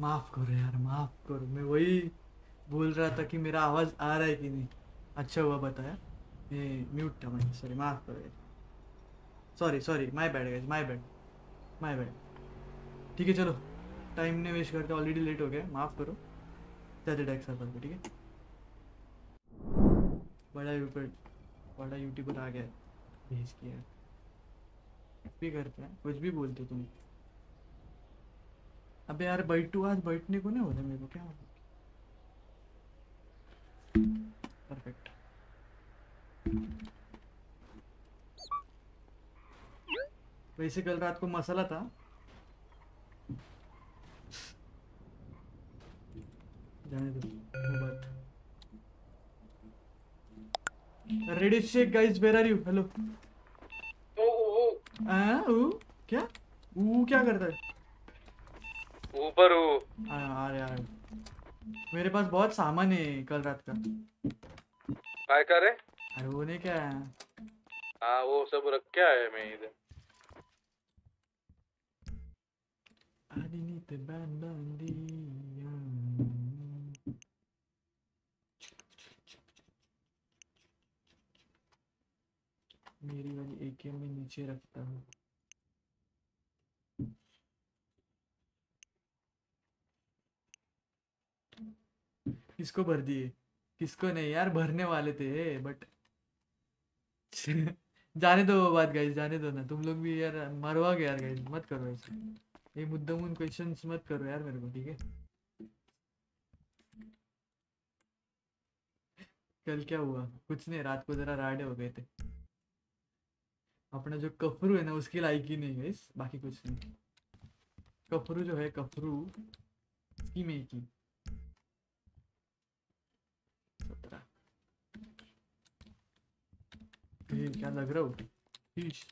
माफ़ करो यार, माफ़ करो, मैं वही बोल रहा था कि मेरा आवाज़ आ रहा है कि नहीं। अच्छा हुआ बताया, मैं म्यूट था भाई, सॉरी, माफ़ करो यार, sorry sorry, my bad guys, my bad, my bad. ठीक है चलो, टाइम ने वेस्ट करके ऑलरेडी लेट हो गया, माफ़ करो। जाते टैक्स सर्कल को, ठीक है, बड़ा यूट्यूबर आ गया, भेज किया भी करते हैं, कुछ भी बोलते तुम। अबे यार बैठू, आज बैठने को नहीं होता मेरे को, क्या होता। परफेक्ट, वैसे कल रात को मसाला था, जाने दो वो बात। Reddish shake guys, where are you? Hello, क्या क्या करता है ऊपर? अरे यार मेरे पास बहुत सामान है कल रात का। काय कर रहे? अरे वो नहीं क्या है, हाँ वो सब रख के आया मैं इधर। मेरी वाली एके में नीचे रखता हूँ। किसको भर दिए, किसको नहीं यार, भरने वाले थे बट जाने दो वो बात गाइस, जाने दो ना, तुम लोग भी यार मरवाओगे यार गाइस, मत करो ऐसे, ये मुद्दामून क्वेश्चंस मत करो यार मेरे को, ठीक है। कल क्या हुआ? कुछ नहीं, रात को जरा राडे हो गए थे, अपना जो कफरू है ना उसकी लायकी नहीं गाइस, बाकी कुछ नहीं। कफरू जो है, कफरू की में की 17 क्या लग रहा हो पीछ।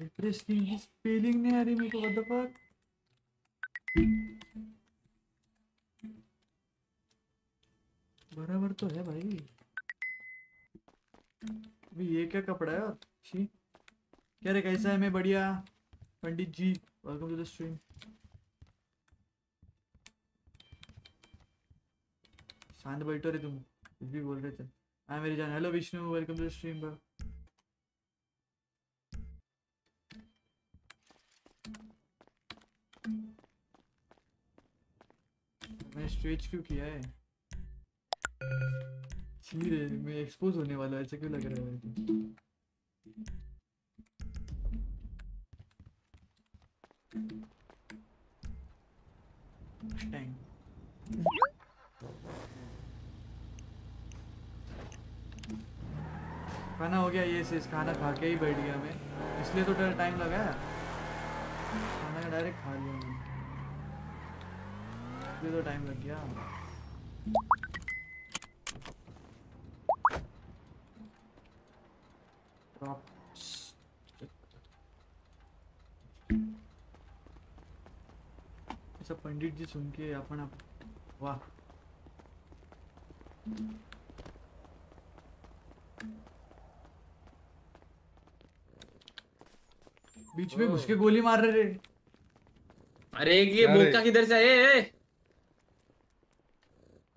रिफ्रेशिंग स्पेलिंग नहीं आ रही मेरे को, व्हाट द फक। बराबर तो है भाई, अभी ये क्या कपड़ा है और शी। क्या रे कैसा है? मैं बढ़िया, Pandit ji welcome to the stream. शांत बैठो रे, तुम कुछ भी बोल रहे थे। हाँ मेरी जान, hello Vishnu welcome to the stream. मैंने स्ट्रेच क्यों किया है? छी रे, मैं एक्सपोज होने वाला है, ऐसा क्यों लग रहा है मेरे को? खाना हो गया, ये से खाना खा के ही बैठ गया मैं, इसलिए तो टाइम लगाया, खाना का डायरेक्ट खा लिया मैंने, इसलिए तो टाइम लग गया। अच्छा पंडित जी सुन के अपन, वाह बीच में घुस के गोली मार रहे। अरे ये बोका किधर से आए?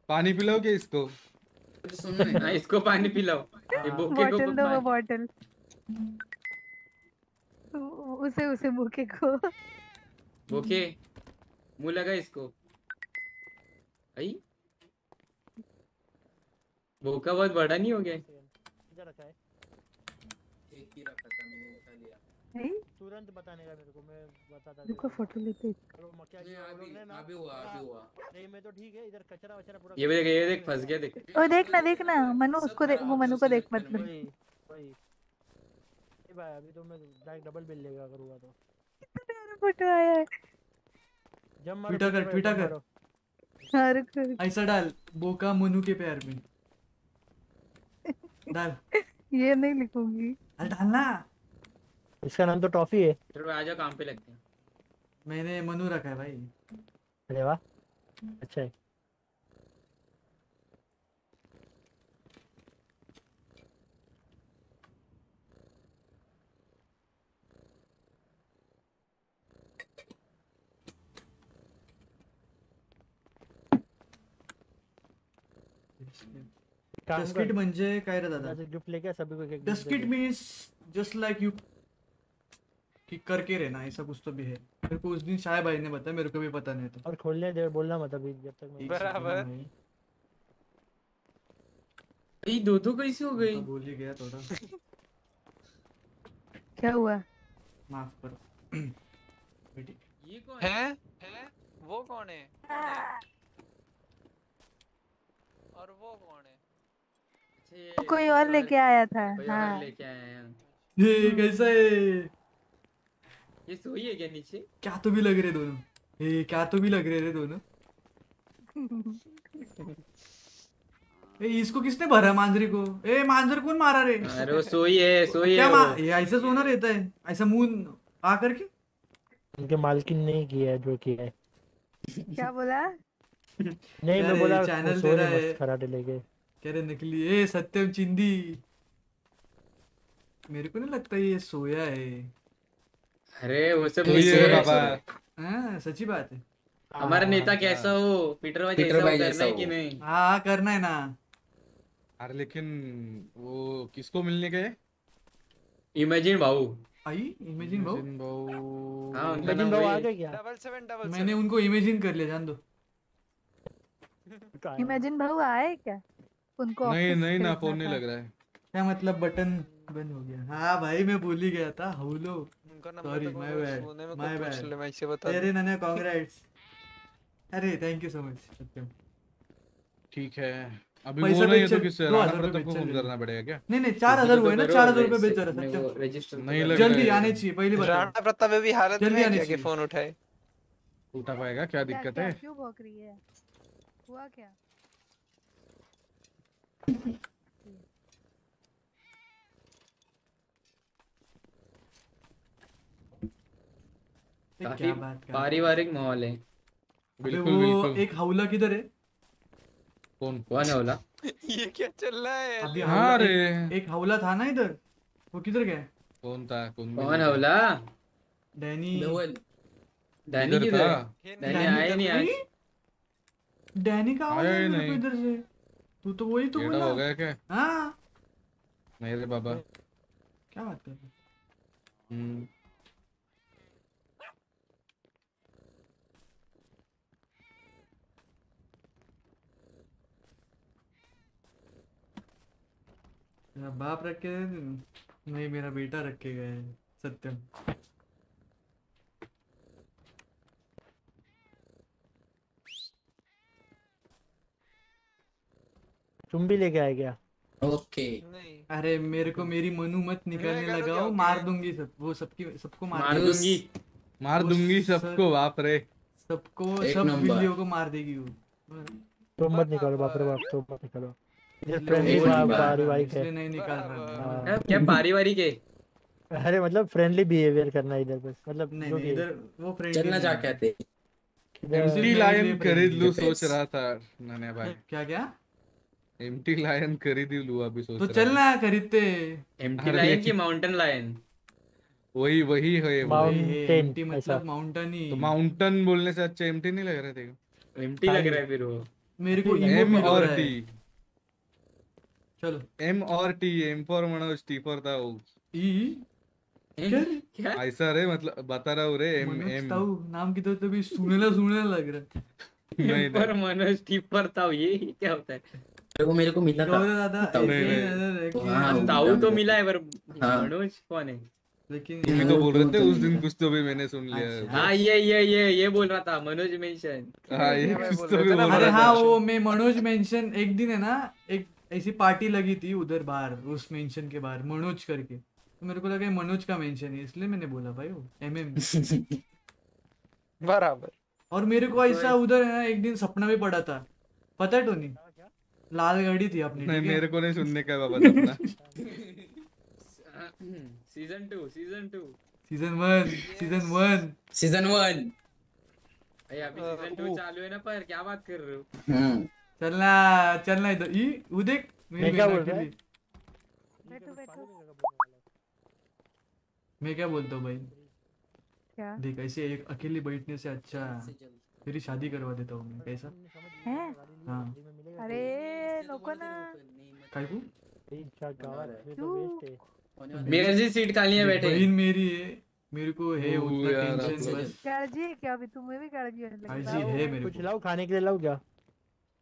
पानी पिलाओ क्या इसको? इसको पानी पिलाओ, बोतल दो, वो बोतल उसे उसे बोके को, बोके मुंह लगा इसको। आई बोका बहुत बड़ा नहीं हो गया? एक ही रखा था मैंने, उठा लिया तुरंत, बताने का मेरे को, मैं बताता देखो फोटो लेते अभी हुआ, अभी हुआ नहीं मैं तो ठीक है। इधर कचरा वचरा पूरा, ये देख फंस गया, देख ओ देख ना मनु, उसको देख, वो मनु को देख मत भाई भाई, अभी तो मैं डायरेक्ट डबल बिल लेगा अगर हुआ तो। कितना प्यारा फोटो आया है, जम मारो, ट्विटर कर हर कर, ऐसा डाल बोका मनु के प्यार में डाल। ये नहीं लिखूंगी, अरे डालना, इसका नाम तो टॉफी है। चलो आ जाओ काम पे लगते हैं, मैंने मनु रखा है भाई। अरे वाह अच्छा है, डस्किट म्हणजे काय रे दादा? गिफ्ट लेके सभी को एक डस्किट मींस जस्ट लाइक यू कि करके रहना, ऐसा कुछ तो भी है। मेरे को उस दिन शायद भाई ने बताया, मेरे को भी पता नहीं था। और खोलने दे, बोलना मत अभी जब तक मैं बराबर। ये दो कैसी हो गई? बोल ही गया थोड़ा। क्या हुआ? माफ करो बेटी। ये कौन है? है वो कौन है? और वो कौन है? कोई और लेके आया था। हां लेके आया। ये कैसा है? ये सोई है क्या नीचे? क्या तो भी लग रहे दोनों। ए क्या तो भी लग रहे रे दोनों। ए इसको किसने भरा मांजरी को? ए मांजर कौन मारा रे? अरे वो सोई है, सोई है। क्या ऐसा सोना रहता है? ऐसा मुंह आ करके उनके मालकिन ने किया है जो किया है। क्या बोला? नहीं मैं बोला चैनल तेरा है खराटे लेके कह रहे निकली। ए सत्यम चिंदी, मेरे को नहीं लगता ये सोया है। अरे वो सब नहीं है बाबा। हां सच्ची बात है। हमारा नेता कैसा हो, पीटर भाई जैसा करना है कि नहीं? हां करना है ना। अरे लेकिन वो किसको मिलने गए? इमेजिन भाऊ आई। इमेजिन भाऊ? हां उनका नाम भाऊ आ गया। 7777 मैंने उनको इमेजिन कर लिया, जान दो। इमेजिन भाऊ आए क्या? उनको नहीं ना फोन नहीं लग रहा है। क्या मतलब बटन बंद हो गया? हाँ भाई मैं भूल ही गया था। Hello sorry my bad my bad. तेरे नन्हे कांग्रेट्स। अरे thank you so much Satyam. ठीक है अभी वो नहीं है तो किससे हमारे तक फोन करना पड़ेगा क्या? नहीं 4000 हुए ना, 4000 रुपए बेच रहा सत्यम। रजिस्टर नहीं लग रहा, जल्दी आने चाहिए। पहली बार राणा प्रताप भी हालत में है कि फोन उठाए। उठा पाएगा? क्या दिक्कत है? क्यों भौंक रही है? हुआ क्या? काफी पारिवारिक माहौल है। बिल्कुल बिल्कुल। एक हौला किधर है? कौन कौन हौला? ये क्या चल रहा है अभी? हां रे एक हौला था ना इधर, वो किधर गया? कौन था? कौन हौला? डैनी। डैनी किधर है? डैनी आया नहीं आज। डैनी का आया नहीं इधर से। तू तो वही तो बोला हो गया क्या? हां नहीं रे बाबा क्या बात कर रहा है। मेरा बाप रखे नहीं, मेरा बेटा रखे गए सत्यम। तुम भी लेके आए क्या? ओके नहीं। अरे मेरे को मेरी मनु मत निकालने लगाओ, मार दूंगी सब वो सबकी सबको मार दूंगी सबको। बाप रे सबको सब बिल्लियों को मार देगी वो। तुम मत निकालो बाप रे बाप, तुम मत निकालो। पारिवारिक है नहीं निकाल रहा क्या? पारिवारिक है अरे मतलब फ्रेंडली बिहेवियर करना इधर बस, मतलब नहीं इधर वो फ्रेंडली चलना जा कहते। एमटी लायन खरीद लूं सोच रहा था नन्हे भाई। क्या क्या? एमटी लायन खरीद ही लूं अभी सोच रहा। तो चलना खरीदते एमटी लायन की माउंटेन लायन। वही वही है एमटी मतलब माउंटेन ही। तो माउंटेन बोलने से अच्छा एमटी नहीं लग रहा देखो। एमटी लग रहा है फिर वो मेरे को। एम और टी चलो। M और T, M for Manoj, T for ताऊ। क्या? ऐसा रे मतलब बता रहा हूँ रे। M M ताऊ नाम की तो भी सुनेला लग रहा है। M for Manoj, T for ताऊ, ये क्या होता है? देखो मेरे को मिला था ताऊ तो मिला है पर मनोज कौन है? लेकिन ये तो बोल रहे थे उस दिन कुछ तो भी मैंने सुन लिया। हाँ ये ये ये ये बोल रहा था मनोज मेंशन। हाँ ये कुछ तो भी। अरे हाँ वो मैं मनोज मेंशन एक दिन है ना एक ऐसी पार्टी लगी थी उधर बाहर उस मेंशन के बाहर मनोज करके, तो मेरे को लगा मनोज का मेंशन है इसलिए मैंने बोला भाई वो MM बराबर। और मेरे को ऐसा उधर है ना एक दिन सपना भी पड़ा था पता है टोनी। लाल गाड़ी थी अपनी। नहीं मेरे को नहीं सुनने का बाबा सपना। सीजन 1 अभी सीजन 2 चालू है ना। पर क्या बात कर रहे हो? चलना चलना इधर। ई उदय मैं क्या बोल रहा है? मैं क्या बोलता हूँ भाई? क्या देख ऐसे एक अकेले बैठने से अच्छा तेरी शादी करवा देता हूँ मैं। कैसा है? हाँ अरे नको ना काय को इच्छा गावर है तो वेस्ट है। मेरे जी सीट खाली है बैठे बहन मेरी है मेरे को है उतना टेंशन बस। काजी है क्या अभी तुम्हें भी काजी है काजी है मेरे को। कुछ लाओ खाने के लिए लाओ क्या?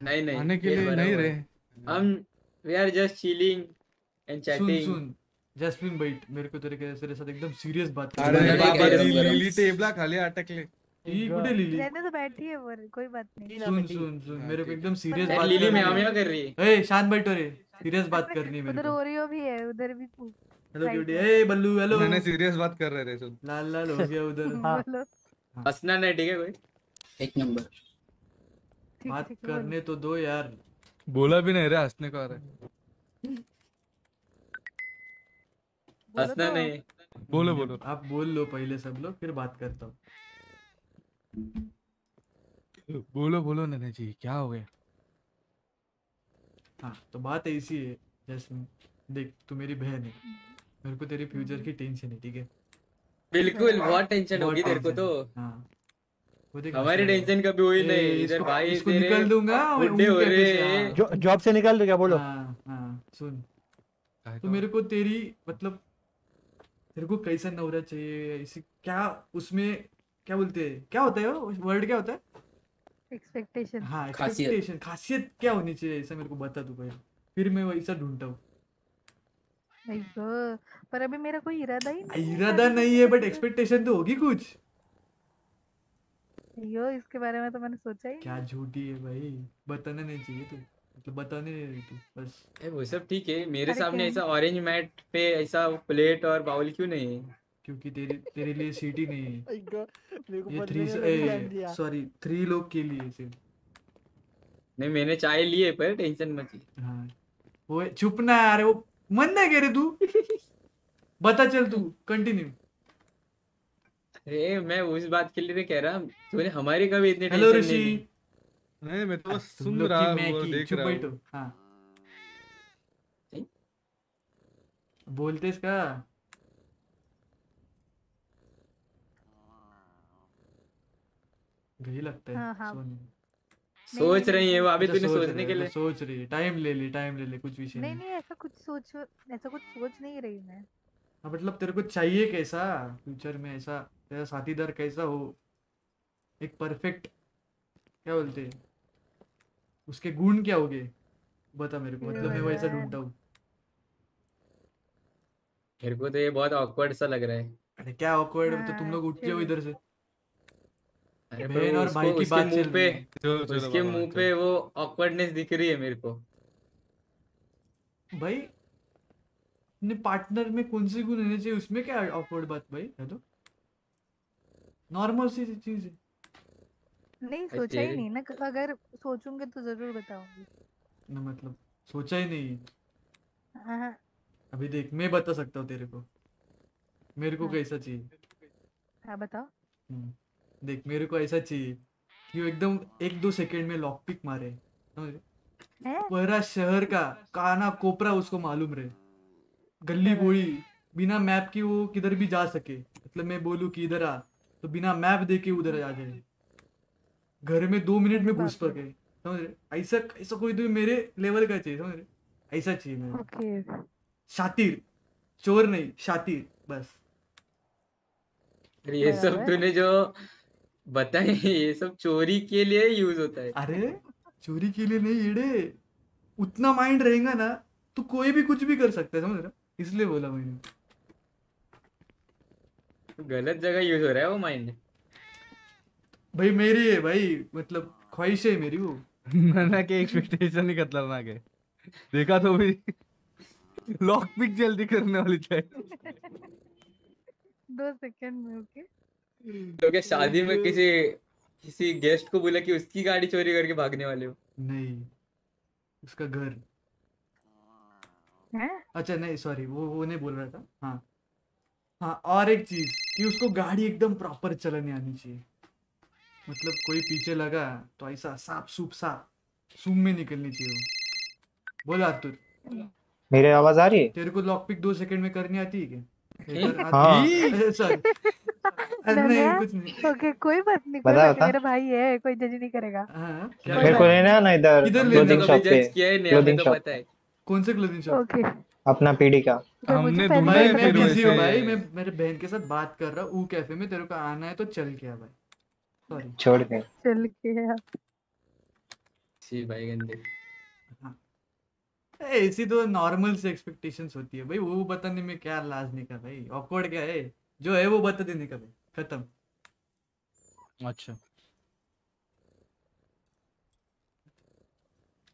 नहीं नहीं खाने के लिए नहीं रहे हम we are just chilling and chatting. सुन जस्पिन बैठ मेरे को तेरे के साथ एकदम सीरियस बात कर। अरे बाबा लिली टेबला खाली अटकले ये गुडे लिली रहने तो बैठी है वो कोई बात नहीं। सुन सुन सुन मेरे को एकदम सीरियस बात लिली मैं आमिया कर रही है। ए शांत बैठो रे सीरियस बात करनी है मेरे को। उधर ओरियो भी है उधर भी तू। हेलो ब्यूटी ए बल्लू हेलो मैंने सीरियस बात कर रहे थे। सुन लाल लाल हो गया उधर हंसना नहीं ठीक है कोई एक नंबर बात करने तो दो यार। बोला भी नहीं रे हंसने को आ रहा है हंसना नहीं। बोलो बोलो आप बोल लो पहले सब लोग फिर बात करता हूँ। बोलो बोलो नन्हे जी क्या हो गया? हाँ तो बात ऐसी है जैस्मिन देख तू मेरी बहन है मेरे को तेरे फ्यूचर की टेंशन है ठीक है। बिल्कुल बहुत टेंशन होगी तेरे को तो। हाँ हमारी टेंशन कभी हुई नहीं। इधर भाई इसको निकाल दूंगा जॉब से निकाल दो क्या? बोलो सुन तो मेरे को तेरी मतलब तेरे को कैसा नवरा चाहिए इसी क्या उसमें क्या बोलते हैं क्या होता है वो वर्ड क्या होता है एक्सपेक्टेशन। हाँ एक्सपेक्टेशन खासियत क्या होनी चाहिए ऐसा मेरे को बता तू भाई फिर मैं वैसा ढूंढता हूँ। पर अभी मेरा कोई इरादा ही नहीं है बट एक्सपेक्टेशन तो होगी कुछ। यो इसके बारे में तो मैंने सोचा ही क्या झूठी है भाई बताना नहीं चाहिए तू तो बताने बस। वो सब ठीक है मेरे सामने ऐसा ऑरेंज मैट पे ऐसा प्लेट और बाउल क्यों नहीं है? क्योंकि तेरे लिए सीट ही नहीं है। ये थ्री लोग के लिए सिर्फ। नहीं मैंने चाय ली है पर टेंशन मत ले। हाँ वो चुप ना यार वो मन ना कह रहे तू बता चल तू कंटिन्यू। अरे मैं उस बात के लिए नहीं कह रहा तूने हमारी कभी इतनी टेंशन नहीं। नहीं मैं तो सुन रहा हूं देख रहा हूं। हाँ बोलते इसका गई लगता है। हाँ। सोच रही है वो अभी तूने सोचने के लिए सोच रही है टाइम ले ले कुछ विषय नहीं ऐसा कुछ सोच नहीं रही मैं। हाँ मतलब तेरे को चाहिए कैसा फ्यूचर में ऐसा तेरा साथीदार कैसा हो एक परफेक्ट क्या बोलते हैं उसके गुण क्या हो गए बता मेरे को मतलब मैं वैसा ढूंढता हूँ। मेरे को तो ये बहुत ऑकवर्ड सा लग रहा है। अरे क्या ऑकवर्ड तो तुम लोग उठ जाओ इधर से। अरे बहन और भाई की बात चल रही है उसके मुंह पे वो ऑकवर्डनेस दिख रही है मेरे को। भाई अपने पार्टनर में कौन से गुण होने चाहिए उसमें क्या ऑकवर्ड बात भाई है तो नॉर्मल सी चीज है। नहीं सोचा ही नहीं ना अगर सोचूंगे तो जरूर बताऊंगी ना मतलब सोचा ही नहीं। अभी देख मैं बता सकता हूँ तेरे को मेरे को कैसा चाहिए। हाँ बताओ। देख मेरे को ऐसा चाहिए कि वो एकदम 1-2 सेकंड में लॉक पिक मारे पूरा शहर का काना कोपरा उसको मालूम रहे गली बोली बिना मैप की वो किधर भी जा सके। मतलब मैं बोलूँ कि इधर आ तो बिना मैप देके उधर आ जाए घर में 2 मिनट में घुस पड़ गए समझ रहे ऐसा कोई तो मेरे लेवल का चाहिए समझ रहे ऐसा चाहिए मेरे। okay. शातिर चोर नहीं शातिर बस। ये सब तूने जो बताए ये सब चोरी के लिए यूज होता है। अरे चोरी के लिए नहीं एड़े उतना माइंड रहेगा ना तो कोई भी कुछ भी कर सकता है समझ रहे इसलिए बोला मैंने। गलत जगह यूज हो रहा है वो माइंड भाई मेरी है भाई मतलब ख्वाहिश है मेरी वो ना के एक्सपेक्टेशन नहीं खतरनाक है देखा तो भी लॉक पिक जल्दी करने वाली चाहे 2 सेकंड में। ओके तो क्या शादी में किसी गेस्ट को बोला कि उसकी गाड़ी चोरी करके भागने वाले हो? नहीं उसका घर है? अच्छा नहीं सॉरी वो नहीं बोल रहा था। हाँ और एक चीज कि उसको गाड़ी एकदम प्रॉपर चलाने आनी चाहिए मतलब कोई पीछे लगा तो ऐसा साफ में निकलनी चाहिए। बोल आतुर मेरे आवाज आ रही है? तेरे को लॉक पिक 2 सेकंड में करनी आती है क्या? हाँ। नहीं कुछ नहीं। ओके कोई बात नहीं, मेरा भाई है, कोई जज नहीं करेगा। मेरे को नहीं ना इधर क्लोथिंग शॉप पे क्लोथिंग शॉप पता है कौन से क्लोथिंग शॉप? ओके अपना पीडी का हमने तुम्हें मैं बिजी हूं भाई, मैं मेरे बहन के साथ बात कर रहा हूं। ऊ कैफे में तेरे को आना है तो चल के आ भाई। सॉरी छोड़ के चल के आ सी भाई गंदे। ए इसी तो नॉर्मल से एक्सपेक्टेशंस होती है भाई, वो बताने में क्या लाज नहीं कर भाई। ऑकवर्ड क्या है जो है वो बता देने का भाई, खत्म। अच्छा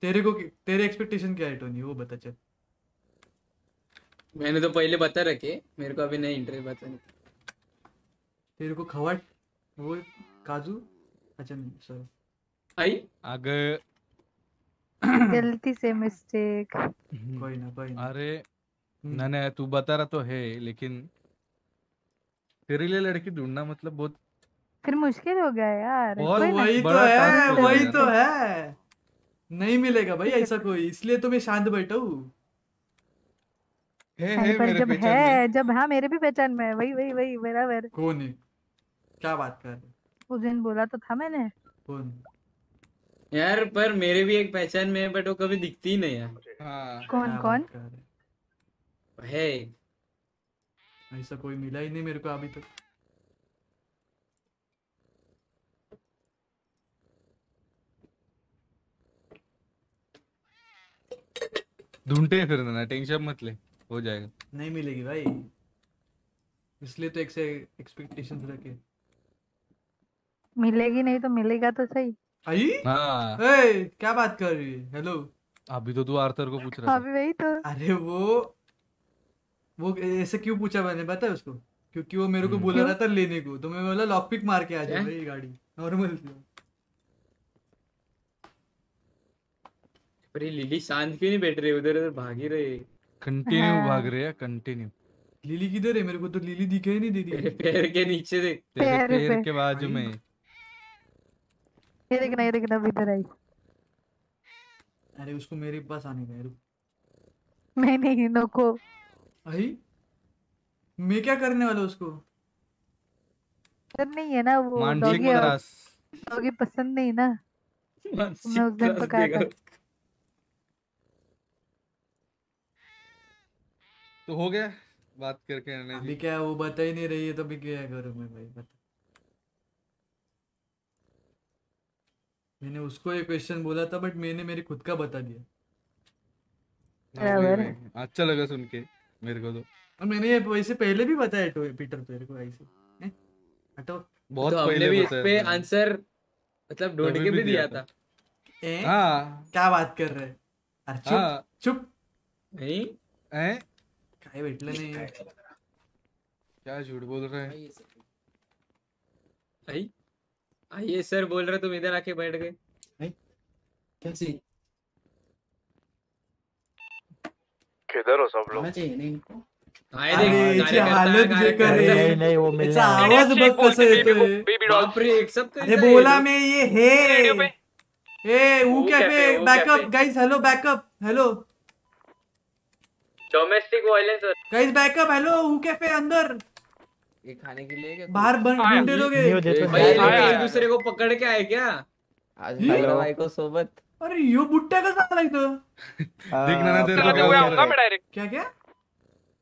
तेरे एक्सपेक्टेशन क्या है टोनी वो बता चल। मैंने तो पहले बता रखे, मेरे को अभी नहीं इंटरेस्ट बताने। तेरे को खवाट वो काजू अच्छा नहीं सॉरी आई अगर गलती से मिस्टेक कोई ना। अरे ना तू बता रहा तो है, लेकिन तेरे लिए लड़की ढूंढना मतलब बहुत फिर मुश्किल हो गया यार। वही तो है नहीं मिलेगा भाई ऐसा कोई, इसलिए तो मैं शांत बैठा हूँ। जब हाँ मेरे भी पहचान में है वही बराबर। कौन है? क्या बात कर रहे हो? उस दिन बोला तो था मैंने। कौन यार? पर मेरे भी एक पहचान में है बट वो कभी दिखती ही नहीं है। कौन है? ऐसा कोई मिला ही नहीं मेरे को अभी तक। ढूंढते फिर ना, टेंशन मत ले, हो जाएगा। नहीं मिलेगी भाई, इसलिए तो एक से एक्सपेक्टेशंस रखे। मिलेगी नहीं तो मिलेगा तो सही। हाँ। ए, क्या बात कर रही है? हेलो अभी तो तू आर्थर को पूछ रहा था। वही तो। अरे वो ऐसे क्यों पूछा मैंने पता है उसको? क्योंकि वो मेरे को बोला रहा था लेने को, तो मैं बोला लॉक पिक मार के आ जाए भाई गाड़ी नॉर्मल। अरे लिली शांत क्यों नहीं बैठ रही? उधर भागी रही, कंटिन्यू भाग रहे है कंटिन्यू। लिली किधर है? मेरे को तो लिली दिखे ही नहीं दे रही। पैर के नीचे देख, पैर के बाजू में। ये देखना इधर आई। अरे उसको मेरे पास आने दे, रुक। नहीं नको। आई मैं क्या करने वाला उसको? नहीं है ना वो डॉगी पसंद नहीं ना। तुमने उस दिन पकाया था तो हो गया बात करके। अभी क्या वो बता ही नहीं रही है तो अभी क्या करूं मैं भाई? बता, मैंने उसको एक क्वेश्चन बोला था बट मैंने मेरे खुद का बता दिया। अच्छा लगा सुन के मेरे को तो। और मैंने ये वैसे पहले भी बताया तो पीटर तेरे को ऐसे हटो बहुत तो पहले भी इस पे आंसर मतलब ढूंढ के भी दिया था। हां क्या बात कर रहे? अरे चुप नहीं हैं काय बैठले नहीं, क्या झूठ बोल रहे हैं भाई? ये सर बोल रहे तुम इधर आके बैठ गए। नहीं कैसी किधर हो सब लोग? नहीं वो मेरा आवाज बक कैसे है? बोला मैं ये है ए वो cafe backup guys. Hello backup, hello domestic violence guys backup. Hello वो कैफे अंदर ये खाने के लिए क्या बाहर बंदे लोग एक दूसरे को पकड़ के आए क्या आज भाई को सोबत? अरे यो बुट्टा का साला तो देखना ना तेरे को क्या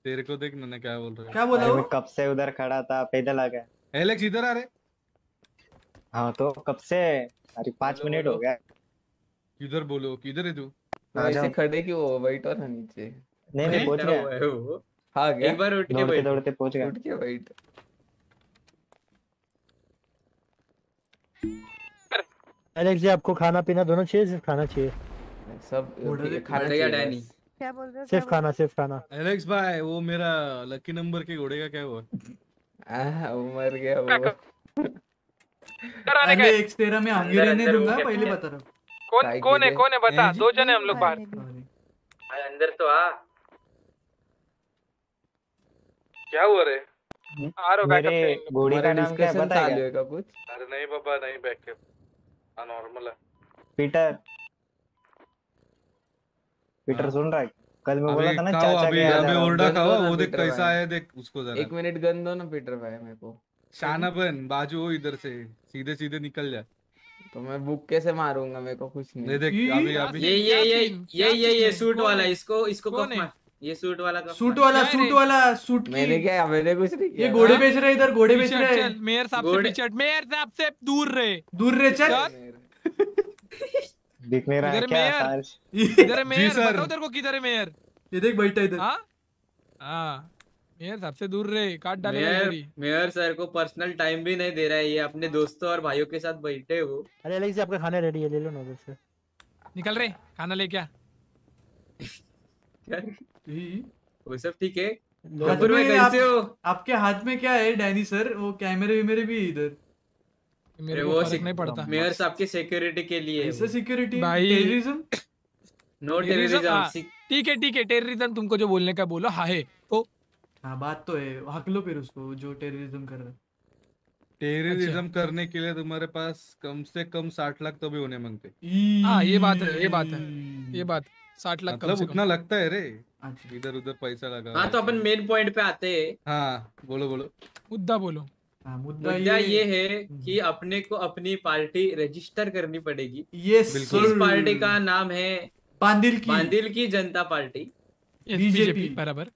तेरे को देखना ना क्या बोल रहा है। क्या बोला वो? कब से उधर खड़ा था, पैदल आ गया। एलेक्स इधर आ रे। हां तो कब से? अरे 5 मिनट हो गया। किधर बोलो किधर है तू? ऐसे खड़े क्यों हो? वेट और नीचे नहीं पहुंच गया। हां एक बार उठ के बैठ, दौड़ते पहुंच गया। उठ के बैठ एलेक्स जी, आपको खाना पीना दोनों चाहिए? सिर्फ खाना चाहिए? सब खाना चाहिए। डैनी क्या बोल रहे हो? सिर्फ खाना, सिर्फ खाना। एलेक्स भाई वो मेरा लकी नंबर के घोड़े का क्या हुआ? वो मर गया वो। अरे एक 13 में आगे रहने दूंगा, पहले बता रहा हूं। कौन है बता? दो जने हम लोग बाहर। भाई अंदर तो आ। क्या हुआ रे? आ रहा बैकअप पे। घोड़े का नाम क्या बताएगा कुछ? अरे नहीं बाबा नहीं, बैकअप नॉर्मल है। पीटर सुन रहा है? कल मैं बोला था ना चाचा के, अबे ओरडा खाओ वो देख कैसा है, देख उसको जरा। 1 मिनट गन दो ना पीटर भाई मेरे को। शाना बन, बाजू हो इधर से, सीधे सीधे निकल जा। तो मैं बुक कैसे मारूंगा, मेरे को कुछ नहीं। देख अभी अभी ये सूट वाला, इसको इसको कौन है? ये सूट वाला मैंने क्या, मैंने कुछ नहीं किया। ये घोड़े बेच रहे, इधर घोड़े बेच रहे। मेयर साहब से दूर रहे चल। दिख नहीं रहा है क्या? इधर मेयर बताओ तेरे को किधर है मेयर। ये देख बैठा इधर। हाँ मेयर साहब से दूर रहे, काट डालेंगे। मेयर सर को पर्सनल टाइम भी नहीं दे रहा है, ये अपने दोस्तों और भाइयों के साथ बैठे हो। अरे अलग से आपका खाना रेडी है, ले लो ना। उधर से निकल रहे खाना ले क्या? वो सब ठीक है। आपके हाथ में क्या है डैनी सर? वो कैमरे वैमरे भी इधर मेरे वो नहीं पड़ता। मेयर साहब की सिक्योरिटी के लिए। सिक्योरिटी भाई, टेररिज्म नो टेररिज्म। ठीक है टेररिज्म तुमको जो बोलने का बोलो। हां है तो हां बात तो है, हक लो फिर उसको जो टेररिज्म कर रहा है। टेररिज्म करने के लिए तुम्हारे पास कम से कम 60 लाख तो भी होने मांगते। हां ये बात 60 लाख कम से कम उतना लगता है रे, इधर उधर पैसा लगा। हां तो अपन मेन पॉइंट पे आते हैं। हां बोलो मुद्दा बोलो। मुद्दा ये है कि अपने को अपनी पार्टी रजिस्टर करनी पड़ेगी। इस पार्टी का नाम है बांधिल की जनता पार्टी, बीजेपी। बराबर,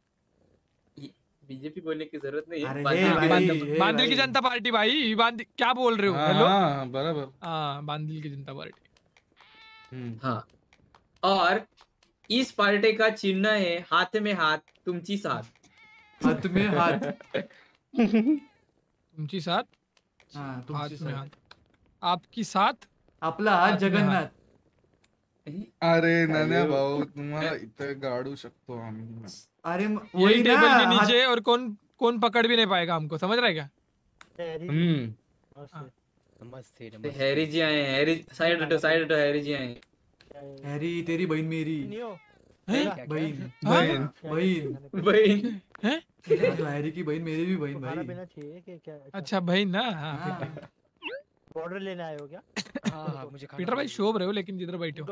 बीजेपी बोलने की जरूरत नहीं है। बांधिल की जनता पार्टी भाई, क्या बोल रहे हो? हेलो बराबर, हाँ बांधिल की जनता पार्टी। हाँ, और इस पार्टी का चिन्ह है हाथ में हाथ तुमची साथ। हाथ में हाथ तुमची साथ, तुमची साथ, आपकी साथ, आपला हाथ जगन्नाथ। अरे नाना भाऊ तुम्हाला इथे गाडू शकतो आम्ही। अरे वही टेबल के नीचे, और कौन कौन पकड़ भी नहीं पाएगा हमको, समझ रहा है क्या? नमस्ते नमस्ते। हैरी जी आए, हैरी साइड हटो। हैरी जी आए। हैरी तेरी बहन मेरी बहन है की बहन, मेरी भी बहन भाई। बिना चाहिए क्या? अच्छा भाई ना, बॉर्डर लेने आए हो क्या? मुझे पीटर भाई शोभ रहे हो लेकिन जिधर बैठे हो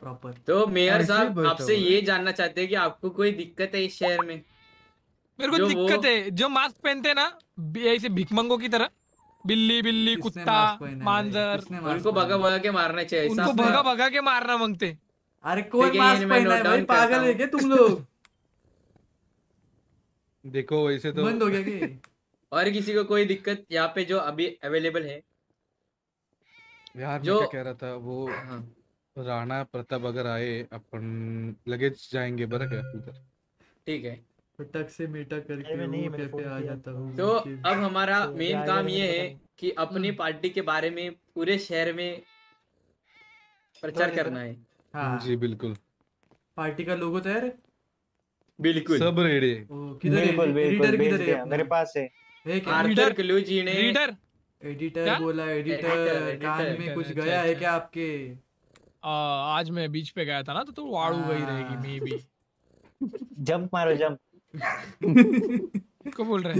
प्रॉपर। तो मेयर साहब आपसे ये जानना चाहते हैं कि आपको कोई दिक्कत है इस शहर में? मेरे को दिक्कत है जो मास्क पहनते हैं ना ऐसे भिखमंगों की तरह, बिल्ली कुत्ता मांजर, उनको भगा के मारना चाहिए। उनको भगा के मारना मांगते। अरे कोई मास्क पहना है भाई, पागल है क्या तुम लोग? देखो वैसे तो बंद हो गया कि और किसी को कोई दिक्कत यहाँ पे जो अभी अवेलेबल है? यार जो मैं क्या कह रहा था वो, हाँ। राणा प्रताप अगर आए अपन लगेज जाएंगे बरा क्या उधर? ठीक है फटक से मीटा करके मैं आ जाता हूँ। तो अब हमारा मेन काम ये है कि अपनी पार्टी के बारे में पूरे शहर में प्रचार करना है। जी बिल्कुल, पार्टी का लोगो तैयार है बिल्कुल, सब रेडी। किधर है? मेरे पास है। एडिटर क्लूजी ने एडिटर बोला। एडिटर कान में कुछ गया है क्या आपके? आज मैं बीच पे गया था ना, तो वाड़ू गई रहेगी मे बी। जंप मारो जंप। इसको बोल रहे,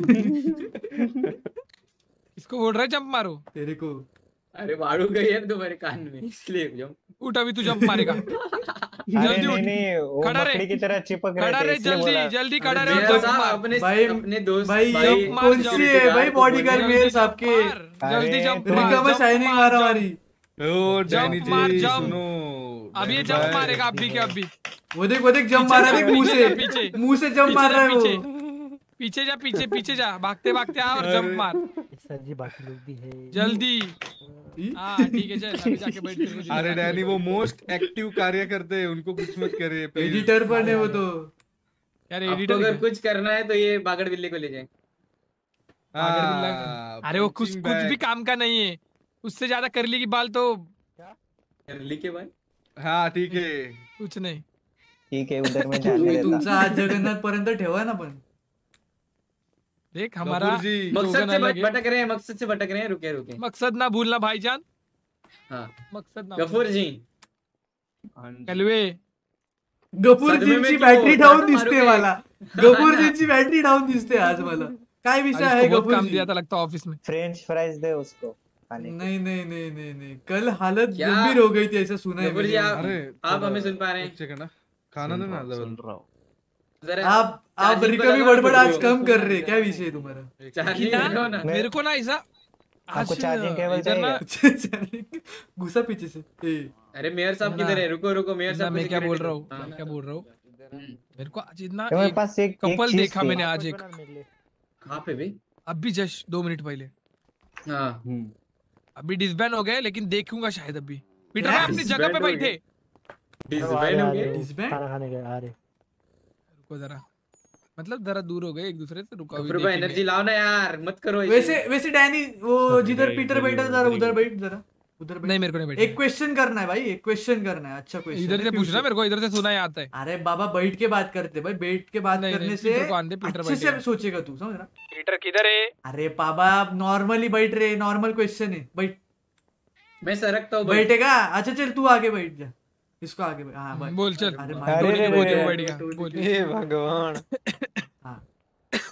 इसको बोल रहे जंप मारो तेरे को। अरे वाड़ू गई है तुम्हारे कान में इसलिए जंप। उठ अभी तू जंप मारेगा। जल्दी उठ, खड़ा रहे की तरह चिपक रहे, जल्दी खड़ा रहे। अपने दोस्त भाई कौन सी है भाई बॉडीगार्ड मेरे साहब के? जल्दी जंप मार। रिका में शाइनिंग आ रही ओ डैनी जी सुनो, अब ये जंप मारेगा अब भी क्या? अब भी वो देख जंप मार रहा है, मुंह से जंप मार रहा है वो। पीछे जा भागते और जंप मार। सर जी बाकी लोग भी है, जल्दी। ठीक है चल अभी जाके बैठ। अरे डैनी वो मोस्ट एक्टिव कार्य करते हैं, उनको कुछ मत करे। एडिटर पर है वो तो यार, एडिटर अगर कुछ करना है तो ये बागड़ बिल्ली को ले जाए। अरे वो कुछ भी काम का नहीं है, उससे ज्यादा करली की बाल तो करली के बाल। हाँ ठीक है कुछ नहीं, ठीक है उधर में जाने। तुमचा आज जगन्नाथ पर्यंत ठेवा ना, पण देख हमारा मकसद से भटक रहे हैं। रुके मकसद ना भूलना भाईजान। हाँ मकसद ना। गफूर जी कलवे गफूर जी बैटरी डाउन दिसते आज मला। काय विषय आहे गफूर? काम दिया था लगता ऑफिस में। फ्रेंच फ्राइज दे उसको। नहीं कल हालत गंभीर हो गई थी ऐसा सुना है। आप हमें सुन पा रहे हैं? खाना ना आप रिकवरी बड़बड़ आज कम कर रहे, क्या विषय तुम्हारा? मेरे को ना ऐसा आपको चार्जिंग केबल चाहिए, घुसा पीछे से। अरे मेयर साहब किधर है? रुको रुको मेयर साहब, मैं क्या बोल रहा हूँ, मेरे को जितना एक कपल देखा मैंने आज, एक कहाँ पे भाई अभी जस्ट 2 मिनट पहले, हाँ अभी डिसबैन हो गए लेकिन देखूंगा शायद अभी। पीटर भाई अपनी जगह पे बैठे, डिसबैन हो गए, डिसबैन खाना खाने गए। अरे रुको जरा, मतलब जरा दूर हो गए एक दूसरे से, रुका हुआ एनर्जी लाओ ना यार, मत करो वैसे वैसे। डैनी वो जिधर पीटर बैठा जरा उधर बैठ, जरा उधर बैठ। नहीं मेरे को नहीं बैठ, एक क्वेश्चन करना है भाई, एक क्वेश्चन करना है। अच्छा क्वेश्चन इधर से पूछना, मेरे को इधर से सुना आता है। अरे बाबा बैठ के बात करते भाई, बैठ के बात करने से अच्छे से सोचेगा तू, समझ रहा? पीटर किधर है? अरे बाबा नॉर्मली बैठ रहे, नॉर्मल क्वेश्चन है, बैठ। मैं सरकता हूँ, बैठेगा? अच्छा चल तू आगे बैठ जा, इसको आगे बोल चल। अरे भगवान,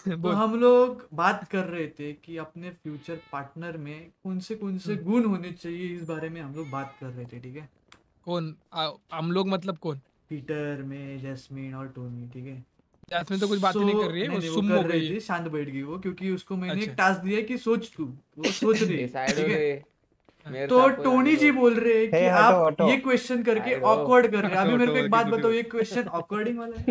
तो हम लोग बात कर रहे थे कि अपने फ्यूचर पार्टनर में कौन से गुण होने चाहिए, इस बारे में हम लोग बात कर रहे थे, ठीक है? कौन हम लोग मतलब कौन? पीटर में जैस्मिन और टोनी, ठीक है? जैस्मिन तो कुछ बात नहीं कर रही है, वो सुन हो गई, शांत बैठ गई वो, क्योंकि उसको मैंने एक टास्क दिया कि सोच, तू वो सोच रही है। तो टोनी जी बोल रहे हैं कि आप ये क्वेश्चन करके ऑकवर्ड कर रहे हैं। अभी मेरे को एक बात बताओ, ये क्वेश्चन ऑकवर्डिंग वाला है?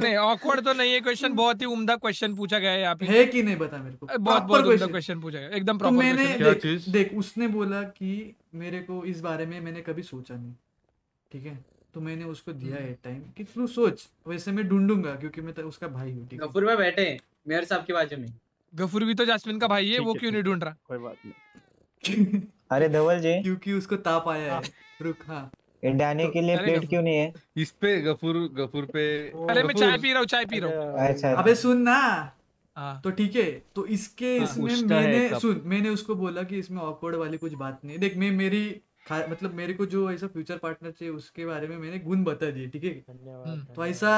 नहीं ऑकवर्ड तो नहीं है, क्वेश्चन बहुत ही उम्दा क्वेश्चन पूछा गया है यहाँ पे, है कि नहीं बता मेरे को, बहुत उम्दा क्वेश्चन पूछा गया एकदम प्रॉपर। मैंने देख, उसने बोला कि मेरे को इस बारे में मैंने कभी सोचा नहीं, ठीक है? तो मैंने उसको दिया है टाइम कि तू सोच, वैसे मैं ढूंढूंगा क्योंकि मैं उसका भाई हूँ, ठीक है? गफूर में बैठे हैं मेयर साहब के बाजू में, गफूर भी तो जैस्मिन का भाई है, वो क्यों नहीं ढूंढ रहा? कोई बात नहीं। अरे धवल जी, क्योंकि उसको ताप आया है। रुक, हाँ डाने के लिए प्लेट क्यों नहीं है इस पे? गफूर पे। अरे मैं चाय पी रहा हूँ, चाय पी रहा हूँ। अच्छा अबे सुन ना, तो ठीक है, तो इसके इसमें मैंने सुन, मैंने उसको बोला कि इसमें ऑकवर्ड वाली कुछ बात नहीं। देख मैं मेरी मतलब मेरे को जो ऐसा फ्यूचर पार्टनर चाहिए उसके बारे में मैंने गुण बता दिए, ठीक है? तो ऐसा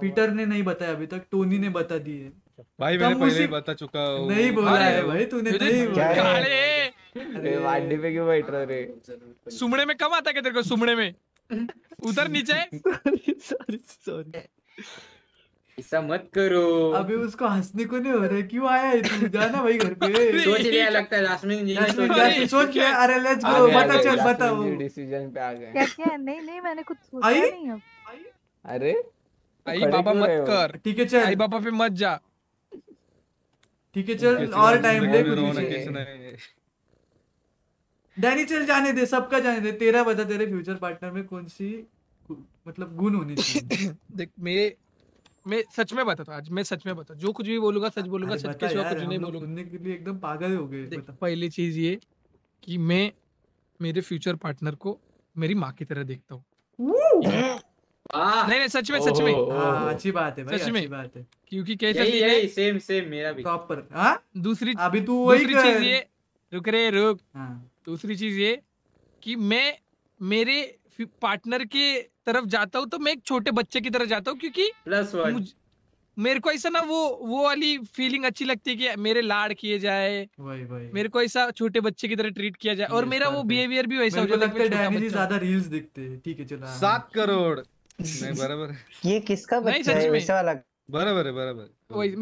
पीटर ने नहीं बताया अभी तक, टोनी ने बता दिए भाई, मैंने पहले बता चुका हूँ। नहीं बोला है भाई तूने, नहीं बोला। अरे वाड़ी पे क्यों बैठ रहा रे? सुमड़े में कब आता है तेरे को? सुमड़े में उधर नीचे। सॉरी सॉरी, ऐसा मत करो। अबे उसको हंसने को नहीं हो रहा, क्यों आया है तू? जाना भाई घर पे, सोच लिया लगता है जैस्मिन जी ने, सोच लिया। अरे लेट्स गो, बता चल बताओ डिसीजन पे आ गए क्या? नहीं नहीं मैंने कुछ सोचा नहीं है। अरे आई बाबा मत कर, ठीक है? चल आई बाबा पे मत जा, ठीक है? चल और टाइम ले, कुछ डैनी चल, जाने दे सबका, जाने दे। तेरा बता, तेरे फ्यूचर पार्टनर में कौन सी मतलब गुण होनी चाहिए? देख मैं सच में बताता हूं, आज मैं सच में बताता हूं, जो कुछ भी बोलूंगा सच बोलूंगा, सच के सिवा कुछ नहीं बोलूंगा। सुनने के लिए एकदम पागल हो गए। पहली चीज ये कि मैं मेरे फ्यूचर पार्टनर को मेरी माँ की तरह देखता हूँ। नहीं सच में, सच में अच्छी बात है, सच में बात है, क्योंकि कैसे। दूसरी चीज ये, रुक रे रुक, दूसरी चीज ये कि मैं मेरे पार्टनर के तरफ जाता हूँ तो मैं एक छोटे बच्चे की तरह जाता हूँ, क्योंकि मेरे को ऐसा ना वो वाली फीलिंग अच्छी लगती है कि मेरे लाड़ किए जाए, मेरे को ऐसा छोटे बच्चे की तरह ट्रीट किया जाए, और मेरा वो बिहेवियर भी वैसा हो जाता है। ज्यादा रील्स देखते हैं, ठीक है? चलो 7 करोड़ नहीं बराबर, ये किसका बच्चा है? वैसा वाला बराबर है, बराबर।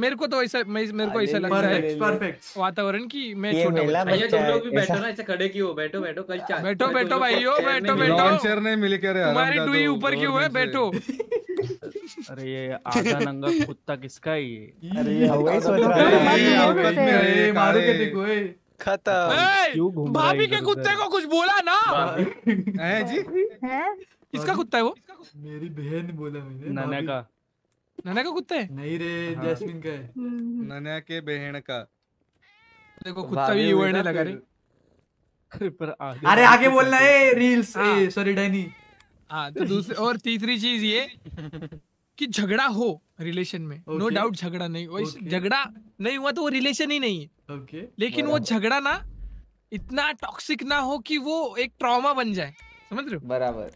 मेरे को तो ऐसा, मेरे को ऐसा लगता है परफेक्ट वातावरण की। मैं छोटा बच्चा, भैया तुम लोग भी बैठो ना, ऐसे खड़े क्यों? बैठो बैठो, कल चार बैठो बैठो भाइयों, बैठो बैठो, लॉन्चर नहीं मिले क्या रे? तुम्हारी टुई ऊपर क्यों है? बैठो। अरे ये आधा नंगा कुत्ता किसका है ये? अरे वही सोच रहा है, मारो के देखो ए खत्म। भाभी के कुत्ते को कुछ बोला ना है जी? किसका कुत्ता है वो? मेरी बहन बोला मैंने, नाना का। नाना का कुत्ता है? नहीं रे, जैस्मिन का है। नाना के बहन का। देखो कुत्ता भी उड़ने लगा रे। अरे आगे बोलना है, रील्स। Sorry Danny. हाँ तो दूसरी और तीसरी चीज ये कि झगड़ा हो रिलेशन में, नो डाउट। झगड़ा नहीं, झगड़ा नहीं हुआ तो वो रिलेशन ही नहीं है। ओके, लेकिन वो झगड़ा ना इतना टॉक्सिक ना हो कि वो एक ट्रॉमा बन जाए, समझ रहे हो? बराबर।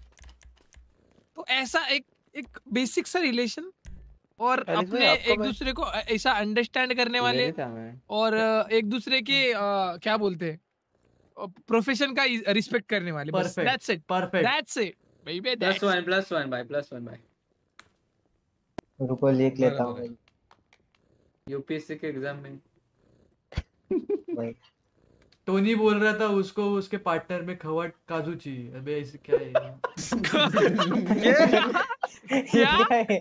तो ऐसा एक बेसिक सा रिलेशन, और अपने एक दूसरे को ऐसा अंडरस्टैंड करने वाले, और एक दूसरे के क्या बोलते हैं, प्रोफेशन का रिस्पेक्ट करने वाले। That's it, perfect. That's it baby, that's 1 + 1 भाई, +1 भाई। रुको लिख लेता हूँ यूपीएससी के एग्जाम में। भाई टोनी बोल रहा था उसको उसके पार्टनर में खवा काजू चाहिए। अबे ऐसे क्या है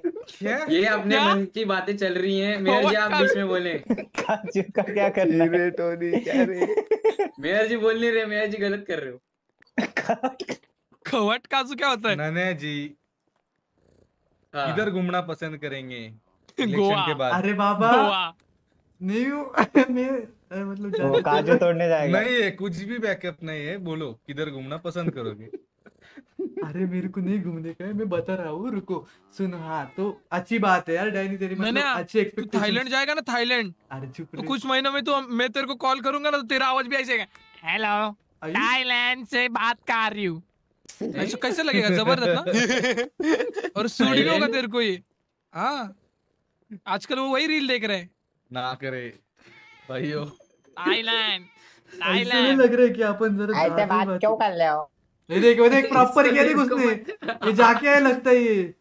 ये अपने मन की बातें चल रही हैं। मेयर जी आप बीच में बोले काजू का क्या करना है टोनी, क्या रे मेयर जी बोल नहीं रहे, मेयर जी गलत कर रहे हो। खवट काजू क्या होता है? नन्हे जी इधर घूमना पसंद करेंगे इलेक्शन के बाद। अरे बाबा नहीं मतलब काजू तोड़ने जाएगा। नहीं है कुछ भी बैकअप नहीं है, बोलो किधर घूमना पसंद करोगे। अरे मेरे को नहीं घूमने का है, मैं बता रहा हूँ रुको सुनो। हाँ तो अच्छी बात है यार डायनी तेरी, मतलब अच्छी एक्सपेक्टेशन। थाईलैंड जाएगा ना थाईलैंड? अरे चुप रे, कुछ महीनों में तो मैं तेरे को कॉल करूंगा ना तो तेरा आवाज भी ऐसे आएगा, हेलो थाईलैंड से बात कर रही हूँ। अच्छा कैसे लगेगा जबरदस्त ना, और स्टूडियो होगा तेरे को ये। हाँ आजकल वो वही रील देख रहे हैं ना करे भाइयों। थाईलैंड थाईलैंड लग रहा है कि अपन जरा ऐसे बात क्यों कर रहे हो। ये देख वो देख प्रॉपर किया देख उसने, ये जाके आया लगता है ये।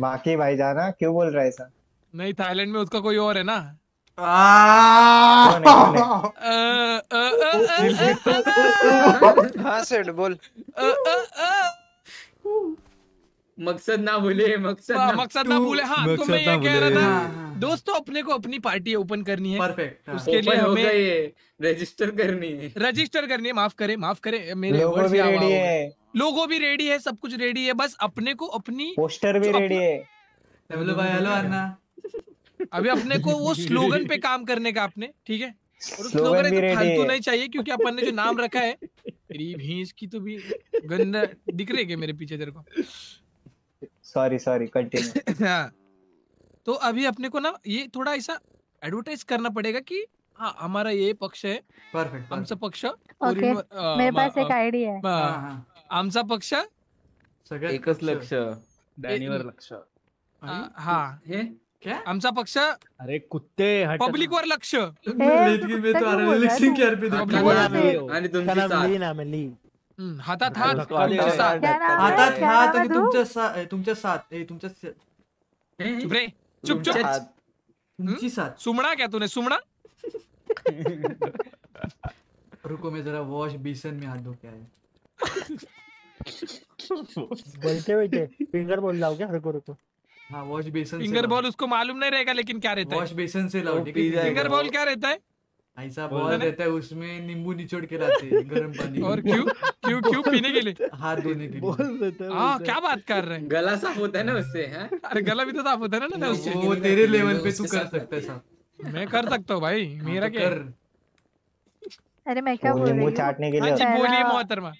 बाकी भाई जाना क्यों बोल रहा है ऐसा? नहीं थाईलैंड में उसका कोई और है ना। हाँ सेठ बोल मकसद ना भूले, मकसद ना भूले। हाँ तो मैं ये कह रहा था दोस्तों अपने को अपनी पार्टी ओपन करनी है। परफेक्ट। उसके लिए हमें रजिस्टर करनी है। माफ करे मेरे वर्ड्स भी रेडी है, लोगो भी रेडी है, सब कुछ रेडी है, बस अपने को अपनी पोस्टर भी रेडी है। हेलो अन्ना अभी अपने को वो स्लोगन पे काम करने का आपने, ठीक है? और स्लोगन भी फालतू नहीं चाहिए क्योंकि अपन ने जो नाम रखा है तेरी भैंस की तो भी गंदा दिख रही है मेरे पीछे तेरे को। Sorry continue. हाँ तो अभी अपने को ना ये थोड़ा ऐसा एडवर्टाइज करना पड़ेगा कि हाँ हमारा ये पक्ष है। परफेक्ट। आमचा पक्ष। ओके मेरे पास एक आइडिया है। आमचा पक्ष सगळं एकच लक्ष्य, डॅनीवर लक्ष्य। हाँ हे क्या आमचा पक्ष? अरे कुत्ते पब्लिक वर लक्ष्य। हातात हात तुमच्या साथ तुमची साथ। सुमणा क्या तूने सुमणा? रुको मैं जरा वॉश बेसिन में हाथ धो के आया। फिंगर बोल लाओ क्या? रुको रुको। हाँ वॉश बेसन। फिंगर बॉल उसको मालूम नहीं रहेगा लेकिन क्या रहता है? वॉश बेसन से लाओ। फिंगर बॉल क्या रहता है? ऐसा बॉल रहता है उसमें नींबू निचोड़ के लाते हैं गर्म पानी। और क्यों क्यों क्यों पीने के लिए? हाथ धोने के लिए। हाँ क्या बात कर रहे हैं, गला साफ होता है ना उससे। है अरे गला भी तो साफ होता है ना उससे। वो तेरे लेवल पे तू कर सकता है साफ, मैं कर सकता हूँ भाई मेरा क्या। अरे मैं क्या बोल रही हूँ बोलिए मोहतरमा।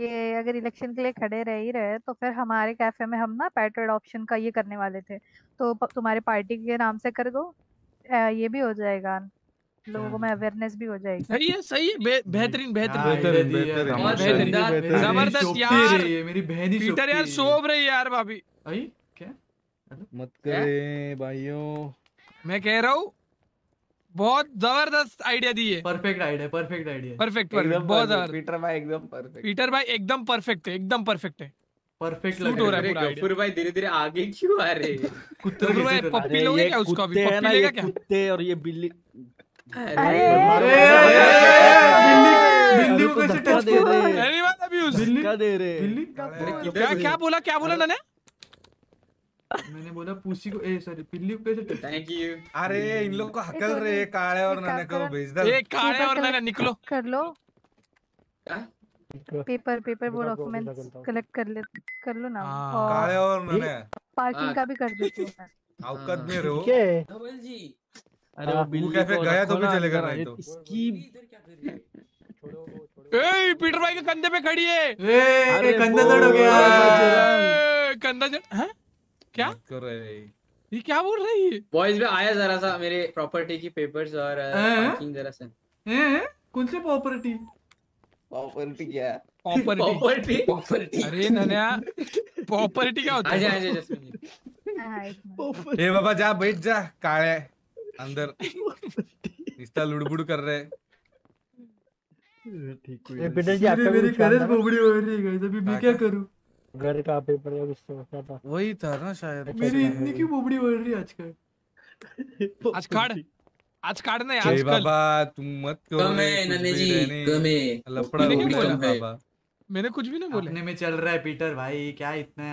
ये अगर इलेक्शन के लिए खड़े रह ही रहे तो फिर हमारे कैफे में हम ना पैट्रेड ऑप्शन का ये करने वाले थे, तो तुम्हारे पार्टी के नाम से कर दो, ये भी हो जाएगा, लोगों में अवेयरनेस भी हो जाएगी। सही है बेहतरीन बेहतरीन बेहतरीन जबरदस्त यार। मेरी बहन पीटर यार शोभ रही यार भाभी। क्या मत करे भाइयों, मैं कह रहा हूँ बहुत जबरदस्त आइडिया दी है। परफेक्ट आइडिया बहुत जबरदस्त। पीटर भाई एकदम परफेक्ट है। परफेक्ट लग रहा है पूरा आइडिया। गफूर भाई धीरे धीरे आगे क्यों आ रहे हैं? कुत्ते भाई पप्पी लोगे क्या उसको? अभी पप्पी लेगा क्या? कुत्ते और ये बिल्ली। अरे बिल्ली को कैसे टच दे रहे हैं? अरे बात अभी उस बिल्ली का दे रहे हैं। बिल्ली का क्या बोला मैंने? मैंने बोला पूसी को सॉरी पिल्ली को कैसे थैंक यू। अरे इन लोगों को हकल रहे काले और नन्हे को भेज दो। एक काले और नन्हे निकलो कर लो पेपर वो डॉक्यूमेंट कलेक्ट कर लो ना। काले और नन्हे पार्किंग का भी कर देते हैं। औकात में रहो डबल जी। अरे वो बिल्ली कैफे गया तो भी चलेगा नहीं तो इसकी ए पीटर भाई के कंधे पे खड़ी है। अरे कंधा जड़ हो गया, कंधा जड़। हां क्या कर रहे हैं ये? क्या बोल रही है? बॉयज में आया जरा सा मेरे प्रॉपर्टी की पेपर्स और पार्किंग जरा सा। कौन से प्रॉपर्टी क्या? प्रॉपर्टी अरे नन्हा प्रॉपर्टी क्या होता है? आजा जसमीन। ए बाबा जा बैठ जा, काले अंदर रिश्ता लुड़बुड़ कर रहे हैं। ठीक है पीटर जी आपका मेरी करेज बोबड़ी हो रही है गाइस, अभी मैं क्या करूं? घर का पेपर या कुछ था, वही था ना शायद। मेरी इतनी क्यों बोबड़ी बोल रही है आजकल? आज काट ना यार बाबा, तुम मत करो। मैंने कुछ भी नहीं बोला। अपने में चल रहा है पीटर भाई, क्या इतना?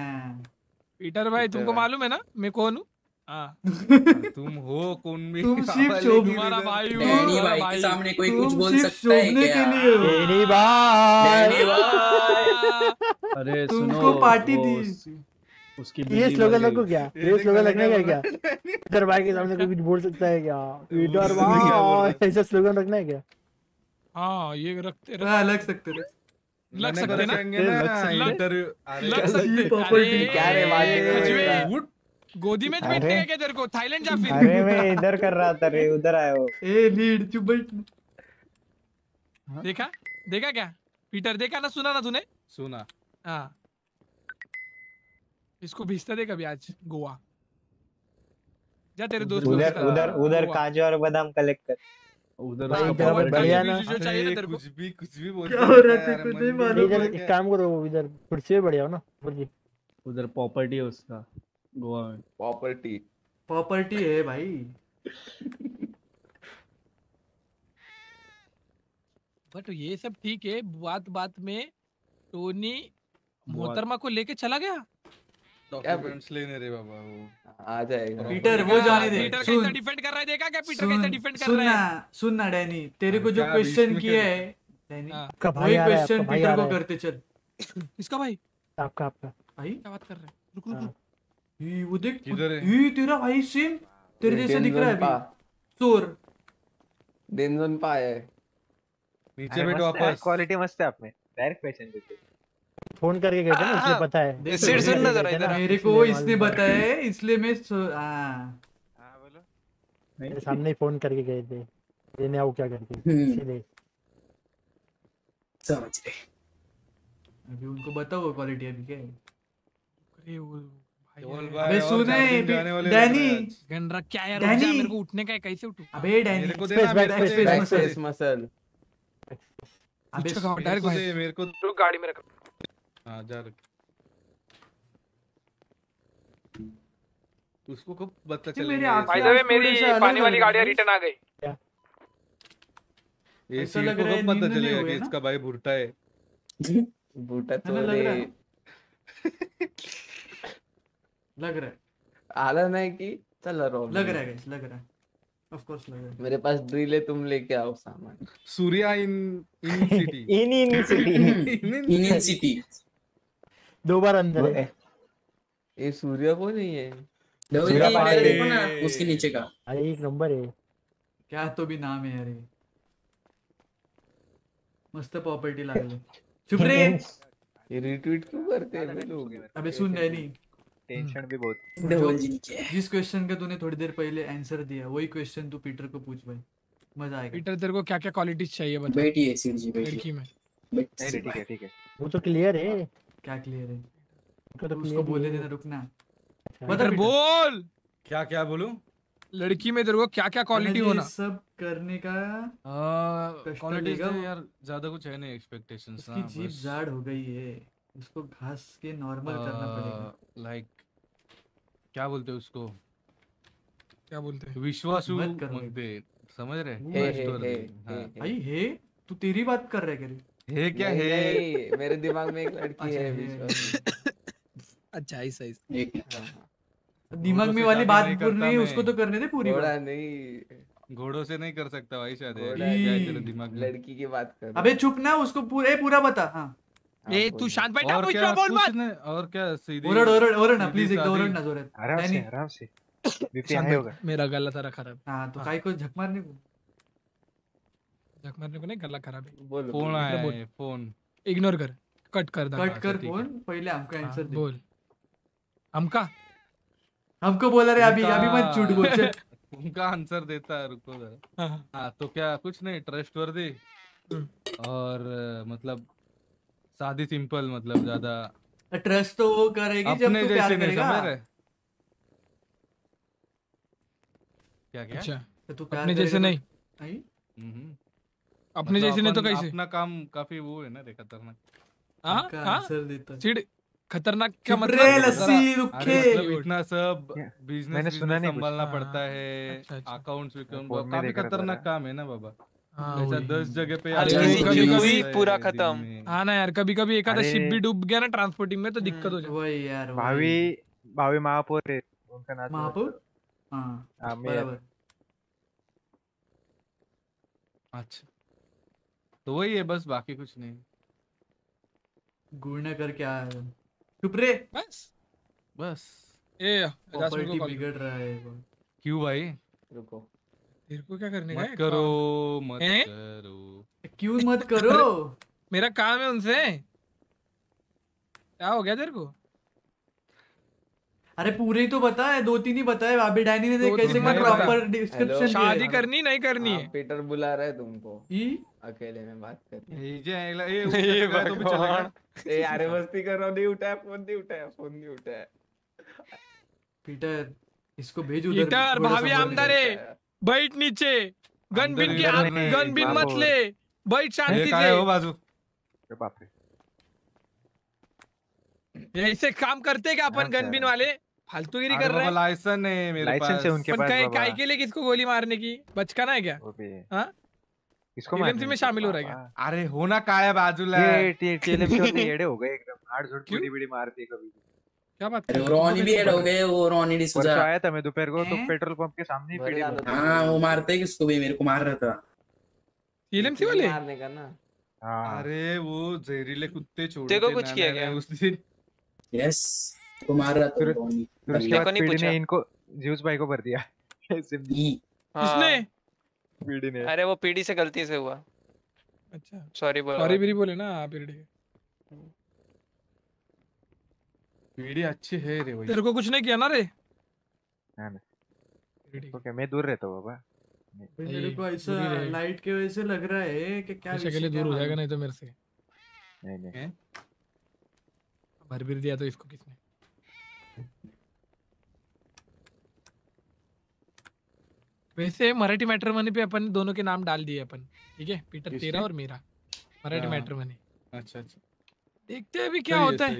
पीटर भाई तुमको मालूम है ना मैं कौन हूँ? तुम हो कौन में? तुम सिर्फ तुम्हारा भाई हो। डैनी भाई के सामने कोई कुछ बोल सकता है क्या? डैनी भाई अरे तुमको पार्टी दी उसकी। ये स्लोगन लगो क्या? ये स्लोगन लगने का क्या? पीटर भाई के सामने कोई कुछ बोल सकता है क्या? पीटर भाई ऐसा स्लोगन रखना है क्या? हाँ ये रखते लग सकते थे, लग सकते ना, लग सकते। गोदी में बैठने है क्या तेरे को? थाईलैंड जा फिर। अरे मैं इधर कर रहा था रे, उधर आया वो। ए लीड चुप बैठ। देखा देखा क्या पीटर? देखा ना, सुना ना तूने? सुना हाँ। इसको भेजता देखा भी आज गोवा। जा तेरे दोस्त उधर उधर उधर काजू और बादाम कलेक्ट कर उधर। बढ़िया ना, कुछ भी बोल। एक काम करो, वो इधर कुर्सी बढ़िया हो ना कुर्सी। उधर प्रॉपर्टी है उसका गोवा में। प्रॉपर्टी है भाई। बट ये सब ठीक है, बात में टोनी मोहतरमा को लेके चला गया। डॉक्यूमेंट्स लेने रे बाबा, वो आ जाएगा। पीटर वो जाने दे, पीटर कैसे डिफेंड कर रहा है देखा क्या? पीटर कैसे डिफेंड कर रहा है? सुनना डैनी, तेरे को जो क्वेश्चन किया है डैनी, वही क्वेश्चन पीटर को करते चल। किसका भाई? आपका भाई। क्या बात कर रहे हैं? रुक ये वो देख ये तेरा भाई सेम तेरे जैसा दिख रहा है अभी। चोर डेंजन पा है। नीचे बैठो वापस। क्वालिटी मस्त है आप में, डायरेक्ट क्वेश्चन देते। फोन करके गए थे ना, इसलिए पता है। सिर सुन ना जरा इधर, मेरे को इसने बताया है इसलिए मैं हां बोलो। मेरे सामने ही फोन करके गए थे लेने आओ क्या करके, इसीलिए समझ ले। अभी उनको बताओ क्वालिटी अभी क्या है। अबे सुने डैनी, गंडरा क्या यार? मेरे को उठने का है, कैसे उठूं? अबे डैनी मेरे को दे बैक मसल। अबे डायरेक्ट दे मेरे को, तो गाड़ी में रख। हां जा रख। उसको कब पता चला? बाय द वे मेरी पानी वाली गाड़ी रिटर्न आ गई। ये सब कब पता चलेगा कि इसका भाई भूटा है? भूटा तो है लग रहा है। आला नहीं कि चला रहा लग रहा है ऑफ कोर्स लग रहा है। मेरे पास ड्रिल है, तुम लेके आओ सामान। सूर्या इन सिटी दो बार अंदर है। ये सूर्या को नहीं है, सूर्या पांडे देखो ना उसके नीचे का। अरे एक नंबर है क्या तो भी नाम है यार। मस्त प्रॉपर्टी लागली। चुप रे, ये रीट्वीट क्यों करते हैं लोग? अबे सुन नहीं, टेंशन भी बहुत। जिस क्वेश्चन का तूने थोड़ी देर पहले आंसर दिया वही क्वेश्चन तू पीटर को पूछ भाई, मजा आएगा। पीटर तेरे को क्या क्या क्वालिटीज चाहिए बता? बैठिए सिर जी, बैठिए में। ठीक है वो तो क्लियर है। क्या क्लियर है? तो उसको बोलने देना, रुकना बता। बोल क्या बोलूं? लड़की में तेरे को क्या क्या क्वालिटी होना? सब करने का क्वालिटी यार ज्यादा कुछ है नहीं। एक्सपेक्टेशंस ना, जीभ जाड़ हो गई है उसको, घास के नॉर्मल करना पड़ेगा। लाइक क्या बोलते हैं उसको? क्या बोलते हैं? विश्वासू मंगते, समझ रहे भाई? हे तू तेरी बात कर रहे करे हे क्या है? मेरे दिमाग में एक लड़की है विश्वासू। अच्छा ऐसा एक दिमाग में वाली बात पूरी, उसको तो करने दे पूरी बात। नहीं घोड़ों से नहीं कर सकता भाई, शायद दिमाग लड़की की बात कर। अबे चुप ना, उसको पूरा बता। हाँ ए तू शांत बैठ ना, कुछ बोल मत। और क्या सीधी ओरड ना प्लीज, एक दो ओरड ना जोरे। आराम से बीपी हाई होगा। मेरा गला सारा खराब। हां तो काई को झक मारने को नहीं, गला खराब है। फोन आया है, फोन इग्नोर कर, कट कर फोन। पहले हमका आंसर दे। बोल हमको बोला रे, अभी मत झूठ बोल। उनका आंसर देता है, रुको जरा। हां तो क्या? कुछ नहीं, ट्रस्टवर्दी और मतलब सादी सिंपल, मतलब ज्यादा ट्रस्ट तो वो करेगी जब तू प्यार करेगा। क्या अच्छा तो प्यार अपने जैसे नहीं अपने जैसे नहीं तो कैसे? अपना काम काफी वो है ना, खतरनाक। हां हां सर देता। चिड़ खतरनाक क्या मतलब इतना सब बिजनेस संभालना पड़ता है, अकाउंट्स काफी खतरनाक काम है ना बाबा। हाँ 10 जगह पे कभी कभी पूरा खत्म। हाँ ना यार, कभी कभी एक आधा शिप भी डूब गया ना ट्रांसपोर्टिंग में तो दिक्कत हो जाती है यार। भावी भावी महापौर है उनका नाम, महापौर। हाँ बराबर। अच्छा तो वही है बस, बाकी कुछ नहीं। गुड़ने करके आया चुप रे, बस बस। ए प्रॉपर्टी बिगड़ रहा है क्यों भाई? रुको, तेरे को क्या करने का है? मत करो क्यों मत करो? मेरा काम है उनसे। क्या हो गया तेरे को? अरे पूरे ही तो बताए, 2-3 ही बताए। भाभी डायनी ने तो कैसे प्रॉपर डिस्क्रिप्शन। शादी करनी नहीं करनी है? पीटर बुला रहा है तुमको, अकेले में बात करते। अरे मस्ती कर रहा हूँ, नहीं उठाया फोन, नहीं उठाया फोन, नहीं उठाया। पीटर इसको भेजो। पीटर भाभी आमदार है, बैठ नीचे, गन बिन मत ले, बैठ शांति से। बाजू ऐसे काम करते क्या अपन? गनबिन वाले फालतूगिरी कर रहे हैं। लाइसेंस है मेरे पास, उनके पास। काहे के लिए किसको गोली मारने की? बचकाना है क्या? हाँ इसको टीएमसी में शामिल हो रहा है क्या? अरे होना काया बाजूला टीएमसी हो गए एकदम। 8 झूठ बड़ी बड़ी मारती है कभी। क्या बात है, रोनी भी ऐड हो गए। वो रोनी डिसूजा आया था मैं दोपहर को, तो पेट्रोल पंप के सामने ही। हां वो मारते है किसको भी, मेरे को मार रहा था टीएमसी वाले मारने का ना। अरे वो जहरीले कुत्ते छोड़ देखो कुछ किया गया उस दिन। यस तो मार रहा था रोनी, उसको नहीं पूछा। इनको ज्यूस भाई को भर दिया किसने? पीडी ने। अरे वो पीडी से गलती से हुआ। अच्छा सॉरी बोला, सॉरी भी बोले ना पीडी। पीडी अच्छे है रे भाई, तेरे को कुछ नहीं किया ना रे। ना ना ओके, मैं दूर रहता हूं बाबा। मेरे को ऐसा लाइट के वजह से लग रहा है कि क्या शक्ल दूर हो जाएगा, नहीं तो मेरे से नहीं नहीं भर भी दिया तो इसको किसने। वैसे मराठी मैट्रिमनी पे अपन दोनों के नाम डाल दिए अपन, ठीक है? पीटर तेरा और मेरा मराठी मैट्रिमनी। अच्छा अच्छा देखते हैं अभी क्या होता है।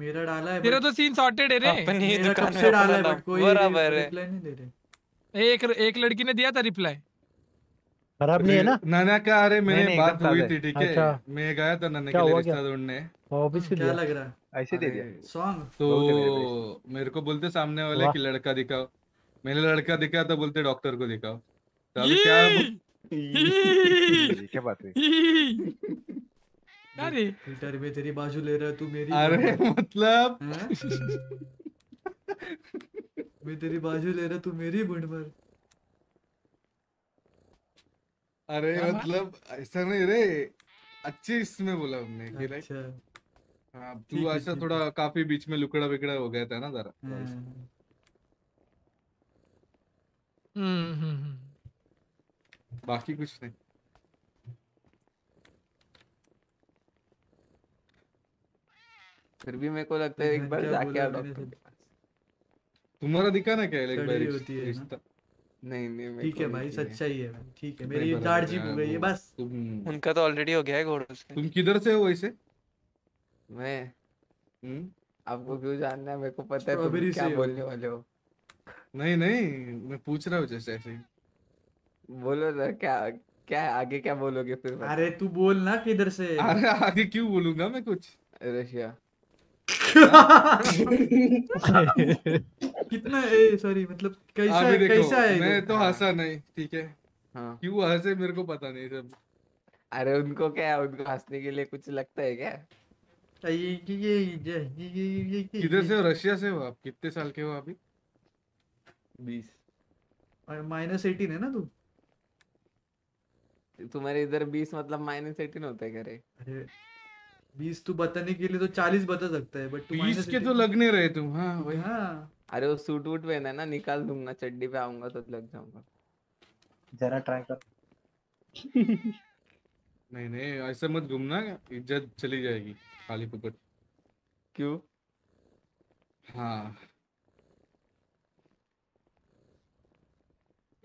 मेरा डाला है, तेरा तो सीन सॉर्टेड है रे। अपनी दुकान से डाला है, बट कोई रिप्लाई नहीं दे रहे। एक लड़की ने दिया था रिप्लाई, खराब नहीं है ना? नाना का अरे मैंने बात हुई थी, ठीक है? मैं गया था नाना के लिए रिश्ता ढूंढने। ऑफिस के क्या लग रहा है ऐसे दे दिया सॉन्ग? तो मेरे को बोलते सामने वाले कि लड़का दिखाओ, मैंने लड़का दिखाया तो बोलते डॉक्टर को दिखाओ। तो क्या क्या बात है? अरे ट्विटर में तेरी बाजू ले रहा है तू मेरी। अरे मतलब मैं तेरी बाजू ले रहा तू मेरी बुंड मार। अरे मतलब ऐसा नहीं रे, अच्छे इसमें बोला हमने। अच्छा हाँ तू ऐसा थोड़ा काफी बीच में लुकड़ा बिकड़ा हो गया था ना जरा। बाकी कुछ नहीं। फिर भी मेरे को लगता है एक बार जाके आ डॉक्टर के पास। तुम्हारा दिखा ना क्या एक बार रिश्ता? नहीं नहीं ठीक है भाई, सच्चाई है ठीक है। मेरी जाड़ जीप हो गई है बस। उनका तो ऑलरेडी हो गया है घोड़ों से। तुम किधर से हो वैसे? मैं आपको क्यों जानना है? मेरे को पता है तुम क्या बोलने वाले हो। नहीं नहीं मैं पूछ रहा हूँ जैसे ऐसे ही बोलो ना। क्या क्या आगे क्या बोलोगे फिर? अरे तू बोल ना किधर से। अरे आगे क्यों बोलूंगा मैं कुछ? रशिया। कितना है सॉरी मतलब कैसा है? मैं तो हंसा नहीं, ठीक है? हाँ क्यों हंसे मेरे को पता नहीं सब। अरे उनको क्या, उनको हंसने के लिए कुछ लगता है क्या? किधर से हो? रशिया से हो आप? कितने साल के हो अभी? 20 और -18 है ना तू? तुम्हारे इधर 20 मतलब -18 होता है क्या रे? अरे 20 तू बताने के लिए तो 40 बता सकता है, बट 20 के तो लगने रहे तुम। हाँ वही हाँ। अरे वो सूट वूट पहना है ना, निकाल दूंगा। चड्डी पे आऊंगा तो लग जाऊंगा। जरा ट्राई कर। नहीं नहीं ऐसा मत घूमना, इज्जत चली जाएगी खाली पकड़। क्यों? हाँ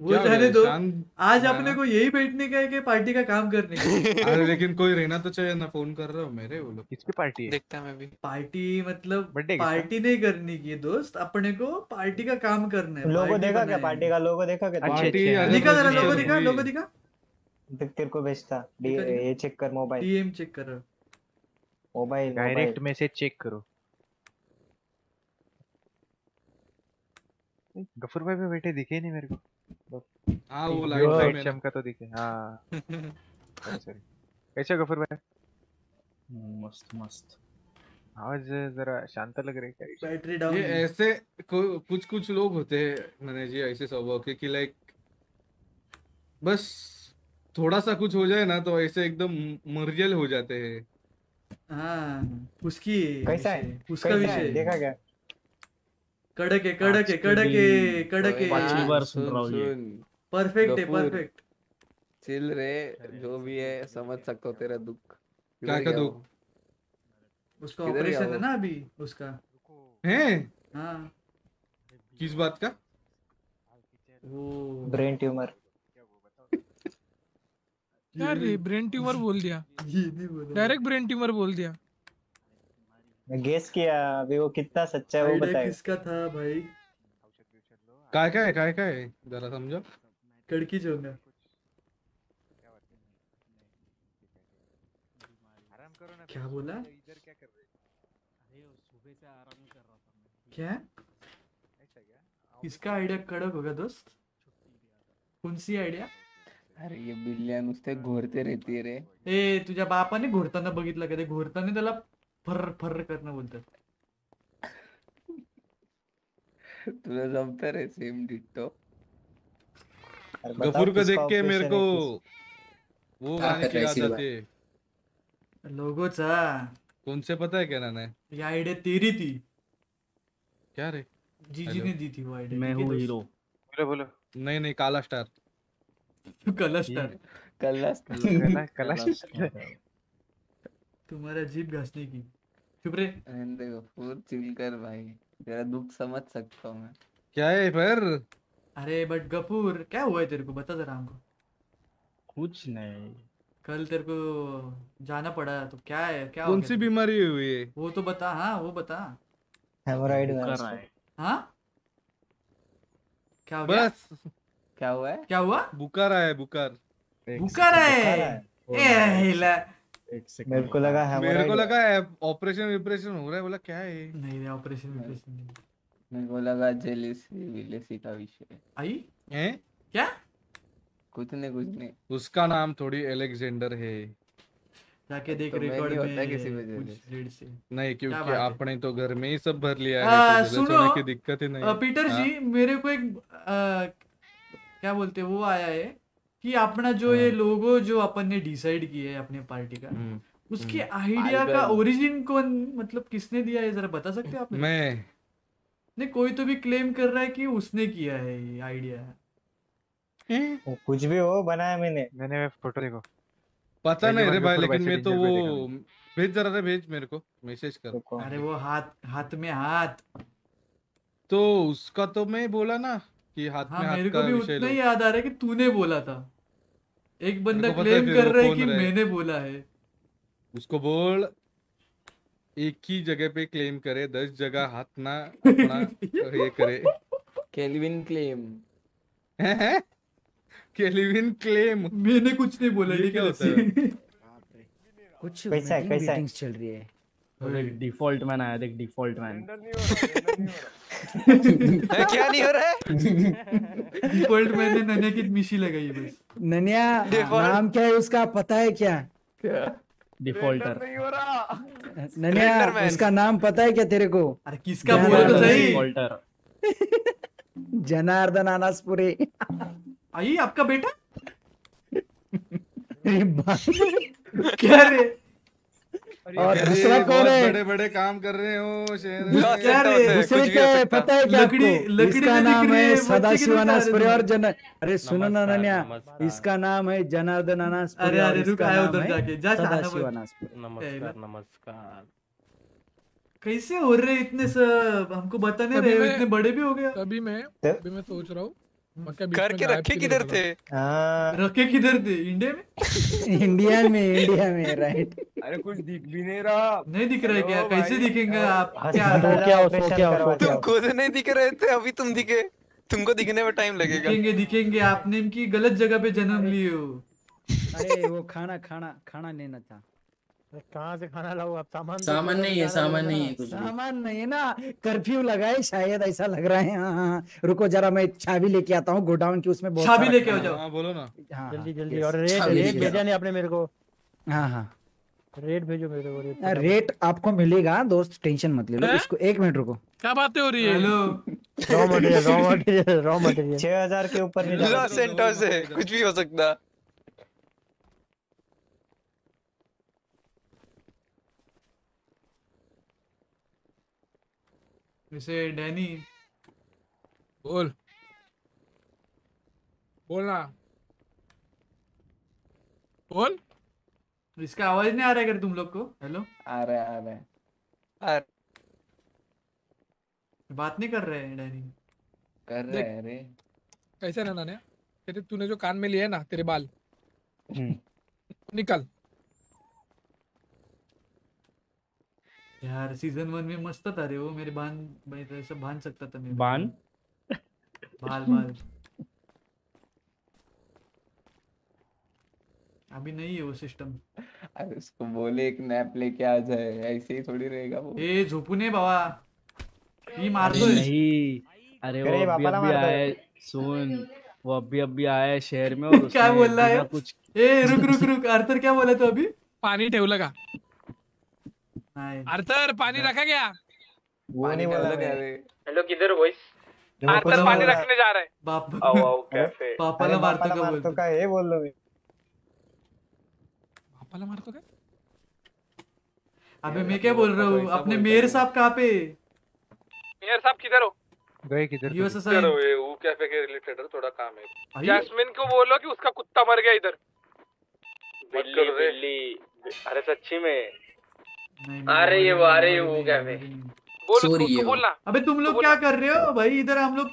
वो जाने दो, आज अपने को यही बैठने का है कि पार्टी का काम करने का। अरे लेकिन कोई रहना तो चाहिए ना। फोन कर रहा हूँ मेरे, वो लोग किसकी पार्टी है देखता मैं भी। पार्टी मतलब पार्टी नहीं करने की दोस्त, अपने को पार्टी का काम करना है। लोगो देखा क्या पार्टी का? लोगो देखा क्या? दिखा जरा, लोगो दिखा, लोगो दिखा। तेरे को भेजता, ये चेक कर मोबाइल, डीएम चेक कर, मोबाइल डायरेक्ट मैसेज चेक करो। गफूर भाई भी बैठे दिखे नहीं मेरे को। वो लाइट चमका तो दिखे। सॉरी। कैसा गफूर भाई? मस्त मस्त। आज जरा शांत लग रही है। Battery down. ये ऐसे कुछ कुछ लोग होते हैं मैंने जी ऐसे स्वभाव के कि लाइक बस थोड़ा सा कुछ हो जाए ना तो ऐसे एकदम मरियल हो जाते हैं। हाँ, उसकी कैसा है उसका विषय देखा क्या? कड़के कड़के कड़के कड़के परफेक्ट है, परफेक्ट। चिल रे, जो भी है समझ सकता हूँ तेरा दुख। क्या का दुख? उसका ऑपरेशन है ना अभी उसका। है? हाँ। किस बात का? वो ब्रेन ट्यूमर। यार ये ब्रेन ट्यूमर बोल दिया, डायरेक्ट ब्रेन ट्यूमर बोल दिया। मैं गेस किया अभी, वो कितना सच्चा है वो बताएगा। किसका था भाई? काय काय जरा समझो। कड़की जोंगा क्या बोला? इधर क्या कर रहे? अरे वो सुबह से आराम कर रहा था। क्या ऐसा? क्या इसका आइडिया कड़क होगा दोस्त। कौन सी आइडिया? अरे ये बिल्लियां नुसते घोरते रहती है रे। ए तुझ्या बापाने घोरताना बघितलं कधी? घोरताना त्याला फर्र फर्र करना बोलता। तुला जमता रे सेम डिट्टो। गफूर को देख के मेरे को वो गाने की याद आती है। लोगों सा कौन से पता है क्या नाम है? ये आइडिया तेरी थी क्या रे? जीजी ने दी थी वो आइडिया। मैं हूँ हीरो। बोलो बोलो। नहीं नहीं, काला स्टार। काला स्टार, काला स्टार, काला स्टार। तुम्हारा जीभ घासने की। चुप रे। गफूर चिल कर भाई, तेरा दुख समझ सकता हूँ मैं। क्या है पर? अरे बट गफूर क्या हुआ है तेरे को बता जरा हमको। कुछ नहीं, कल तेरे को जाना पड़ा तो क्या है? क्या कौन सी बीमारी हुई है वो तो बता। हाँ वो बता। हेमोराइड है। हाँ क्या हुआ? बस क्या हुआ है? क्या हुआ? बुखार आया है। बुखार आया है। मेरे को लगा ऑपरेशन विपरेशन हो रहा है। बोला क्या है? नहीं रे ऑपरेशन विपरेशन नहीं। मेरे को लगा जेलेसी विलेसी का विषय आई है क्या? कुछ नहीं। उसका नाम थोड़ी एलेक्जेंडर है। जाके देख रिकॉर्ड में होता है किसी वजह से नहीं, क्योंकि आपने तो घर में ही सब भर लिया है। सुनो की दिक्कत ही नहीं। पीटर जी मेरे को एक क्या बोलते वो आया है कि अपना जो ये लोगो जो अपन ने डिसाइड किया है अपने पार्टी का, उसके आइडिया का ओरिजिन कौन, मतलब किसने दिया है जरा बता सकते हो आप? मैं नहीं, कोई तो भी क्लेम कर रहा है कि उसने किया है ये आइडिया। कुछ भी हो बनाया मैंने फोटो देखो। पता नहीं रे भाई, लेकिन मैं तो वो भेज जरा रे, भेज मेरे को मैसेज कर। अरे वो हाथ में हाथ तो उसका तो मैं बोला ना कि हाथ में हाथ का विषय। नहीं याद आ रहा है कि तूने बोला था। एक बंदा क्लेम कर रहा है कि मैंने बोला है। उसको बोल एक ही जगह पे क्लेम करे, 10 जगह हाथ ना अपना ये करे। केल्विन क्लेम है? Kelvin claim. मैंने कुछ नहीं बोला। ये क्या होता है? कुछ कैसा चल रही है? डिफॉल्ट मैन आया देख। डिफॉल्ट मैन क्या नहीं हो रहा है? डिफॉल्ट मैन ने नन्या की मिशी लगाई बस। नन्या नाम क्या है उसका पता है क्या? डिफॉल्टर नहीं हो रहा। नन्या उसका नाम पता है क्या तेरे को? अरे किसका बोला तो सही। डिफॉल्टर जनार्दन अनासपुरे। आई आपका बेटा? क्या रे? और दूसरा कौन है? बड़े-बड़े काम कर रहे हो शहर में। दूसरे क्या है पता है क्या आपको? इसका नाम है सदाशिव अनासपुरे और जन। अरे सुनो ना नन्या, इसका नाम है जनार्दन अनासपुरे। अरे रुक, आया उधर जाके जा। सदाशिव अनासपुरे। नमस्कार नमस्कार। कैसे हो रहे इतने सब? हमको बताने रहे, इतने बड़े भी हो गए। अभी मैं सोच रहा हूँ करके रखे किधर थे? रखे किधर थे? इंडिया में? इंडिया में राइट। अरे कुछ दिख भी नहीं रहा। नहीं दिख रहा क्या? कैसे दिखेंगे आप? क्या तुम खुद नहीं दिख रहे थे, अभी तुम दिखे। तुमको दिखने में टाइम लगेगा। दिखेंगे आपने इनकी गलत जगह पे जन्म लिए हो। अरे वो खाना खाना खाना लेना था। कहाँ से खाना लाओ आप? सामान नहीं है, सामान नहीं है ना। कर्फ्यू लगाए शायद, ऐसा लग रहा है। हाँ, रुको जरा मैं चाबी लेके आता हूँ गोडाउन की, उसमें बहुत चाबी लेके आ जाओ। बोलो ना जल्दी जल्दी। और रेट भेजा नहीं आपने मेरे को। हाँ हाँ रेट भेजो मेरे को। रेट आपको मिलेगा दोस्त, टेंशन मत ले लो। इसको 1 मिनट रुको। क्या बातें हो रही है? रॉ मटेरियल 6000 के ऊपर कुछ भी हो सकता। डैनी बोल। इसका आवाज नहीं आ रहा है अगर तुम लोग को। हेलो आ रहा है। बात नहीं कर रहे हैं डैनी। कर रहे हैं। अरे कैसे रहना ना तेरे? तूने जो कान में लिया है ना तेरे बाल निकल यार। सीजन 1 में मस्त था रे वो। मेरे बाल भाई तो ऐसा बांध सकता था मेरे बाल। अभी नहीं है वो सिस्टम। अरे उसको बोले एक नैप लेके आ जाए, ऐसे ही थोड़ी रहेगा वो। ए झोपुने बाबा ये मार दो। नहीं अरे वो अभी आया, सुन वो अभी आया शहर में और क्या बोल रहा है कुछ। ए रुक आर्थर क्या बोला तो? अभी पानी ठेवला का आर्थर? पानी रखा गया? पानी गया। हेलो किधर वॉइस? आर्थर पानी रखने जा रहा है। आओ कैफे। पापाला मारतो का ये बोल लो। पापाला मारतो का? अबे मैं क्या बोल रहा हूँ? अपने मेयर साहब कहाँ पे? मेयर साहब किधर हो? गए किधर? वो कैफे के रिलेटेड थोड़ा काम है। जैस्मिन को बोलो कि उसका कुत्ता मर गया इधर। अरे सच्ची में आ रही है वो कैफे। बोलना। अबे तुम लोग क्या कर रहे हो भाई? इधर हम लोग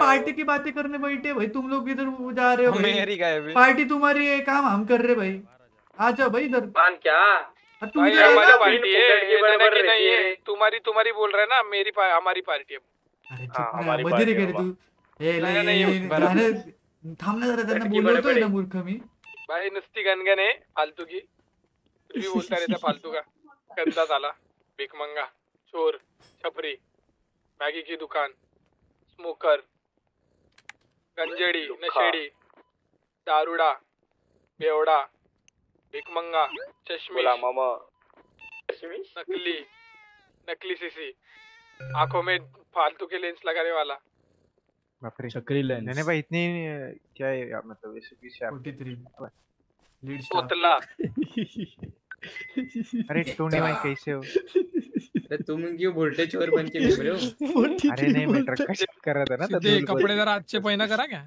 पार्टी की बातें करने बैठे भाई। तुम लोग इधर जा रहे हो, पार्टी तुम्हारी है, काम हम कर रहे भाई। आ जाओ भाई इधर। क्या पार्टी है तुम्हारी? तुम्हारी बोल रहे ना, मेरी हमारी पार्टी है। तू थामना मूर्ख मी भाई। नुस्ती गनगन है फालतू की, भी बोलता रहता फालतू का। गंदा साला, भिखमंगा, चोर, छपरी, मैगी की दुकान, स्मोकर, गंजेड़ी, नशेड़ी, दारूड़ा, बेवड़ा, भिखमंगा, चश्मी, नकली सीसी, आंखों में फालतू के लेंस लगाने वाला, चक्री लेंस। मैंने भाई इतनी क्या है मतलब अरे टोनी भाई कैसे हो? अरे तुम क्यों बोलते चोर बन के घूम रहे हो? अरे नहीं मैं ट्रक का चेक कर रहा था ना। तो कपड़े जरा अच्छे पहना करा क्या?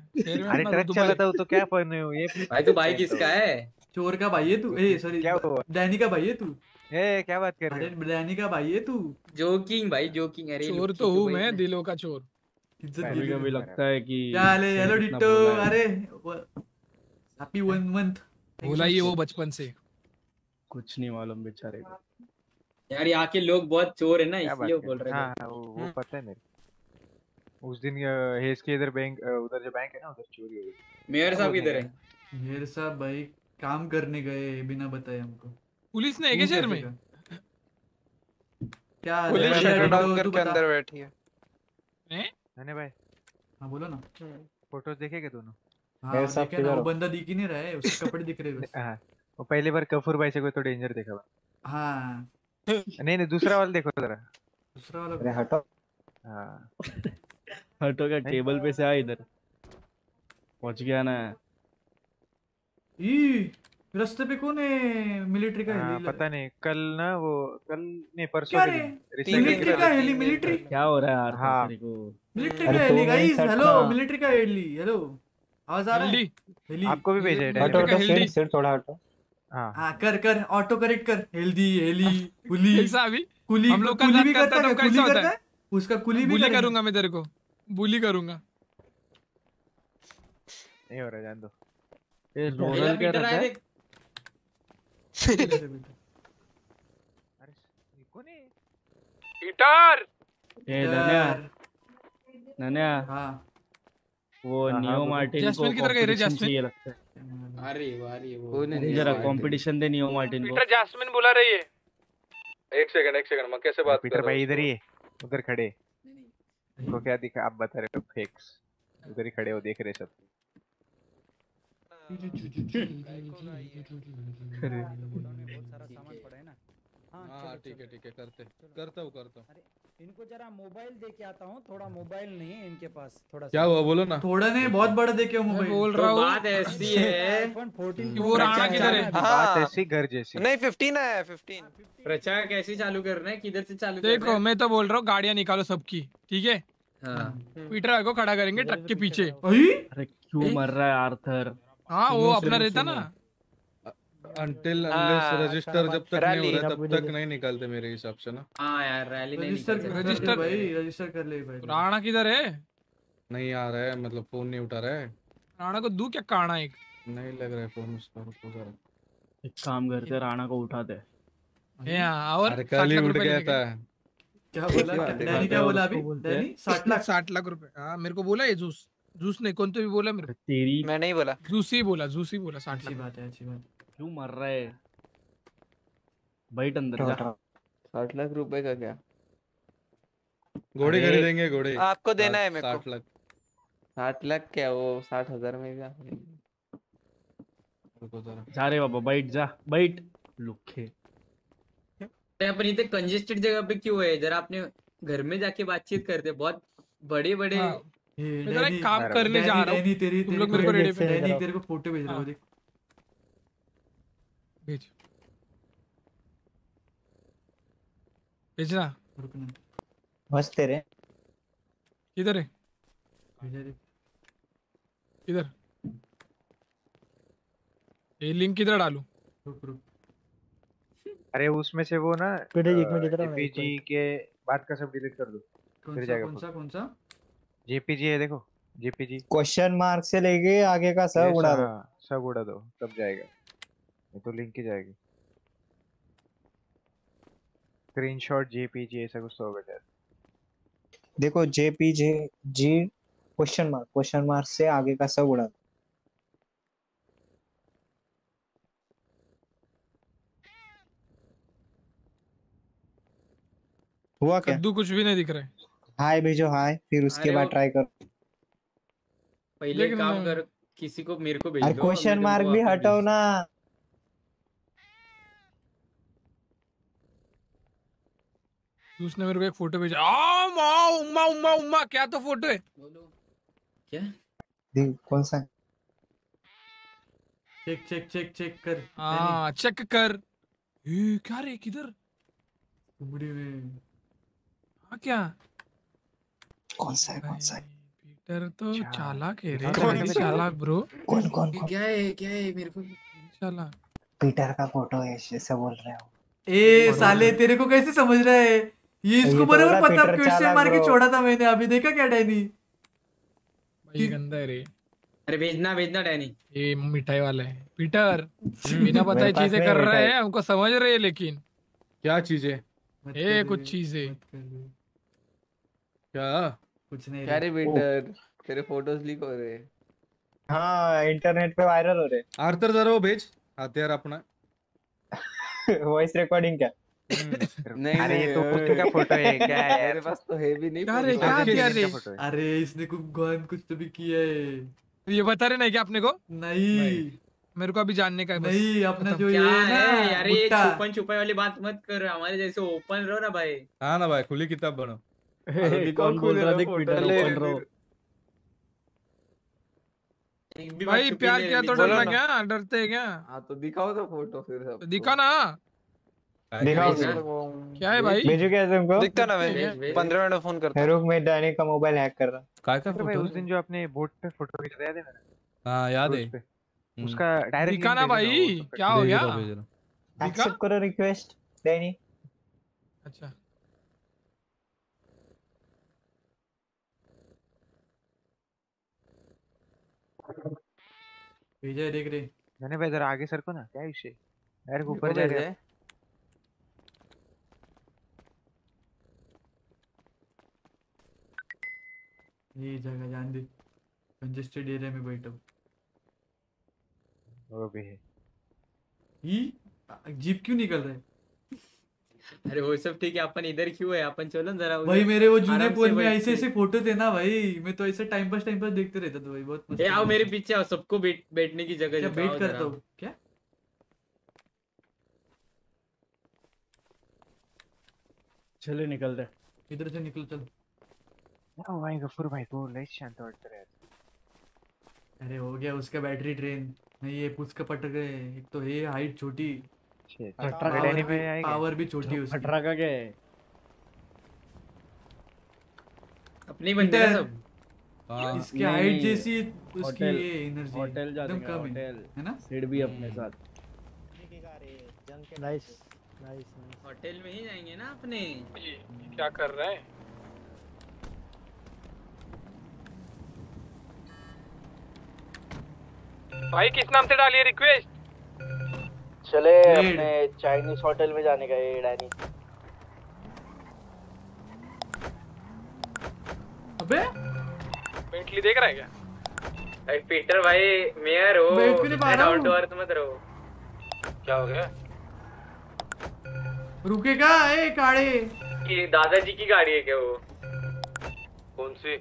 अरे ट्रक चलाता हो तो क्या पहने हो? ये भाई तो भाई किसका है? चोर का भाई है तू। ए सॉरी डैनी का भाई है तू। ए क्या बात कर रहे हो? डैनी का भाई है तू। जोकिंग भाई जोकिंग। अरे चोर तो हूँ मैं, दिलों का चोर। कभी लगता है कि हेलो डिट्टो। अरे हैप्पी 1 मंथ। भूला ही वो बचपन से। कुछ नहीं मालूम बेचारे को यार। यहाँ के लोग बहुत चोर है ना, इसलिए बोल रहे हैं। हाँ, वो पता है मेरे। उस दिन हेस के इधर बैंक, उधर जो बैंक है ना उधर चोरी हो गई। मेयर साहब किधर है? मेयर साहब भाई काम करने गए बिना बताए हमको। पुलिस ने एक शहर में क्या अंदर बैठी है। हाँ बोलो ना। फोटो देखेगा दोनों। वो बंदा दिख ही नहीं रहा है, उसके कपड़े दिख रहे बस। वो पहले बार कफूर भाई से कोई तो डेंजर देखा भाई। हाँ नहीं दूसरा वाला देखो जरा। दूसरा वाला अरे हटो। हाँ हटो का टेबल पे से आ इधर पहुंच गया ना। ई रास्ते पे कौन है? मिलिट्री का हेली। पता नहीं कल ना वो परसों मिलिट्री का हेली। मिलिट्री क्या हो रहा है यार? हाँ मिलिट्री का हेली गाइस। हेलो मिलिट्री का हेली। हेलो आवाज आ रही है? आपको भी भेजा है। ऑटो का सिर थोड़ा हटो। हां कर ऑटो करेक्ट कर। हेल्दी हेली कुली ऐसा अभी कुली हम लोग का करता है। उसका कुली भी करूंगा मैं तेरे को, बुली करूंगा। नहीं हो रहा, जान दो। ये लोरल क्या रहता है? अरे ये कौन है? पीटर। ये नन्या। नन्या। हाँ। वो नियो मार्टिन को ये लगता है। अरे वारी वो नहीं जरा कंपटीशन दे नियो मार्टिन को। पीटर जैस्मिन बोला रही है। एक सेकंड मैं कैसे बात करूं? पीटर भाई इधर ही है, उधर खड़े। तो क्या दिखा आप बता रहे हो? फेक्स उधर ही खड़े हो, देख रहे सब। ठीक है ठीक है, करता हूँ। इनको जरा मोबाइल दे के आता हूँ, थोड़ा मोबाइल नहीं है इनके पास, थोड़ा क्या हुआ बोलो ना। थोड़ा नहीं, बहुत बड़ा दे के मोबाइल बोल रहा हूँ। बात ऐसी है वो राणा किधर है? बात ऐसी घर जैसी नहीं। 15 है 15। प्रचार कैसी चालू करना है, किधर से चालू? देखो मैं तो बोल रहा हूँ गाड़ियाँ निकालो सबकी, ठीक है? पीटर को खड़ा करेंगे ट्रक के पीछे। अरे क्यों मर रहा है आर्थर? हाँ वो अपना रहता ना। Until unless रजिस्टर जब तक नहीं हो रहा तब तक नहीं निकालते मेरे हिसाब से ना। हाँ यार रैली नहीं रजिस्टर भाई, रजिस्टर कर ले भाई। राणा किधर है? नहीं आ रहा है, मतलब फोन नहीं उठा रहा है। राणा को दू क्या काना, एक नहीं लग रहा है फोन उसका। एक काम करते राणा को उठाते। और खाली उठ गया था। क्या बोला डैनी? क्या बोला अभी डैनी? 60 लाख रुपए। हाँ मेरे को बोला ये जूस नहीं कौन तो भी बोला मेरे को। तेरी मैं नहीं बोला, जूसी बोला 60 लाख। बात है अच्छी बात। क्यों मर रहा है? बैठ अंदर जा। 60 लाख रुपए का क्या? घोड़े खरीदेंगे घोड़े। आपको देना है मेरे को 60 लाख। 60 लाख क्या, वो 60,000 में भी जा रे बाबा। बैठ जा, बैठ लुखे। अपन इतने कंजेस्टेड जगह पे क्यों है? जरा अपने घर में जाके बातचीत करते। बहुत बड़े बड़े काम करने जा रहा हूँ। तेरे को फोटो भेज रहा हूँ, देख भेजना। बस तेरे किधर है? इधर ये लिंक किधर डालू? अरे उसमें से वो ना जेपीजी के बात का सब डिलीट कर दो। कौन सा जेपीजी है? देखो जेपीजी क्वेश्चन मार्क से लेके आगे का सब उड़ा दो, तब जाएगा। ये तो लिंक ही जाएगी। स्क्रीनशॉट जेपीजी ऐसा कुछ होगा शायद। देखो जेपीजी जी क्वेश्चन मार्क से आगे का सब उड़ा दो। हुआ क्या? कद्दू कुछ भी नहीं दिख रहा है। हाय भेजो हाय, फिर उसके बाद ट्राई करो। पहले काम कर, किसी को मेरे को भेज दो। क्वेश्चन मार्क भी हटाओ ना। उसने मेरे को एक फोटो भेजा। उम्मा क्या तो फोटो है बोलो। क्या देख कौन सा? चेक कर। हाँ चेक कर। ये क्या रे किधर में? हाँ क्या कौन सा है? पीटर तो चालाक है रे, चालाक ब्रो। कौन क्या है मेरे को चालाक? पीटर का फोटो है ऐसे बोल रहे हो? ए साले तेरे को कैसे समझ रहा है ये? इसको बराबर पता, क्वेश्चन मार के छोड़ा था मैंने। अभी देखा क्या डैनी? भाई गंदा है रे। अरे भेजना डैनी, ये मिठाई वाला है। पीटर बिना बताए चीजें कर रहा है, हमको समझ रहे है। लेकिन क्या चीजें? ए कुछ चीजें क्या? कुछ नहीं। अरे बिल्डर तेरे फोटोज लीक हो रहे हैं। हाँ इंटरनेट पे वायरल हो रहे। आर्थर जरा वो भेज हथियार अपना। वॉइस रिकॉर्डिंग क्या? नहीं अरे ये तो कुत्ते का फोटो है क्या? मेरे पास तो है भी नहीं। क्या रे? अरे इसने कुछ तो भी किया है। ये बता रहे ना क्या अपने को? नहीं मेरे को अभी जानने का नहीं अपना जो ये ना। यार ये छुपन छुपाई वाली बात मत कर, हमारे जैसे ओपन रहो ना भाई। हाँ ना भाई खुली किताब बनो। भाई प्यार किया तो डरना क्या? डरते है क्या? हाँ तो दिखाओ तो फोटो फिर दिखा ना। दिखाओ क्या है भाई? भेजो क्या तुमको? दिखता ना मैं 15 मिनट फोन करता। रुक मैं डैनी का मोबाइल हैक कर रहा। काय का फोटो? उस दिन जो आपने बोट पे फोटो खींचा याद है? हाँ याद है। उसका डायरेक्ट दिखाना भाई। क्या हो गया? एक्सेप्ट करो रिक्वेस्ट डैनी। अच्छा विजय देख रही मैंने भाई, जरा आगे सर को ना क्या विषय यार ऊपर जा रहे हैं। ये जगह जान दे, कंजेस्टेड एरिया में बैठा हूं। वो भी है ये जीप क्यों निकल रहा है? अरे वो सब ठीक है, अपन इधर क्यों है? अपन चलो जरा भाई, मेरे वो जूने फोन में ऐसे ऐसे फोटो थे ना भाई, मैं तो ऐसे टाइम पास देखते रहता था भाई। बहुत आओ मेरे पीछे आओ, सबको बैठने की जगह वेट करता हूं। क्या चले निकल दे इधर से, निकल चल। ओ भाई गफूर भाई तो ले शांत होते रहे। अरे हो गया उसका बैटरी ड्रेन, नहीं ये पुचका पटक गए। एक तो ये हाइट छोटी, पावर भी छोटी उसकी। अपनी बनते हैं सब। इसकी हाइट जैसी उसकी ये एनर्जी एकदम कम है ना। सीट भी अपने साथ। Nice nice. होटल में ही जाएंगे ना अपने। क्या कर रहा है? भाई किस नाम से डाली है रिक्वेस्ट? चले अपने चाइनीज होटल में जाने का ये डायनी। अबे बेंटली देख रहा है क्या? अरे पीटर भाई मेयर हो, आउट ऑफ अर्थ मत रहो। क्या हो गया? रुकेगा ए काड़े। ये दादाजी की गाड़ी है क्या? वो कौन सी?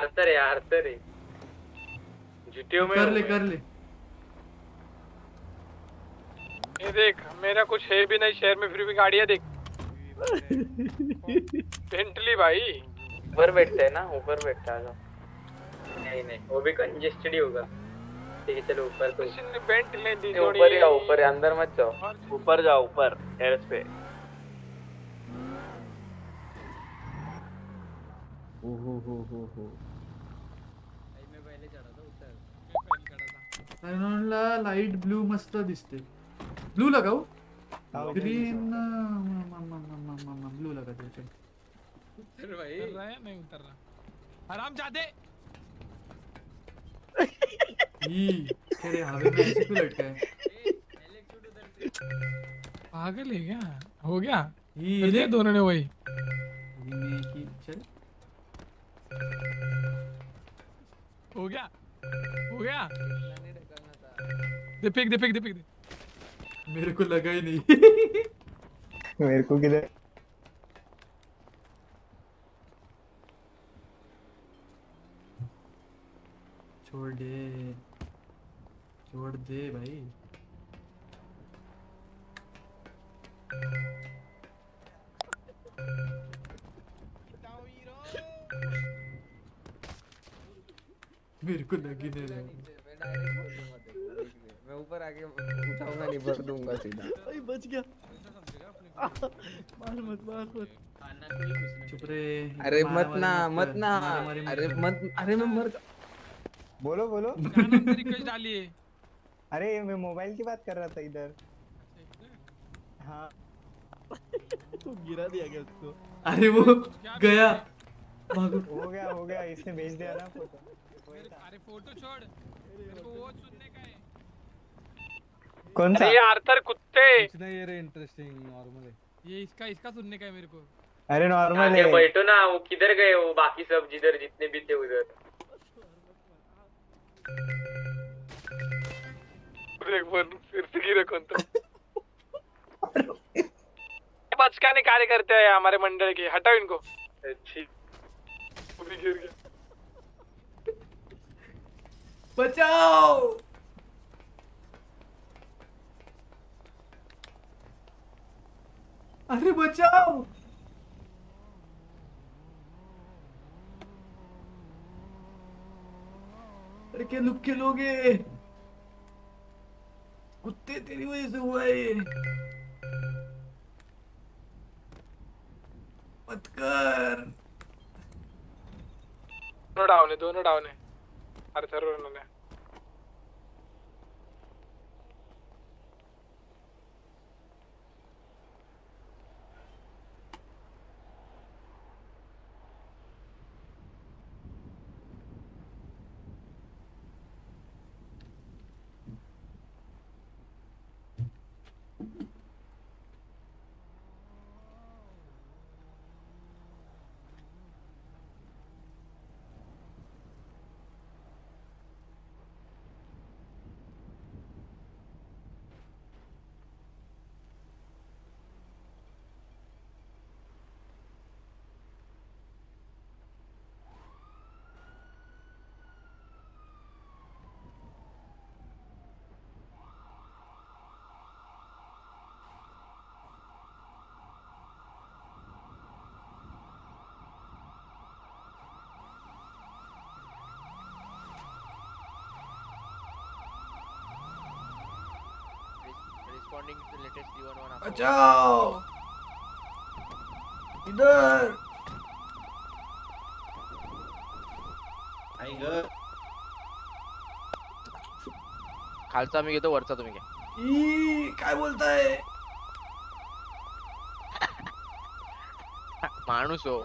आर्थर है जीटीओ में। कर ले ये देख, मेरा कुछ है भी नहीं शहर में, फिर भी गाड़ियाँ देख। बेंटली भाई ऊपर बैठते है ना, ऊपर बैठता है। नहीं वो भी कंजेस्टेड ही होगा। ठीक है चलो ऊपर तो बेंटली ऊपर अंदर मत जाओ, ऊपर जाओ ऊपर टेरेस पे। हो मैं पहले चढ़ा था ऊपर। अनोनला लाइट ब्लू मस्त दिसते। ब्लू लगाओ ग्रीन ना मामा ब्लू लगा दे। चल भाई उतर रहा है, नहीं उतर रहा आराम जादे। ई तेरे हवा में ऐसे क्यों लटका है? एलेक्ट्रोड उधर से पागल है क्या? हो गया ये दोनों ने भाई ये की। चल हो गया दे पिक मेरे को लगा ही नहीं। मेरे को किधर? छोड़ दे भाई। मेरे को लगी नहीं रहा। मैं ऊपर आके उठाऊंगा नहीं, भर दूंगा सीधा। भाई बच गया। मार मत चुप रे। अरे मत ना अरे मैं मर। बोलो क्या नाम तेरी रिक्वेस्ट डाली है? अरे मैं मोबाइल की बात कर रहा था इधर। हाँ तू गिरा दिया क्या उसको? अरे वो गया हो गया इसने भेज दिया ना फोटो। अरे फोटो छोड़, मेरे को वो सुनने का है। कौन सा? ये आर्थर कुत्ते इतना ये रे इंटरेस्टिंग नॉर्मल है। ये इसका सुनने का है मेरे को। अरे नॉर्मल है, बैठो ना। वो किधर गए वो बाकी सब? जिधर जितने भी थे उधर। ब्रेक बन फिर से गिरा कौन तो। बचकाने कार्य करते हैं हमारे मंडल के। हटाओ इनको। अच्छी पूरी गिर गया। बचाओ। अरे बचाओ। अरे क्या लुक खेलोगे? कुत्ते तेरी वजह से हुआ ये। मत कर। दोनों डाउन है। अरे जरूर उन्होंने responding to latest D11 आपको। बचाओ इधर आएगा खालसा मी घेतो वरचा तुम्ही घ्या। ई काय बोलताय माणूस हो।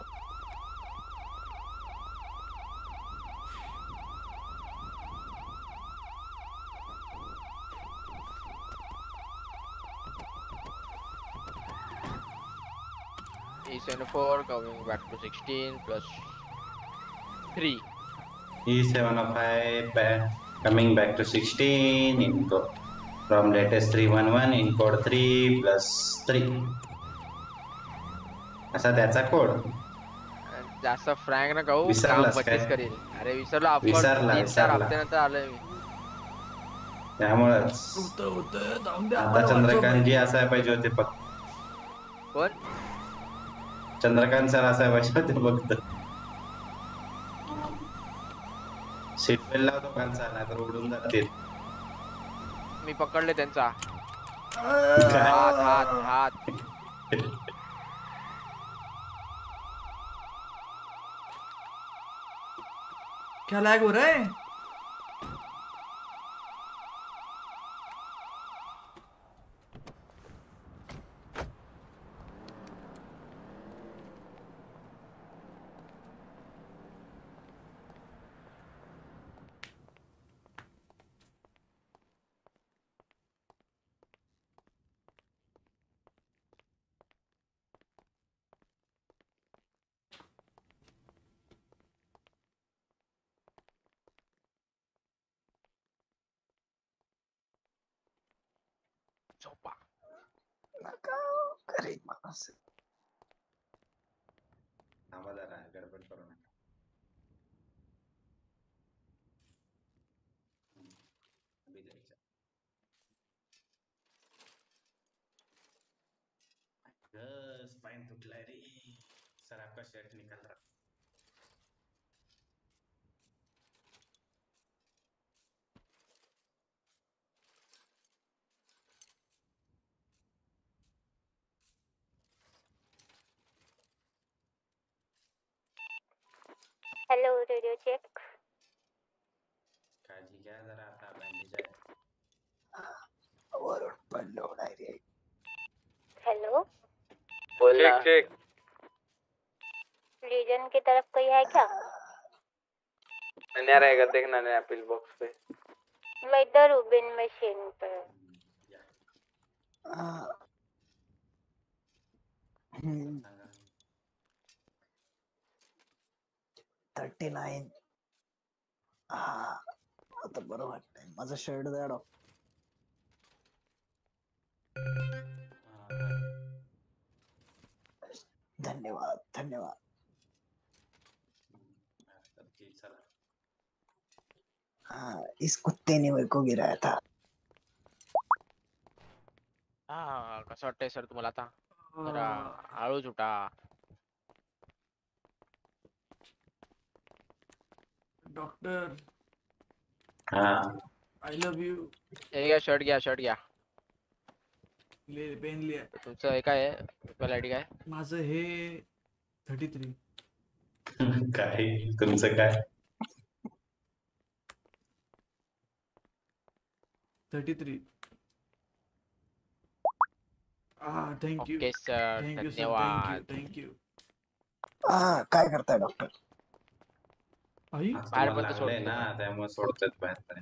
E74 coming back to 16 plus 3. E75 coming back to 16 in code from latest 311 in code 3 plus 3. असा त्याचा कोड जास्त फ्रँक ना कहू काम पटकेस करेल। अरे विसरलो आपण चार हफ्त्यानंतर आलोय मी त्यामुळेच आता चंद्रकांत जी असाय पाहिजे होते फक्त। कोण चंद्रकांत सर असाय पाहिजे होते फक्त। सीट बेल्ट लावतो कांचा नाहीतर उडून जातील। मी पकडले त्यांचा हात हात हात क्या लैग हो रहा है? स्पाइन दुखला रे सर आपका शर्ट निकल रहा। हेलो रेडियो चेक काजी क्या जरा आता बंद जाए और बंद हो रहा है। हेलो बोला चेक चेक लीजन की तरफ कोई है क्या? नया रहेगा देखना नया पिल बॉक्स पे। मैं इधर हूँ बिन मशीन पे। आ 39 आता बरं वाटतंय माझा शर्ट द्या डॉ। धन्यवाद धन्यवाद। इस कुत्ते ने मेरे को गिराया था। कसं वाटतंय सर तुम्हाला आता? जरा आळू झुटा डॉक्टर। हाँ आई लव यू। ये शर्ट गया शर्ट गया ले पहन लिया। तुमचं हे काय आहे पहला आयडी काय? माझं हे 33 काय तुमचं काय? 33 थैंक यू। ओके सर धन्यवाद थैंक यू। काय करताय डॉक्टर? बाहर बंद सोडले ना त्यामुळे सोडतात बाहेर।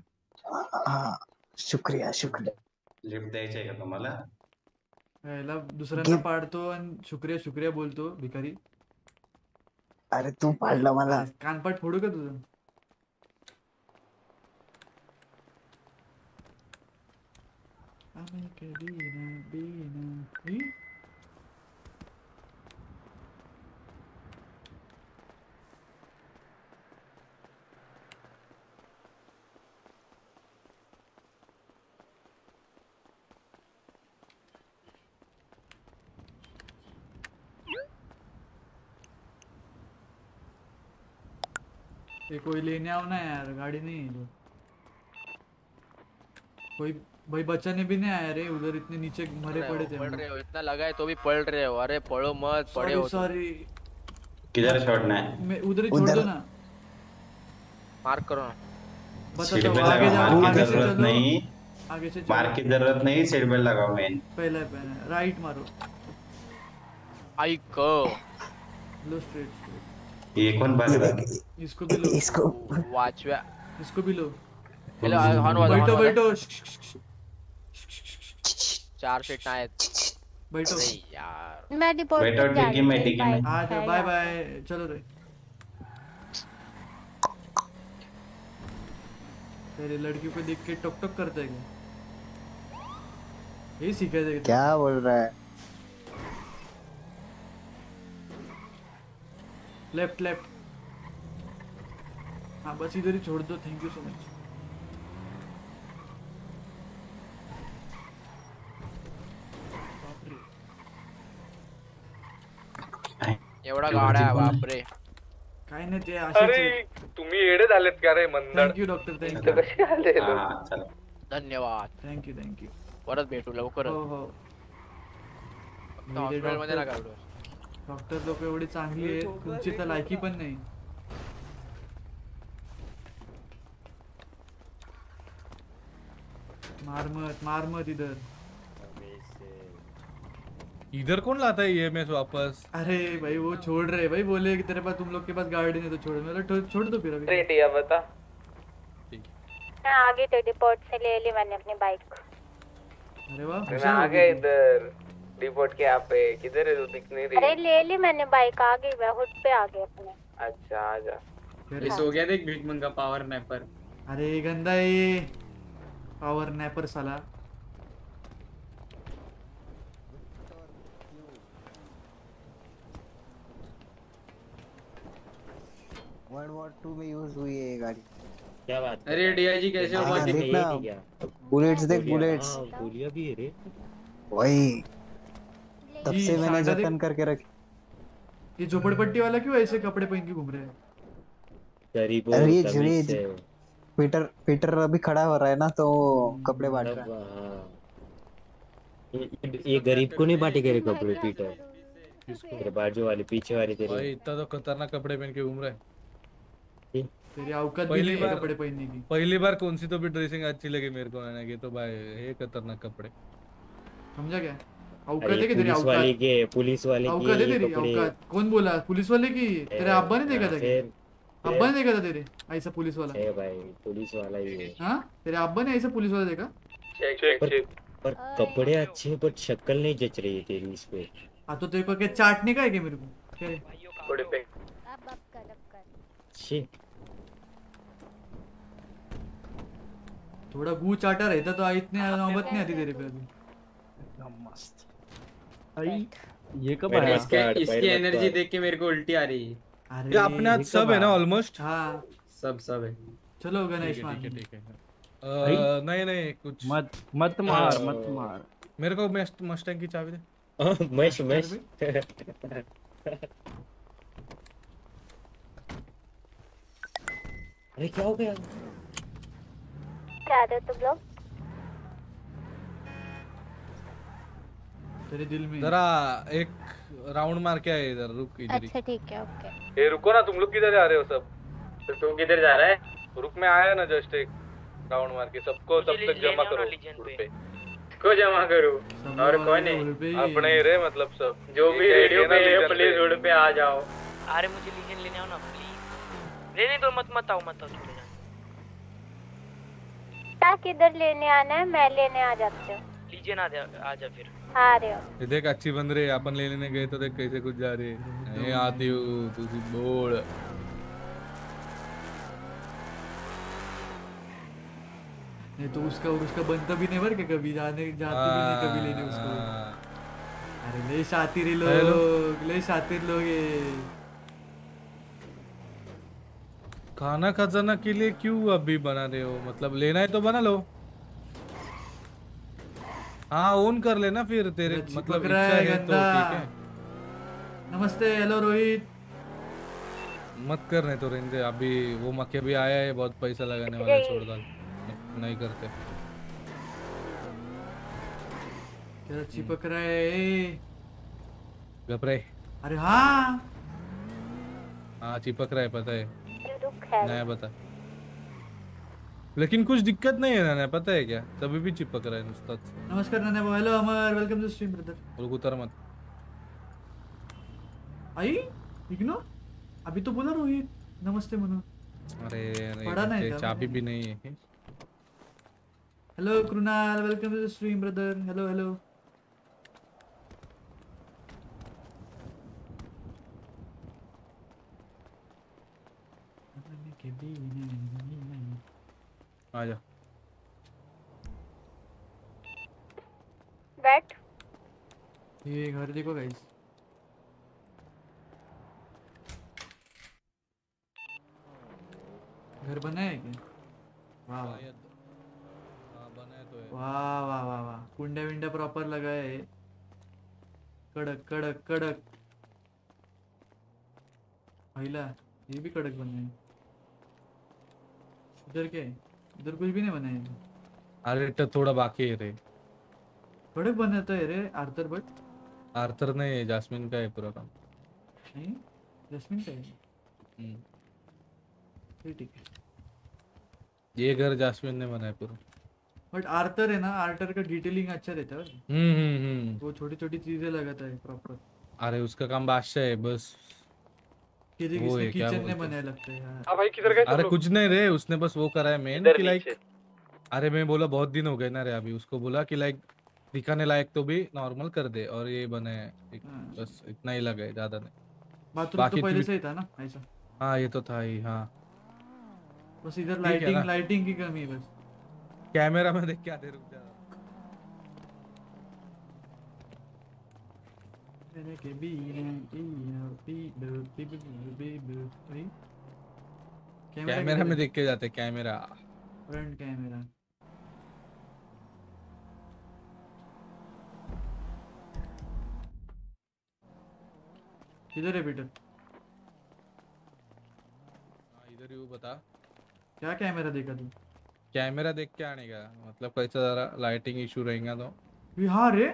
शुक्रिया शुक्रिया। लिफ्ट द्यायची आहे का तुम्हाला? याला दुसऱ्यांना पाडतो आणि शुक्रिया शुक्रिया बोलतो भिकारी। अरे तू पाडला मला कानपाट फोडू का तुझं? आम्ही कधी ना बिना कोई लेने आओ ना यार गाड़ी नहीं है। कोई भाई बचाने भी नहीं आया रे, उधर इतने नीचे मरे पड़े थे। पड़ रहे हो, इतना लगा है तो भी पड़ रहे हो। अरे पड़ो मत, पड़े हो। सॉरी, किधर छोड़ना है? मैं उधर ही छोड़ दो ना, मार्क करो ना। सीट बेल्ट लगाओ, मार की जरूरत नहीं, मार की जरूरत नहीं, सीट बेल्ट लगाओ। मेन पहले पहले राइट मारो, आई को लो स्ट्रेट। ये कौन बात है? इसको भी लो, इसको वॉच वे, इसको भी लो। हेलो हॉर्न वाला, बैठो बैठो। चार सीट ना है, बैठो यार। मैं रिपोर्ट, बैठो डिगी में, डिगी में। हां तो बाय बाय, चलो रे। तेरे लड़की पे देख के टक टक करता है क्या? ये सीखा है क्या बोल रहा है? लेफ्ट लेफ्ट, हाँ बस इधर ही छोड़ दो। Thank you so much. एवढा गाडा आहे बापरे। काय नाही ते असे तुम्ही एडे झालेत का रे मंदर? Thank you doctor, thank you. कसे आले लोक? चला धन्यवाद, थँक यू थँक यू। परत भेटू लवकर। हो हो, हॉस्पिटल मध्ये नका भेटू। डॉक्टर लोक एवढी चांगली आहे, तुमची तर लायकी पण नाही। मारमत मारमत इधर इधर कौन लाता है ये मैं वापस? अरे भाई वो छोड़ रहे भाई, बोले कि तेरे पास, तुम लोग के पास गाड़ी नहीं तो छोड़। मैं छोड़ दो फिर। अभी रेट या बता मैं आगे तो डिपोर्ट से ले ली मैंने अपनी बाइक को। अरे वाह, मैं आ गया इधर डिपोर्ट के। आप किधर है? तो दिख नहीं रही। अरे ले ली मैंने बाइक, आ गई मैं हुड पे, आ गई अपने। अच्छा आ जा। फिर सो गया देख भीखमंगा पावर नैपर। अरे गंदा ये पावर नैपर साला। वर्ल्ड वॉर 2 में यूज हुई है ये गाड़ी। क्या बात है? अरे डीआईजी कैसे हो? बात नहीं है क्या? बुलेट्स देख, बुलेट्स गोलियां भी है रे भाई। तब से मैंने जतन करके रखी। ये झोपड़पट्टी वाला क्यों ऐसे कपड़े पहन के घूम रहा है? गरीबों की तमीज से। पीटर पीटर अभी खड़ा हो रहा है ना, तो कपड़े बांट रहा है। ये गरीब को नहीं बांटेगा रे कपड़े पीटर। तेरे बाजू वाले, पीछे वाले तेरे भाई। इतना तो खतरनाक कपड़े पहन के घूम रहा है तेरी औकात भी नहीं है कपड़े पहनने की। पहली बार कौन सी तो भी ड्रेसिंग अच्छी लगी मेरे को ना, कि तो भाई ये खतरनाक कपड़े। समझा क्या? औकात है कि तेरी औकात वाली के, पुलिस वाले की औकात है तेरी औकात। कौन बोला पुलिस वाले की? तेरे अब्बा ने देखा था क्या? अब्बा ने देखा था तेरे ऐसा पुलिस वाला? ए भाई पुलिस वाला ही है। हां तेरे अब्बा ने ऐसा पुलिस वाला देखा? Check check. पर कपड़े अच्छे हैं पर शक्ल नहीं जच रही है तेरी इस पे। हां तो तेरे पर के चाटने का है क्या मेरे को? क्या कपड़े पे अब कर छी थोड़ा गू चाटा रहता तो इतने नौबत नहीं आती तेरे पे। एकदम मस्त आई ये कब आया? इसकी एनर्जी देख के मेरे को उल्टी आ रही है। अरे अपना सब है ना ऑलमोस्ट। हां सब है। चलो गणेश मान, ठीक है। नहीं नहीं कुछ मत मार मेरे को। मस्टैंग की चाबी दे। मैश अरे क्या हो गया? तुम लोग तेरे दिल में जरा एक राउंड मार के आए इधर। रुक इधर। अच्छा ठीक है ओके। ये रुको ना, तुम लोग किधर जा रहे हो सब? तो तुम किधर जा रहा है? रुक में आया ना जस्ट, एक राउंड मार के सबको तब तक जमा करो। को जमा करो और कौन है अपने रे मतलब सब जो भी रेडियो पे है प्लीज रोड पे आ जाओ। अरे मुझे लीजन लेने आओ ना प्लीज। लेने दो मत आओ। किधर लेने आना है? मैं लेने आ जाती हूँ। लीजिए ना आजा फिर। आ रहे हो देख अच्छी बन रही है। अपन लेने गए तो देख कैसे कुछ जा रही है। आती हूँ तुझी बोल। नहीं तो उसका बनता भी नहीं भर के कभी जाने जाती भी नहीं कभी लेने उसको। अरे ले शातिर लोग, ले शातिर लोग। खाना खजाना के लिए क्यों अभी बना रहे हो? मतलब लेना है तो बना लो। हाँ ओन कर लेना फिर तेरे मतलब इच्छा है तो ठीक है। नमस्ते हेलो रोहित। मत करने तो रहेंगे अभी। वो मक्के भी आया है, बहुत पैसा लगाने वाला। छोड़ डाल, नहीं करते। तेरा चिपक रहा है घबराए। अरे हाँ हाँ चिपक रहा है पता है, दुख है नया बता, लेकिन कुछ दिक्कत नहीं है ना पता है क्या, तभी भी चिपक रहा है नुस्ताद। नमस्कार नाना, hello Amar, welcome to stream brother. बोल उतर मत आई इग्नो, अभी तो बोला रोहित नमस्ते मनो। अरे पढ़ा नहीं, चाबी भी नहीं है। Hello Krunal, welcome to stream brother, hello hello. आजा बैठ। ये घर देखो गाइस, घर बना है क्या? वाह वाह वाह वाह वाह, कुंडा विंडा प्रॉपर लगा है, कड़क कड़क कड़क। महिला ये भी कड़क बना है। इधर क्या है? इधर कुछ भी नहीं बना है। अरे तो थोड़ा बाकी है रे, कड़क बनाता है रे आर्थर, बट आर्थर नहीं है, जास्मिन का है पूरा काम। नहीं जास्मिन का है ठीक है, ये घर जास्मिन ने बनाया पूरा, बट आर्थर है ना, आर्थर का डिटेलिंग अच्छा रहता है। वो छोटी छोटी चीजें लगाता है प्रॉपर। अरे उसका काम बादशाह है बस, वो है क्या किचन ने बनाया लगता है। अब भाई किधर गए? अरे कुछ नहीं रे, उसने बस वो करा है मेन कि लाइक, अरे मैं बोला बहुत दिन हो गए ना रे, अभी उसको बोला कि लाइक दिखाने लायक तो भी नॉर्मल कर दे, और ये बनाया बस इतना ही लगा है, ज्यादा नहीं। बाकी पहले से ही था ना ऐसा। हाँ ये तो था ही, हाँ बस इधर लाइटिंग लाइटिंग की कमी है बस। कैमरा में देख क्या दे, रुक जा मैंने के B P P P P. Camera में देख के जाते, कैमरा फ्रंट कैमरा। इधर है पीटर, इधर ही वो बता क्या कैमरा देखा तू? कैमरा देख के आने का मतलब कैसा, जरा लाइटिंग इशू रहेगा तो। बिहार रे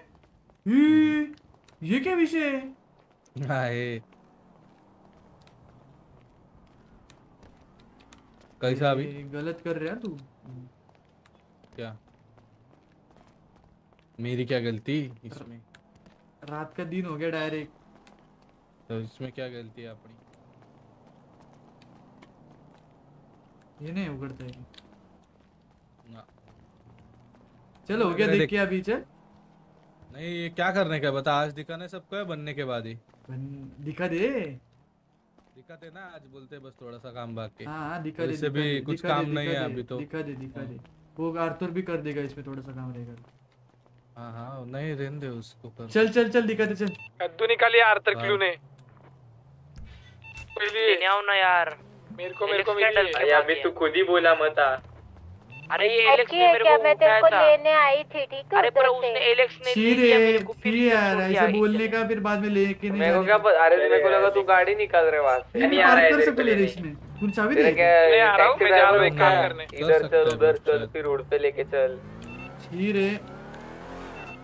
ये क्या विषय है? हाय कैसा अभी गलत कर रहा तू। क्या मेरी क्या गलती इसमें? रात का दिन हो गया डायरेक्ट, तो इसमें क्या गलती है अपनी? ये नहीं उगड़ता है ना। चलो हो गया देख के अभी, चल नहीं ये क्या करने का बता, आज दिखाना है सबको बनने के बाद ही दिखा दे, दिखाते ना आज बोलते बस थोड़ा सा काम बाकी। हाँ दिखा दे, इससे भी कुछ काम नहीं है अभी तो, दिखा दे दिखा दे। वो आर्थर भी कर देगा, इसमें थोड़ा सा काम रहेगा। हाँ हाँ नहीं रहने दे उसको, चल चल चल दिखा दे, चल कद्दू निकालिए आर्थर क्यों ने ना यार, मेरे को अरे अभी तू खुद ही बोला मत। अरे ये एलेक्स ने मेरे को, मैं तेरे को लेने आई थी ठीक है, अरे पर उसने एलेक्स ने लिया मेरे को, फिर यार ऐसे बोलने का, फिर बाद में लेके नहीं मेरे को क्या। अरे मेरे को लगा तू गाड़ी निकाल रहे वहां से, नहीं आ रहा है इसमें इसने तू चाबी दे, मैं आ रहा हूं, मैं जा रहा हूं काम करने। इधर चल उधर चल फिर रोड पे लेके चल। छी रे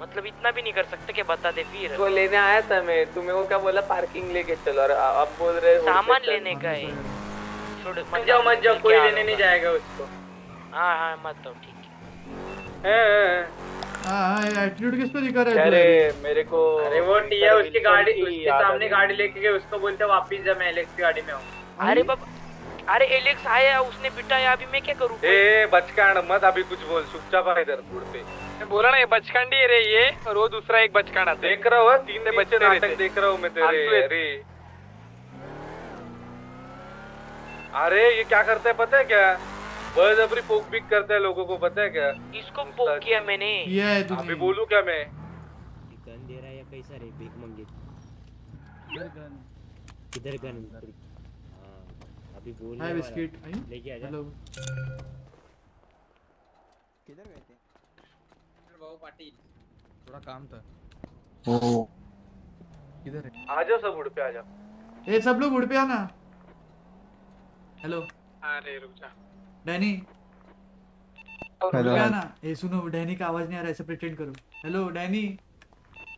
मतलब इतना भी नहीं कर सकते क्या बता दे। फिर वो लेने आया था मैं, तुम्हें वो क्या बोला पार्किंग लेके चल, और अब बोल रहे हो सामान लेने का है। मत जाओ कोई लेने नहीं जाएगा उसको। हाँ हाँ मत तो ठीक है। एटीट्यूड किस पे दिखा रहा है? अरे मेरे को अरे वो टिया उसकी गाड़ी, उसके सामने गाड़ी लेके गए, उसको बोलते वापस जा, मैं एलेक्स की गाड़ी में हूँ। अरे बाप, अरे एलेक्स आया उसने पिटाया, अभी मैं क्या करूँ? ए बचकांड मत अभी कुछ बोल, चुपचाप आ इधर रोड पे। मैं बोला ना ये बचकांडी है रे, ये और वो दूसरा एक बचकांड आता है, देख रहा हो तीन बच्चे नाटक देख रहा हूँ मैं तेरे। अरे अरे ये क्या करता है पता है क्या, बजबरी पोक पिक करता है लोगों को पता है क्या? इसको पोक किया मैंने, ये अभी बोलूं क्या मैं? गन दे रहा है या कैसा रे? भीख मांगे किधर गन? अभी बोल हाय बिस्किट लेके आ जा। हेलो किधर गए थे? इधर बाबू पाटिल थोड़ा काम था। ओ किधर है? आ जाओ सब उड़ पे आ जाओ, ए सब लोग उड़ पे आना। हेलो अरे रुक जा डैनी, हेलो ना ये सुनो, डैनी का आवाज नहीं आ रहा है, ऐसे प्रिटेंड करो। हेलो डैनी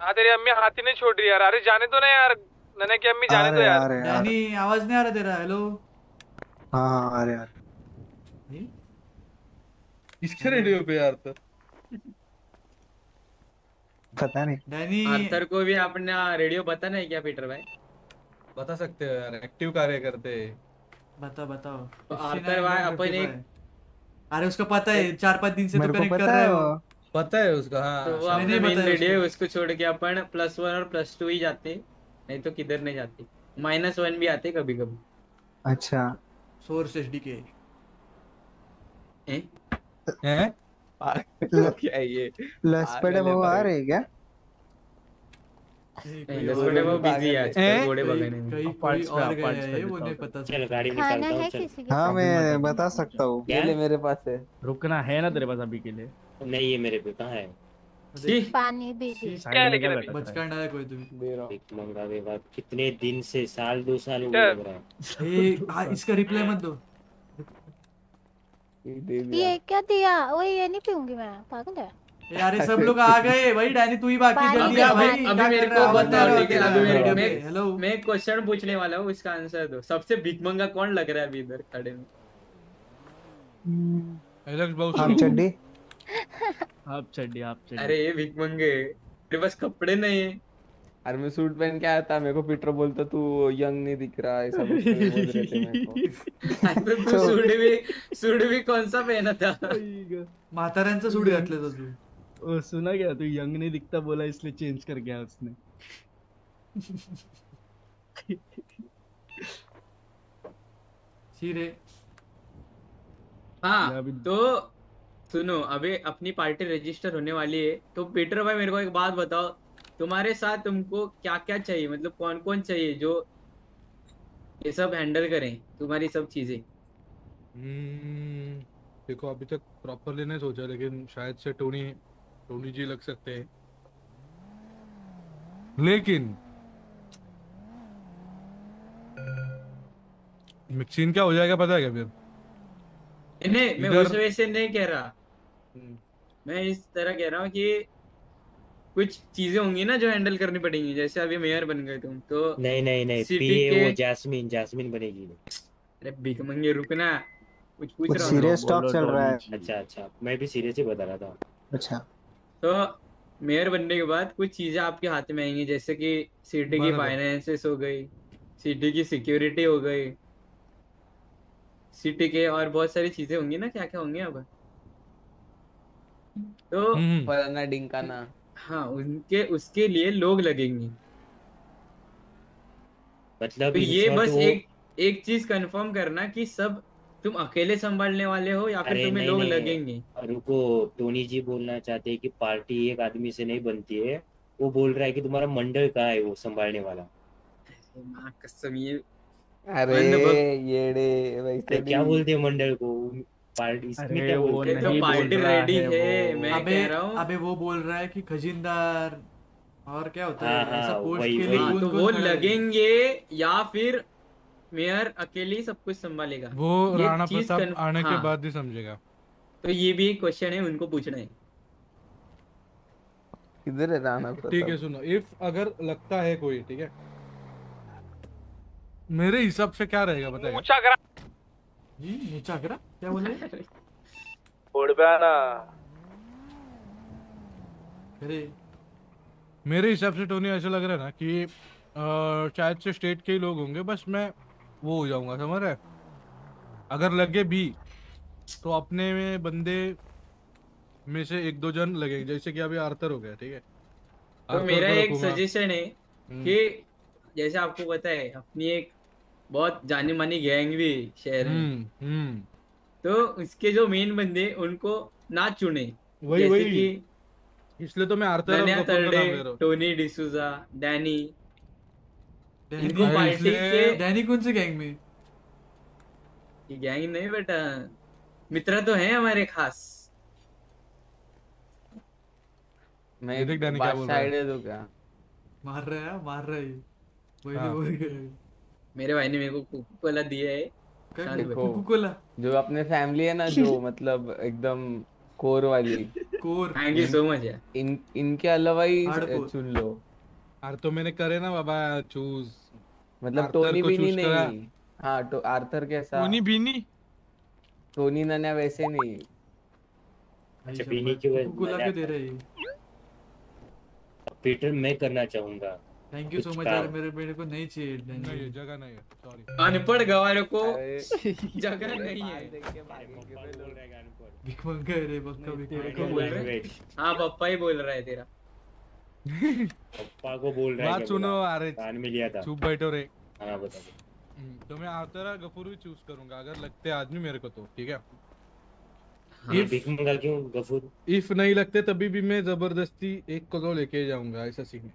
हाँ तेरी अम्मी हाथी नहीं छोड़ रही यार। अरे जाने तो ना यार, नन्हे की अम्मी जाने दो यार। यानी आवाज नहीं आ रहा तेरा। हेलो हाँ अरे यार इसके रेडियो पे यार तो पता नहीं डैनी आर्थर को भी अपना रेडियो बताना है क्या पीटर भाई? बता सकते हो यार, एक्टिव कार्य करते। बताओ बताओ आर्थर भाई अपन एक। अरे उसका पता है 4-5 दिन से तो कनेक्ट कर रहा है वो। पता है उसका हाँ। तो वो मेन रेडियो उसको छोड़ के अपन +1 और +2 ही जाते, नहीं तो किधर नहीं जाते। -1 भी आते कभी कभी। अच्छा सोर्स एसडीके हैं क्या ये लस्पड़े वो आ रहे क्या? लस्पड़े वो बिजी है आजकल घोड़े वगैरह में। पार्ट्स पे वो नहीं पता। चलो गाड़ी निकालता हूं। हां मैं बता सकता हूं। केले मेरे पास है। रुकना है ना तेरे पास अभी केले? नहीं ये मेरे पे कहां है? पानी भी क्या लेके बचकान डाला कोई तुम्हें? कितने दिन से साल 2 साल हो गया। इसका रिप्लाई मत दो। ये क्या दिया वो? ये नहीं पीऊंगी मैं, पागल है। अरे सब लोग आ गए भाई। डैनी तू ही बाकी जल्दी आ भाई। अभी मेरे को बता लेकिन अभी मैं हेलो मैं क्वेश्चन पूछने वाला हूँ, इसका आंसर दो। सबसे भिखमंगा कौन लग रहा है अभी इधर खड़े में? चड्डी आप चड्डी आप चड्डी। अरे ये भिखमंगे तेरे पास कपड़े नहीं है। अरे मैं सूट पहन के आया था, मेरे को पीटर बोलता तू यंग नहीं दिख रहा है सब बोल रहे थे मेरे को। तो तू सूट भी कौन सा पहना था? मातारांचा सूट घातला था तू। ओ सुना क्या तू यंग नहीं दिखता बोला इसलिए चेंज कर गया उसने। सीरे हाँ तो सुनो अभी अपनी पार्टी रजिस्टर होने वाली है। तो पीटर भाई मेरे को एक बात बताओ, तुम्हारे साथ तुमको क्या क्या चाहिए? मतलब कौन कौन चाहिए जो ये सब हैंडल करें तुम्हारी सब चीजें? देखो अभी तक प्रॉपरली नहीं सोचा, लेकिन शायद से टोनी जी लग सकते हैं। लेकिन मिक्सिंग क्या हो जाएगा पता है क्या फिर? नहीं मैं उस वैसे नहीं कह रहा, मैं इस तरह कह रहा हूँ कि कुछ चीजें होंगी ना जो हैंडल करनी पड़ेंगी। जैसे अभी मेयर बन गए तुम तो नहीं पीए वो जैस्मीन बनेगी। अरे भिखमंगे रुकना, कुछ रहा सीरियस टॉक चल रहा है। अच्छा मैं भी सीरियस ही बता रहा था। अच्छा तो मेयर बनने के बाद कुछ चीजें आपके हाथ में आएंगी, जैसे कि सिटी की फाइनेंसेस हो गई, सिटी की सिक्योरिटी हो गई, सिटी के और बहुत सारी चीजें होंगी ना। क्या क्या होंगी अब तो फलाना ढिंकाना हाँ उनके उसके लिए लोग लगेंगे। मतलब तो ये बस तो... एक चीज कंफर्म करना कि सब तुम अकेले संभालने वाले हो या फिर तुम्हें लोग लगेंगे। रुको टोनी जी बोलना चाहते हैं कि पार्टी एक आदमी से नहीं बनती है। वो बोल रहा है कि तुम्हारा मंडल कहाँ है वो संभालने वाला। माँ कसम ये अरे ये क्या बोलते हैं मंडल को? पार्टी इसमें क्या बोलते हैं? तो पार्टी रेडी है मैं कह रहा हूँ। अबे वो बोल रहा है कि खजिनदार और क्या होता है ऐसा पोस्ट के लिए तो वो लगेंगे या फिर मेयर अकेले सब कुछ संभालेगा। वो राणा प्रताप आने के बाद ही समझेगा। तो ये भी एक क्वेश्चन है उनको पूछना है किधर है राणा प्रताप। ठीक है सुनो, इफ अगर लगता है कोई ठीक है मेरे हिसाब से क्या रहेगा बताइए? ऊंचा करा क्या बोले? छोड़ ना अरे मेरे हिसाब से टोनी ऐसा लग रहा है ना कि शायद से स्टेट के ही लोग होंगे, बस मैं वो हो जाऊंगा समझ रहे। अगर लगे भी तो अपने में बंदे में से 1-2 जन लगेंगे, जैसे कि अभी आर्थर हो गया ठीक है। तो मेरा एक सजेशन है कि जैसे आपको पता है अपनी एक बहुत जानी मानी गैंग भी शहर में, तो उसके जो मेन बंदे उनको ना चुने। वही इसलिए तो मैं आर्थर टोनी डिसूजा डैनी इनको पार्टी के। डैनी कौन से गैंग में? ये गैंग नहीं बेटा मित्र तो है हमारे खास। मैं डैनी क्या बोल रहा है तो क्या मार रहा है मेरे भाई ने मेरे को कोकोला दिया है जो अपने फैमिली है ना जो मतलब एकदम कोर वाली core. Thank you so much यार। इनके अलावा ही चुन लो यार। तो मैंने करे ना बाबा चूज, मतलब टोनी बीनी नहीं। हां तो आर्थर कैसा? टोनी बीनी, टोनी नाना वैसे नहीं। अच्छा बीनी क्यों है? गुलाब के दे रही पीटर। मैं करना चाहूंगा। थैंक यू सो मच यार। मेरे को नहीं चाहिए, नहीं जगह नहीं है। सॉरी अनपढ़ गवारों को जगह नहीं है। भिखमंगा रे बक्का भिखमंगा बोल रहा है। हां पप्पा ही बोल रहा है तेरा। पप्पा को बोल रहा है। बात सुनो अरे कान में लिया था। चुप बैठो रे। हां बता दो। तो मैं आतरा गफूर भी चूज करूंगा अगर लगते आदमी मेरे को तो ठीक है। ये भिखमंगा क्यों गफूर? इफ नहीं लगते तभी भी मैं जबरदस्ती एक को तो लेके जाऊंगा ऐसा सीन।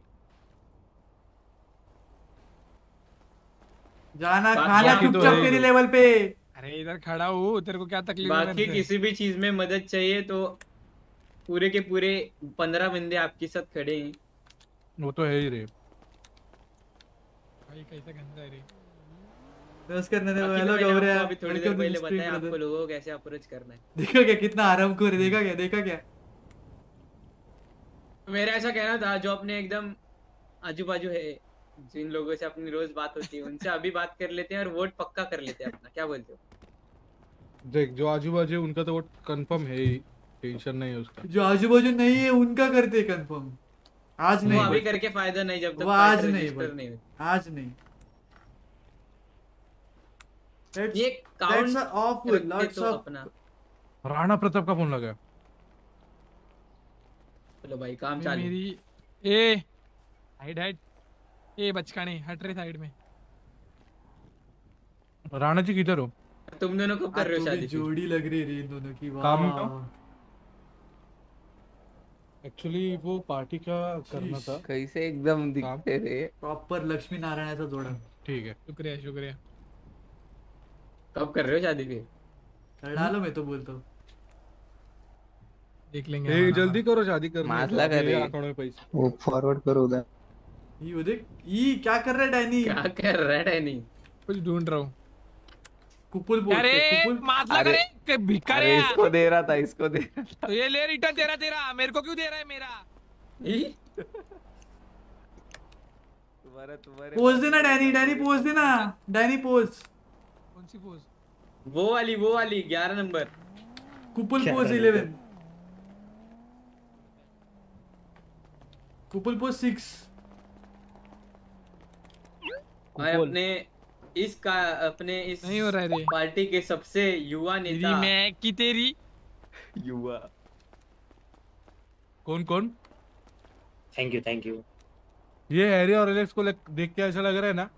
जाना खाना चुपचाप तेरे लेवल पे। अरे इधर खड़ा हूँ, तेरे को क्या तकलीफ है? बाकी किसी भी चीज में मदद चाहिए तो पूरे के पूरे 15 बंदे आपके साथ खड़े हैं। वो तो है ही रे भाई, कैसा गंदा है रे। बस करने दे। हेलो गौरव, अभी थोड़ी देर पहले बताया आपको लोगों को कैसे अप्रोच करना है। देखा क्या कितना आराम कर, देखा क्या, देखा क्या। मेरा ऐसा कहना था जो अपने एकदम आजू बाजू है, जिन लोगों से अपनी रोज बात होती है उनसे अभी बात कर लेते हैं और वोट पक्का कर लेते हैं अपना। क्या बोलते हो? देख जो आजू बाजू उनका तो वोट कंफर्म है ही, टेंशन नहीं है उसका। जो आजू बाजू नहीं है उनका करते कंफर्म। आज नहीं, अभी करके फायदा नहीं जब तक आज नहीं, आज नहीं। ये काउंट ऑफ लॉट्स ऑफ अपना। राणा प्रताप का फोन लगा। चलो भाई काम चालू। मेरी ए हाइड हाइड ये बचकाने हट रहे साइड में। राणा जी किधर हो? तुम दोनों कब कर रहे हो शादी? जोड़ी लग रही है इन दोनों की। काम एक्चुअली वो पार्टी का करना था। कैसे एकदम दिखते थे प्रॉपर लक्ष्मी नारायण ऐसा जोड़ा। ठीक है शुक्रिया शुक्रिया। कब कर रहे हो शादी पे? डालो मैं तो बोलता हूँ देख लेंगे। जल्दी करो शादी कर। मासला कर रहे हैं पैसे। वो फॉरवर्ड करो उधर। ये देख ये क्या कर रहा है डैनी, क्या कर रहा है डैनी? कुछ ढूंढ रहा हूँ। कुपुल बोल। अरे मातला करे के भिखारी। इसको दे रहा था, इसको दे रहा था। तो ये ले रिटर्न तेरा तेरा मेरे को क्यों दे रहा है मेरा? तुम्हारा तुम्हारे पोज देना डैनी, डैनी पोज देना। डैनी पोज कौन सी पोज? वो वाली, वो वाली 11 number. Couple pose 11। Couple pose 6। अपने इस का अपने इस नहीं हो रहा है पार्टी के सबसे युवा नेता। मैं की तेरी युवा कौन कौन? Thank you thank you. ये हैरी और एलेक्स को देख के ऐसा लग रहा है ना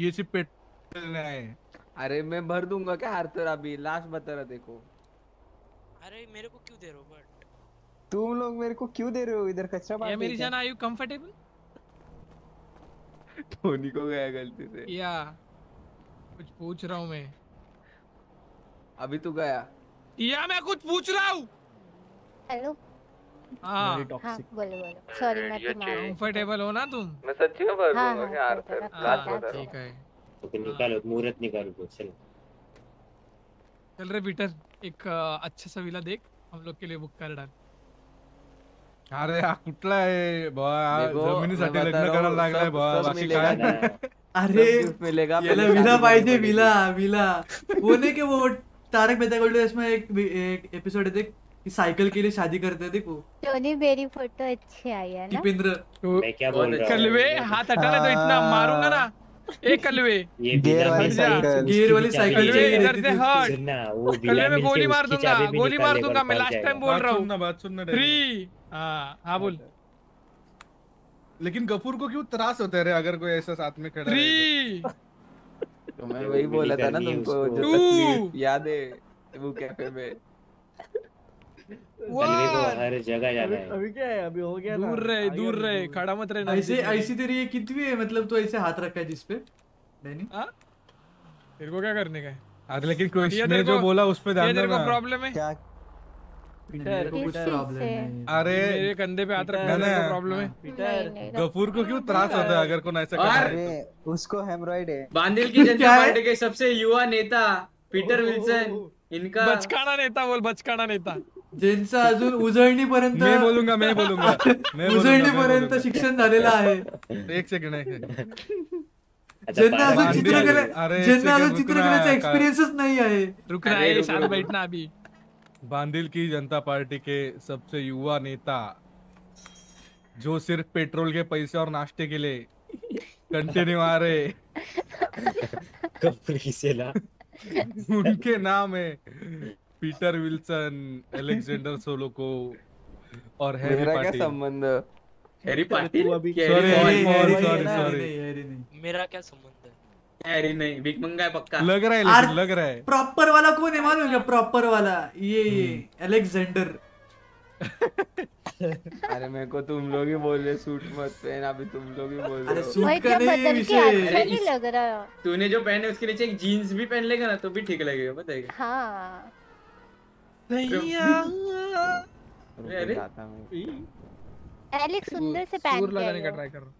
ये सिर्फ पेट चलना है। अरे मैं भर दूंगा क्या आर्थर? अभी लास्ट बता रहा देखो। अरे मेरे को क्यों दे रहे हो? बट तुम लोग मेरे को क्यों दे रहे हो इधर कचरा? ये मेरी जान आर यू कंफर्टेबल? टोनी को गया गलती से या कुछ पूछ रहा हूँ मैं। अभी तू गया या मैं कुछ पूछ रहा हूँ? हेलो हाँ बोलो बोलो। सॉरी मैं तुम्हारा कंफर्टेबल हो ना तुम? मैं सच्ची में बोल रहा हूँ यार सर लास्ट बता रहा हूँ। ठीक है तो निकालो मुहूर्त निकालो कुछ। चलो चल रे पीटर एक अच्छा सा विला देख हम लोग के लिए बुक कर डाल। अरे कुठला है जमिनीसाठी लग्न करायला लागलाय बाकी काय? अरे विला पाहिजे विला विला। कोने के वो तारक मेहता का उल्टा चश्मा एक एपिसोड है देख कि साइकिल के लिए शादी करते हैं। देखो टोनी बेरी फोटो अच्छे आया ना दीपेंद्र। मैं क्या बोल रहा हूं कलवे हाथ हटा ले तो इतना मारूंगा ना। एक कलवे गियर वाली साइकिल चाहिए इधर से हट ना। वो कलवे में गोली मार दूंगा, गोली मार दूंगा मैं। लास्ट टाइम बोल रहा हूं बात सुनना डैनी। हां हां बोल। लेकिन गफूर को क्यों त्रास होता है रे अगर कोई ऐसा साथ में खड़ा है? तो मैं वही बोला था ना तुमको जो याद है वो कैफे में कलवे को हर जगह जाना है। अभी क्या है अभी हो गया ना। दूर रहे खड़ा मत रहना। ऐसे ऐसी तेरी ये कितवी है मतलब तो ऐसे हाथ रखा है जिस पे डैनी। हां तेरे को क्या करने का है? अरे लेकिन क्वेश्चन में जो बोला उस पे ध्यान देना। तेरे को प्रॉब्लम है क्या? पीटर को कुछ प्रॉब्लम नहीं। अरे मेरे कंधे पे हाथ रखने में तो प्रॉब्लम है। पीटर गफूर को क्यों त्रास होता है अगर कोई ऐसा करे? उसको हेमरॉइड है। बांधिल की जनता पार्टी के सबसे युवा नेता पीटर विल्सन इनका बचकाना नेता बोल, बचकाना नेता ज्यांचा अजून उजळणीपर्यंत मी बोलूंगा उजळणीपर्यंत शिक्षण झालेलं आहे। एक सेकंड ज्यांना अजून चित्रकलेचा एक्सपीरियंसच नाही आहे। रुक रे शांत बैठना। अभी बांधिलकी जनता पार्टी के सबसे युवा नेता जो सिर्फ पेट्रोल के पैसे और नाश्ते के लिए कंटिन्यू आ रहे उनके नाम है पीटर विल्सन, अलेक्जेंडर सोलोको और हैरी पार्टी। संबंध हैरी पार्टी मेरा क्या संबंध है? हैरी नहीं बिग मंगा है पक्का लग रहा है। प्रॉपर वाला कौन है मालूम है? प्रॉपर वाला ये अलेक्जेंडर अरे मेरे को तुम लोग ही बोल रहे सूट मत पहन, अभी तुम लोग ही बोल रहे सूट का नहीं विषय लग रहा। तूने जो पहने उसके नीचे एक जीन्स भी पहन लेगा ना तो भी ठीक लगेगा, बताएगा। हाँ एलेक्स सुंदर से पहन लगाने का ट्राई कर रहा हूँ।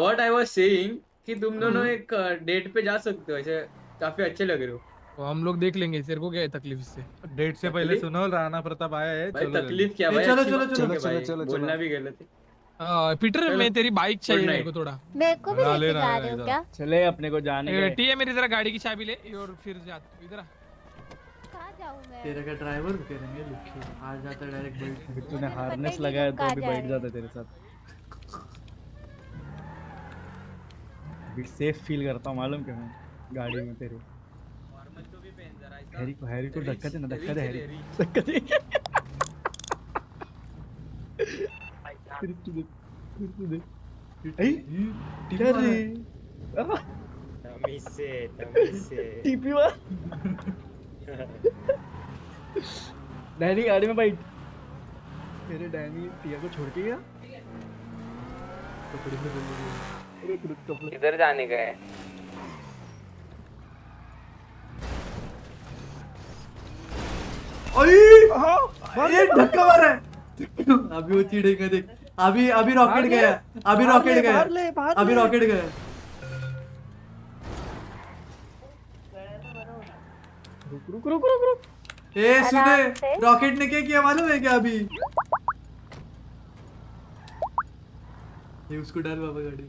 व्हाट आई वाज सेइंग कि तुम दोनों एक डेट पे जा सकते हो, ऐसे काफी अच्छे लग रहे हो। तो हम लोग देख लेंगे तेरे को क्या है तकलीफ इससे। डेट से पहले सुनो राणा प्रताप आया है भाई, तकलीफ क्या भाई? चलो बोलना भी गलत है। पीटर मैं तेरी बाइक चाहिए मेरे को थोड़ा, मेरे को भी लेके जा रहे हो क्या? चले अपने को जाने के। टीए मेरी जरा गाड़ी की चाबी ले और फिर जा। इधर कहां जाऊं मैं? तेरे का ड्राइवर करेंगे लुक्की आ जाता डायरेक्ट बैठ। तूने हार्नेस लगाया तो भी बैठ जाता तेरे साथ। बी सेफ फील करता हूं मालूम क्या मैं गाड़ी में तेरे। हैरी को धक्का दे डैनी गाड़ी में बैठ। मेरे डैनी टिया को छोड़ के गया। इधर जाने का है धक्का मार रहा है। अभी वो चिड़ेगा देख। अभी रॉकेट गया, अभी रॉकेट गया। रुक। ए सुने रॉकेट ने क्या किया मालूम है क्या? अभी ये उसको डाल बाबा गाड़ी।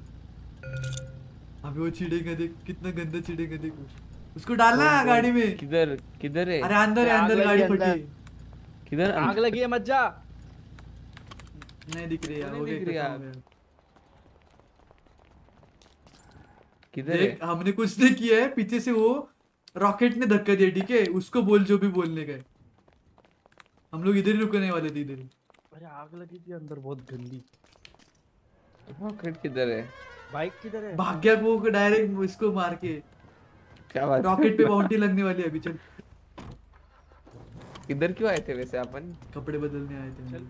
अभी वो चिड़ेगा देख, कितना गंदा चिड़ेगा देख। उसको डालना गाड़ी में। किधर है? अरे अंदर गाड़ी फटी। किधर आग लगी है? मत जा, नहीं दिख रही यार। किधर है? हमने कुछ नहीं किया है, पीछे से वो रॉकेट ने धक्का दिया। ठीक है उसको बोल जो भी बोलने का है। हम लोग इधर ही रुकने वाले थे, इधर ही। अरे आग लगी थी अंदर बहुत गंदी। रॉकेट किधर है? बाइक किधर है? भाग गया वो डायरेक्ट इसको मार के। क्या बात, रॉकेट पे बाउंड्री लगने वाली है अभी। चल इधर क्यों आए थे वैसे? अपन कपड़े बदलने आए थे। चल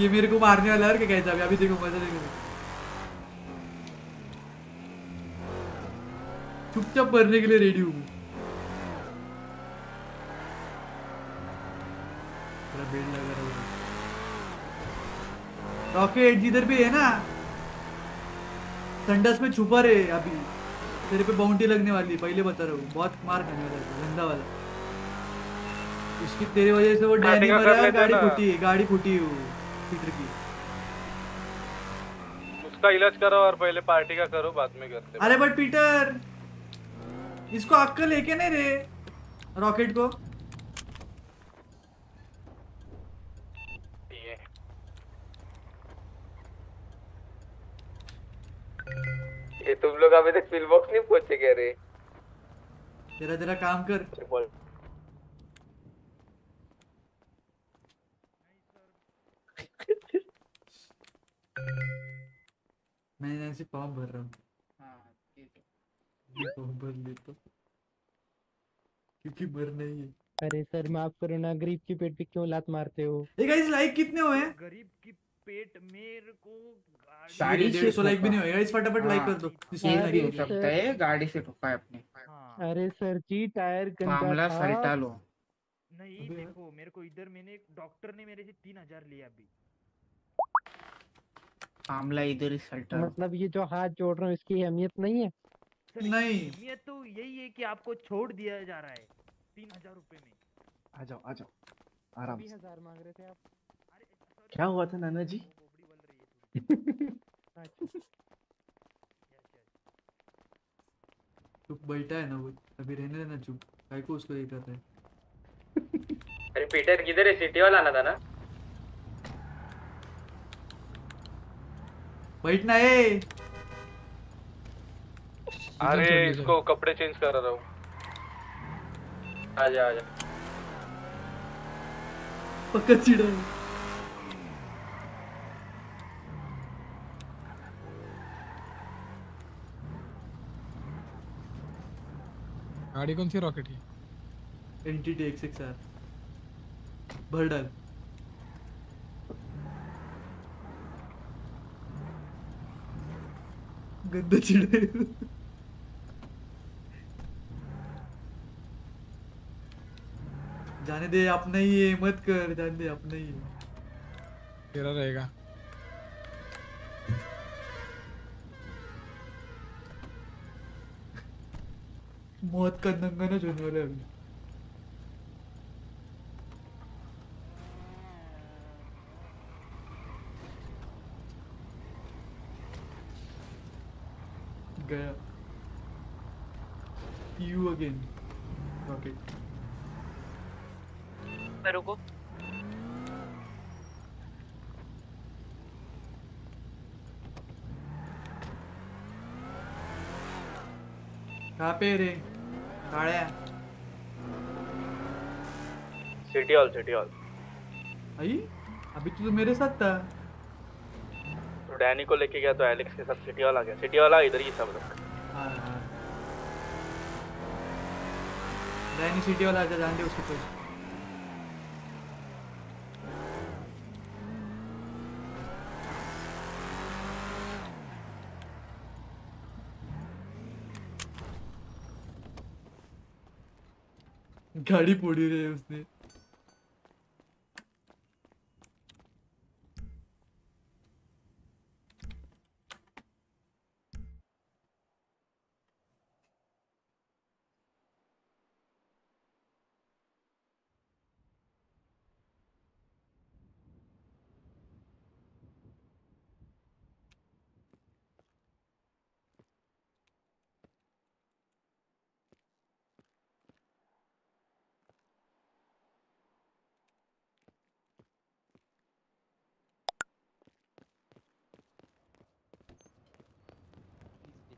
ये मेरे को मारने वाला है क्या? कैसा अभी देखो, मजा देखो। चुपचाप भरने के लिए रेडी हूँ। रॉकेट जिधर भी है ना संडस में छुपा रे। अभी तेरे पे बाउंड्री लगने वाली है, पहले बता रहा हूँ। बहुत मार खाने वाला है गंदा वाला। उसकी तेरे वजह से वो डैनी मरा है। गाड़ी फूटी है पीटर की। उसका इलाज करो और पहले पार्टी का करो, बाद में करते। अरे बट पीटर इसको अक्कल लेके नहीं रे रॉकेट को। ये तुम लोग अभी तक फिल बॉक्स नहीं पहुंचे क्या रे? तेरा काम कर। मैं ऐसे फॉर्म भर रहा हूँ। हाँ ठीक है फॉर्म भर लेता क्योंकि भर नहीं है। अरे सर माफ करो ना, गरीब की पेट पे क्यों लात मारते हो? ए गाइस लाइक कितने हुए हैं? गरीब की पेट मेरे को गाड़ी से लाइक भी नहीं होएगा। इस फटाफट लाइक कर दो। भी हो सकता है गाड़ी से ठोका है अपने। अरे सर जी टायर गंदा मामला सल्टा लो। नहीं देखो मेरे को इधर, मैंने एक डॉक्टर ने मेरे से 3000 लिया अभी। आमला इधर ही सल्टा। मतलब ये जो हाथ जोड़ रहा हूँ इसकी अहमियत नहीं है। नहीं ये तो यही है कि आपको छोड़ दिया जा रहा है 3000 रुपए में। आ जाओ आराम से। 3000 मांग रहे थे आप। क्या हुआ था नाना जी? चुप बैठा है ना वो, अभी रहने देना चुप। भाई को उसको एक आता है। अरे पीटर किधर है? सिटी वाला आना था ना। बैठना है। अरे इसको कपड़े चेंज कर रहा हूँ। आजा आजा। पक्का चिड़ा है। गाड़ी कौन सी रॉकेट है? NTT-XXR भर डाल। गंदा चिड़े। जाने दे अपना ही है, मत कर। जाने दे अपना ही है, तेरा रहेगा। मौत का दंगा ना जोन वाले। अभी गया यू अगेन रॉकेट। रुको कहाँ पे रे? City hall, city hall. आई अभी तू तो मेरे साथ था। तो डैनी को लेके गया तो एलेक्स के साथ सिटी हॉल आ गया। सिटी हॉल आ इधर ही सब लोग। डैनी सिटी हॉल आ जा, जान दे उसको कुछ। गाड़ी पोड़ी रही है उसने।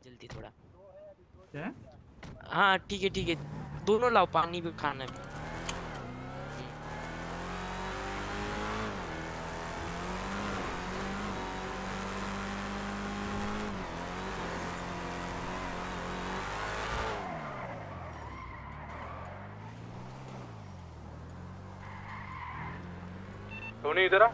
जल्दी थोड़ा क्या? हाँ ठीक है ठीक है, दोनों लाओ, पानी भी खाना भी। सोनी इधर आ।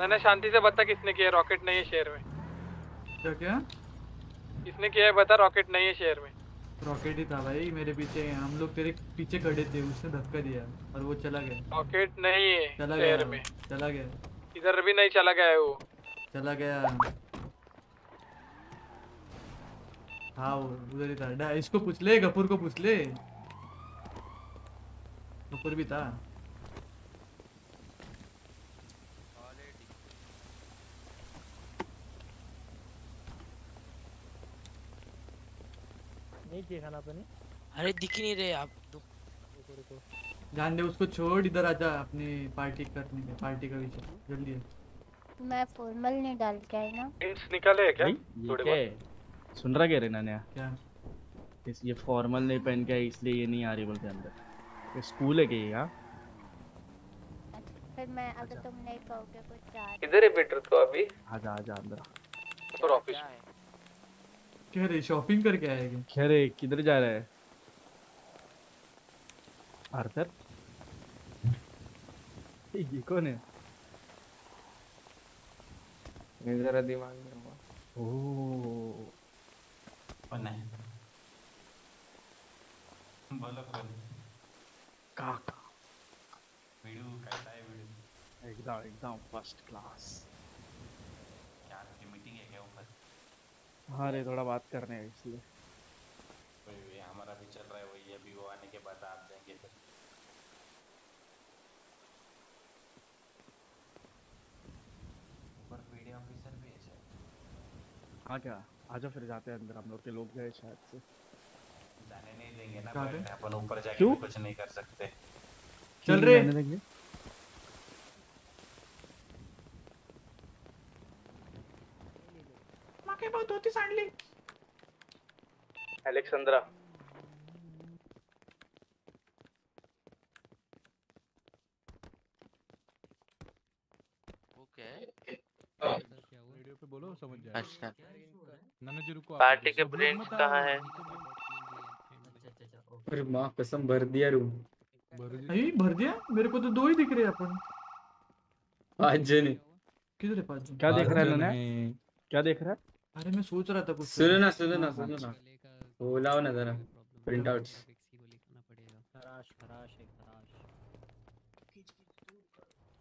मैंने शांति से बता किसने किया। रॉकेट नहीं है शहर में। क्या क्या किसने किया है बता? रॉकेट नहीं है शहर में। रॉकेट ही था भाई, मेरे पीछे। हम लोग तेरे पीछे खड़े थे, उसने धक्का दिया और वो चला गया। रॉकेट नहीं है शहर में। चला गया, इधर भी नहीं। चला गया है वो, चला गया। हाँ वो उधर ही था। इसको पूछ ले, गफूर को पूछ ले, गफूर भी था। खाना अपने। अरे दिख नहीं रहे आप तो। जान दे उसको, छोड़। इधर आजा, अपनी पार्टी करने के, पार्टी का विषय जल्दी है। मैं फॉर्मल नहीं डाल के आई ना। टिप्स निकाले है क्या? थोड़े बहुत सुन रहा कह रहे ना नया क्या? ये फॉर्मल नहीं पहन के इसलिए ये नहीं आ रही बोलते अंदर। ये स्कूल है क्या ये? हां फिर मैं अगर तुम नहीं कहोगे कुछ चार इधर है बेटर तो अभी। आजा आजा अंदर और ऑफिस। क्या रे शॉपिंग करके आएगा? क्या रे किधर जा रहा है आर्थर? ये कौन है? मेरा दिमाग में हुआ। ओह कोने बोलो कोने काका वीडियो कैसा है वीडियो एकदम फर्स्ट क्लास। क्या आपकी मीटिंग है क्या ऊपर? हाँ रे थोड़ा बात करने है इसलिए भाई हमारा भी चल रहा है वही अभी वो आने के बाद आप जाएंगे फिर। ऊपर पीडी ऑफिसर भी है शायद। हाँ क्या आजा फिर जाते हैं अंदर हम लोग के लोग गए शायद से जाने नहीं देंगे ना अपन ऊपर जाके क्यों? कुछ नहीं कर सकते चल रहे जाने देंगे। माके बहुत होती सांडली एलेक्सेंड्रा वीडियो पे बोलो समझ जाए। अच्छा नाना जी रुको पार्टी के ब्रेन कहाँ है? अरे माँ कसम भर दिया रूम भर दिया मेरे को तो दो ही दिख रहे हैं अपन पांच जने किधर है पांच जने क्या देख रहा है ना क्या देख रहा है? अरे मैं सोच रहा था कुछ सुनो ना वो लाओ ना जरा प्रिंट आउट्स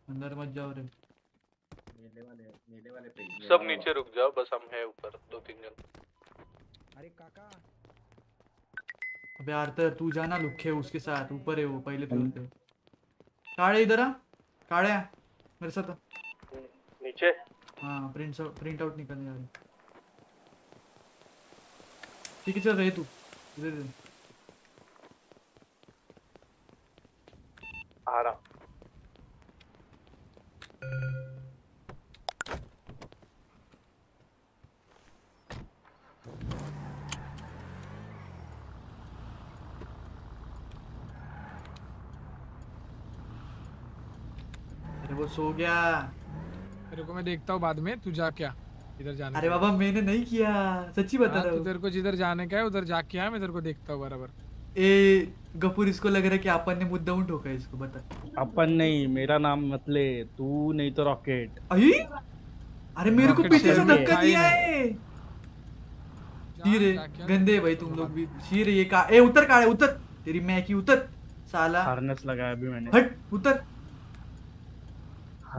अंदर मत जाओ रे मेले वाले पेज सब नीचे रुक जाओ बस हम हैं ऊपर दो तीन जन। अरे काका अबे आर्थर तू जाना लुखे उसके साथ ऊपर है वो पहले फ्लोर पे। काड़े इधर आ काड़े मेरे साथ नीचे। हाँ प्रिंट आउट निकालने जा रही ठीक है चल रही तू इधर आ रहा वो सो गया। अरे को मैं देखता हूँ बाद में तू जा क्या इधर जाने। अरे बाबा मैंने नहीं किया सच्ची बता रहा हूँ। तेरे को जिधर जाने का है उधर जाके आया मैं तेरे को देखता हूँ बराबर। ए गफूर इसको लग रहा है कि अपन ने मुद्दा उठोका इसको बता। अपन नहीं मेरा नाम मतलब तू नहीं तो रॉकेट। अरे मेरे को पीछे से धक्का दिया है शीरे गंदे भाई तुम लोग भी शीरे ये का ए उतर काड़े उतर तेरी मैकी उतर साला हार्नेस लगाया अभी मैंने हट उतर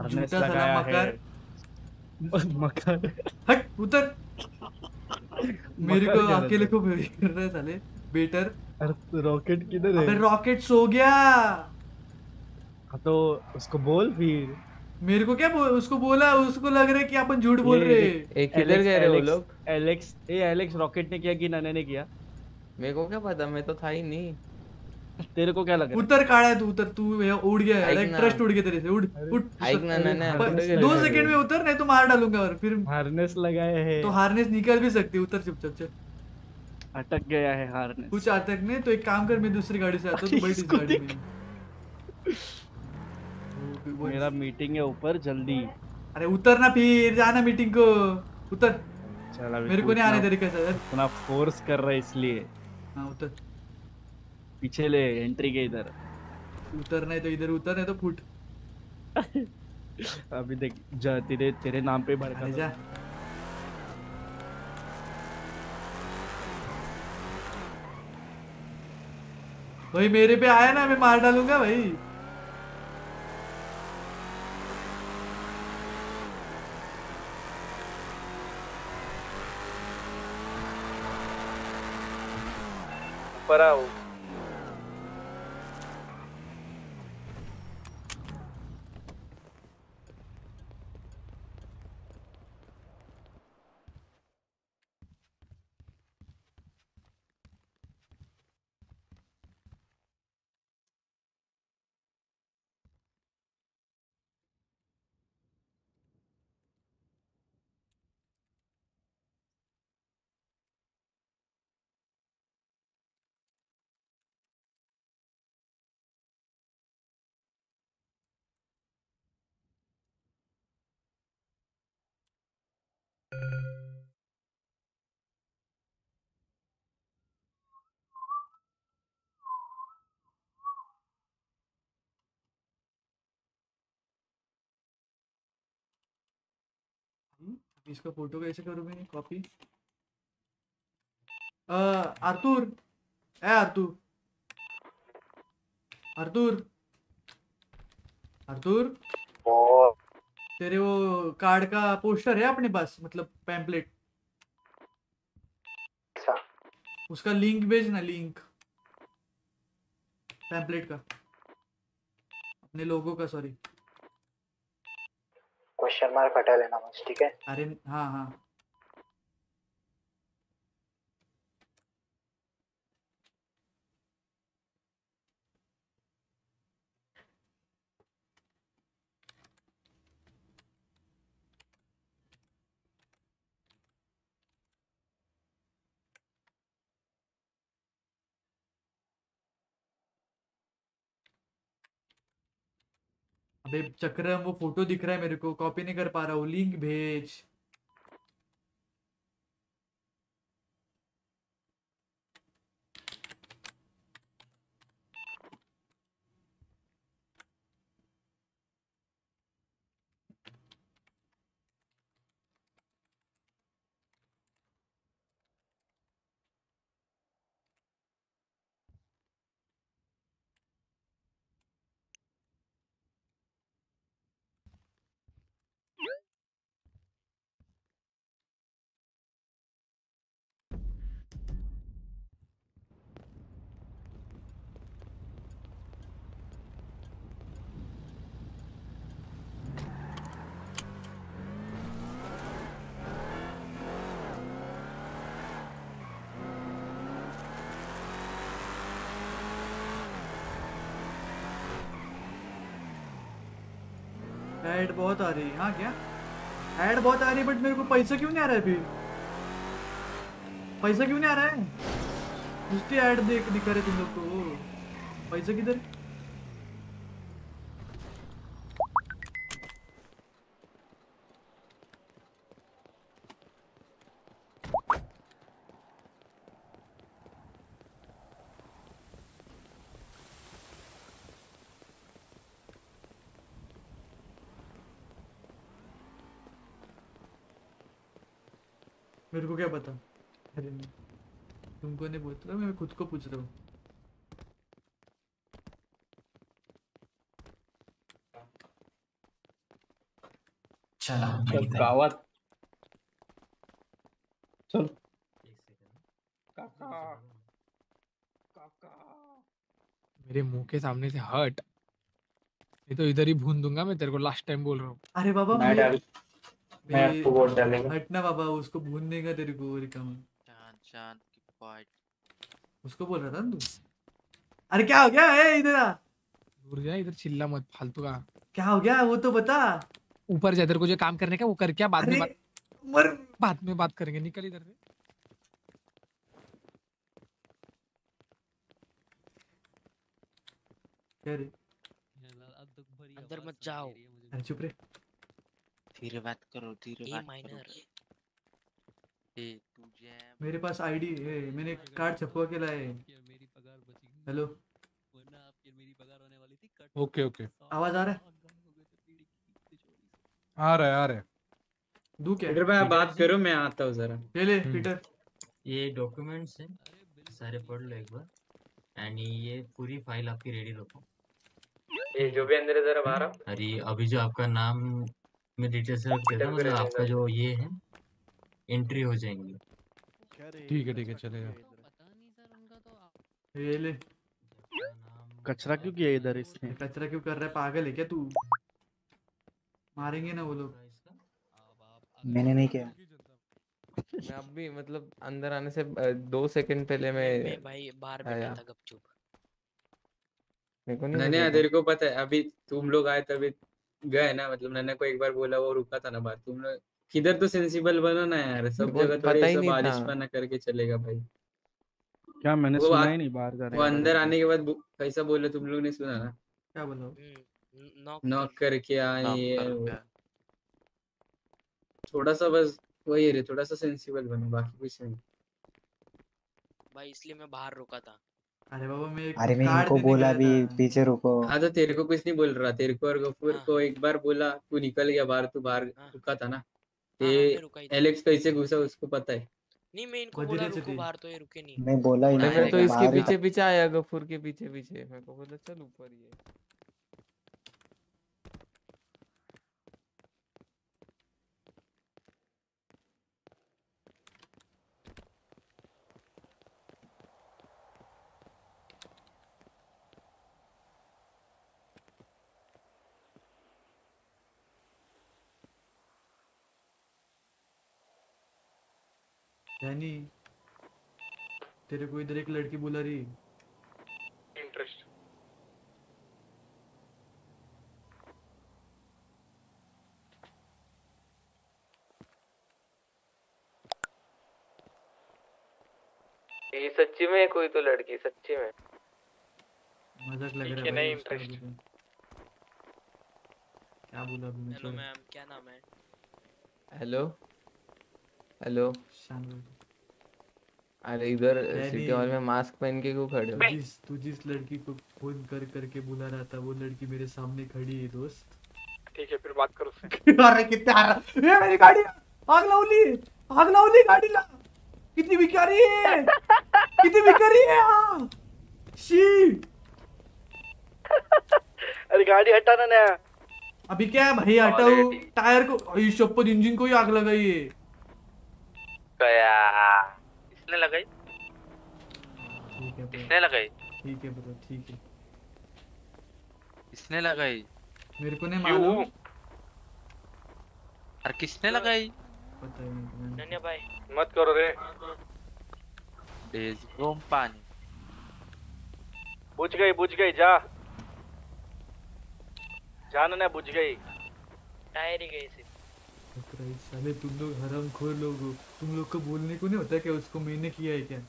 लगाया मकर। मकर हट उतर मेरे को अकेले को भेज रहा है साले बेटर। अरे रॉकेट किधर है? अबे रॉकेट सो गया तो उसको बोल फिर मेरे को क्या उसको बोला उसको लग रहा है कि अपन झूठ बोल रहे हैं। किधर गए वो लोग? एलेक्स रॉकेट ने किया कि नाना ने किया मेरे को क्या पता मैं तो था ही नहीं। तेरे को क्या लग रहा है? उतर काड़ा है तू उतर तू उड़ गया ट्रस्ट उड़ गया तेरे से उड़ उड़ आइक ना ना ना 2 सेकंड में उतर नहीं तो मार डालूंगा और फिर हार्नेस लगाया है तो हार्नेस निकल भी सकती उतर चुपचाप चल अटक गया है हार्नेस कुछ अटक नहीं तो एक काम कर मैं दूसरी गाड़ी से आता हूं तू बैठ इस गाड़ी में मेरा मीटिंग है ऊपर जल्दी। अरे उतर ना फिर जाना मीटिंग को उतर चल मेरे को नहीं आने दे रहा है इतना फोर्स कर रहा है इसलिए। हां उतर पीछे ले एंट्री के इधर उतर नहीं तो इधर उतर नहीं तो फुट अभी देख जा तेरे नाम पे भड़का जा भाई मेरे पे आया ना मैं मार डालूंगा भाई। पर आओ इसका फोटो कैसे करूँ मैं copy Arthur. Hey, Arthur. Arthur. Arthur. Oh. तेरे वो कार्ड का पोस्टर है अपने पास, मतलब पैम्पलेट? अच्छा, उसका लिंक भेजना, लिंक पैम्पलेट का, अपने लोगों का। सॉरी, क्वेश्चन मार्क हटा लेना बस, ठीक है? अरे हाँ हाँ, चक्रम वो फोटो दिख रहा है मेरे को, कॉपी नहीं कर पा रहा हूँ, लिंक भेज। ऐड बहुत आ रही है। हाँ क्या ऐड बहुत आ रही है, बट मेरे को पैसा क्यों नहीं आ रहा है? अभी पैसा क्यों नहीं आ रहा है? उसकी ऐड देख दिखा रहे तुम लोग को, पैसा किधर? मेरे को क्या पता? अरे नहीं, तुमको नहीं पूछ रहा, मैं खुद को पूछ रहा हूँ। चल गावात चल। काका काका मेरे मुंह के सामने से हट, ये तो इधर ही भून दूंगा मैं तेरे को, लास्ट टाइम बोल रहा हूँ। अरे बाबा हटना बाबा, उसको भूनने का तेरे को रिकम। जान की पार्ट उसको बोल रहा था ना तू। अरे क्या हो गया? ए इधर आ, दूर जा, इधर चिल्ला मत फालतू का। क्या हो गया वो तो बता, ऊपर जा, तेरे को जो काम करने का वो कर, क्या बाद में बात करेंगे, निकल इधर से। अंदर मत जाओ, चुप रे, धीरे बात करो, धीरे बात करो। तुझे मेरे पास आईडी है, मैंने कार्ड छपवा के लाए। हेलो, ओके ओके, आवाज आ रहा है? आ रहा है। दू क्या पीटर भाई, बात करो, मैं आता हूँ जरा। ले ले पीटर, ये डॉक्यूमेंट्स हैं सारे, पढ़ लो एक बार, एंड ये पूरी फाइल आपकी रेडी रखो। ये जो भी अंदर है जरा बाहर। अरे अभी जो आपका नाम में डिटेल्स देना, मतलब आपका जो ये है एंट्री हो जाएंगी। ठीक है चलेगा। ये ले, कचरा क्यों किया इधर इसने? कचरा क्यों कर रहा है, पागल है क्या तू? मारेंगे ना वो लोग। मैंने नहीं किया। मैं अब भी मतलब अंदर आने से 2 सेकंड पहले मैं भाई बाहर बैठा था गपचुप। नहीं तेरे को पता है, अभी तुम लोग आए तभी गए ना, मतलब नन्ना को एक बार बोला, वो रुका था ना बात। तुम लोग किधर तो सेंसिबल बनो ना यार, सब जगह थोड़ी सा बारिश पना करके चलेगा भाई। क्या मैंने सुना ही नहीं बाहर जाने, वो अंदर आने के बाद कैसा बोला तुम लोग ने, सुना ना? क्या बोला? नॉक करके आए, थोड़ा सा बस वही रे, थोड़ा सा सेंसिबल बनो, बाकी कुछ नहीं भाई, इसलिए मैं बाहर रुका था। अरे बाबा मैं इनको बोला भी पीछे रुको। हाँ तो तेरे को कुछ नहीं बोल रहा, तेरे को और गफूर को एक बार बोला, तू निकल गया बाहर, तू बाहर रुका था ना। एलेक्स कैसे घुसा उसको पता है, नहीं मैं इनको बोला रुको बाहर तो ये रुके नहीं। मैं बोला ही नहीं, मैं तो इसके पीछे पीछे आया, गफूर के पीछे पीछे। मैं को बोला चल ऊपर ये यानी तेरे को इधर एक लड़की बुला रही। इंटरेस्ट ये सच्ची में कोई तो लड़की सच्ची में मजाक लग रहा है नहीं। इंटरेस्ट क्या बोला? हेलो मैम क्या नाम है? Hello hello. अरे इधर सिटी हॉल में मास्क पहन के क्यों खड़े हो? तू जिस लड़की को फोन कर करके बुला रहा था वो लड़की मेरे सामने खड़ी है दोस्त। ठीक है फिर बात करो उससे। अरे कितने आ रहा है मेरी गाड़ी। आग ना उली गाड़ी ला। कितनी भिखारी है कितनी भिखारी है। शीट अरे गाड़ी हटाना ना अभी। क्या भाई हटाओ टायर को। शप्पत इंजन को ही आग लगाई है। इसने लगाई ठीक है ब्रो ठीक है। इसने लगाई मेरे को नहीं मालूम। अरे किसने लगाई पता नहीं। धन्य भाई मत करो रे डेज गोम पानी। बुझ गई जा जाना ना बुझ गई टायर ही गई से। साले तुम लोग हरामखोर लोग हो। तुम लोग को बोलने को नहीं होता क्या? उसको मैंने किया है क्या?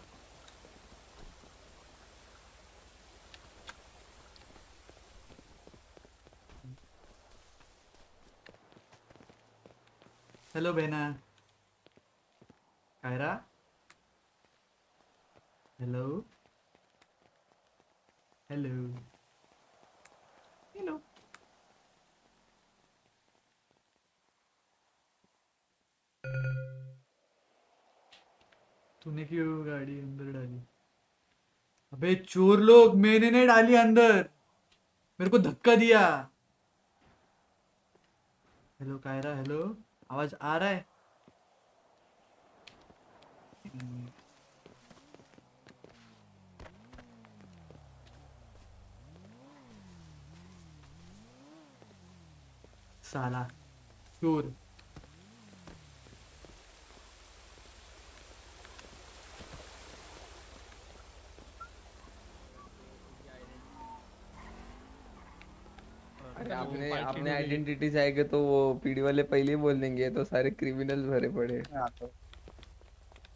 हेलो बहना कायरा। हेलो हेलो हेलो तूने क्यों गाड़ी अंदर डाली? अबे चोर लोग मैंने नहीं डाली अंदर, मेरे को धक्का दिया। हेलो कायरा हेलो आवाज आ रहा है? साला चोर। आपने आपने आइडेंटिटी चाहिए तो वो पीडी वाले पहले ही बोल देंगे तो सारे क्रिमिनल भरे पड़े।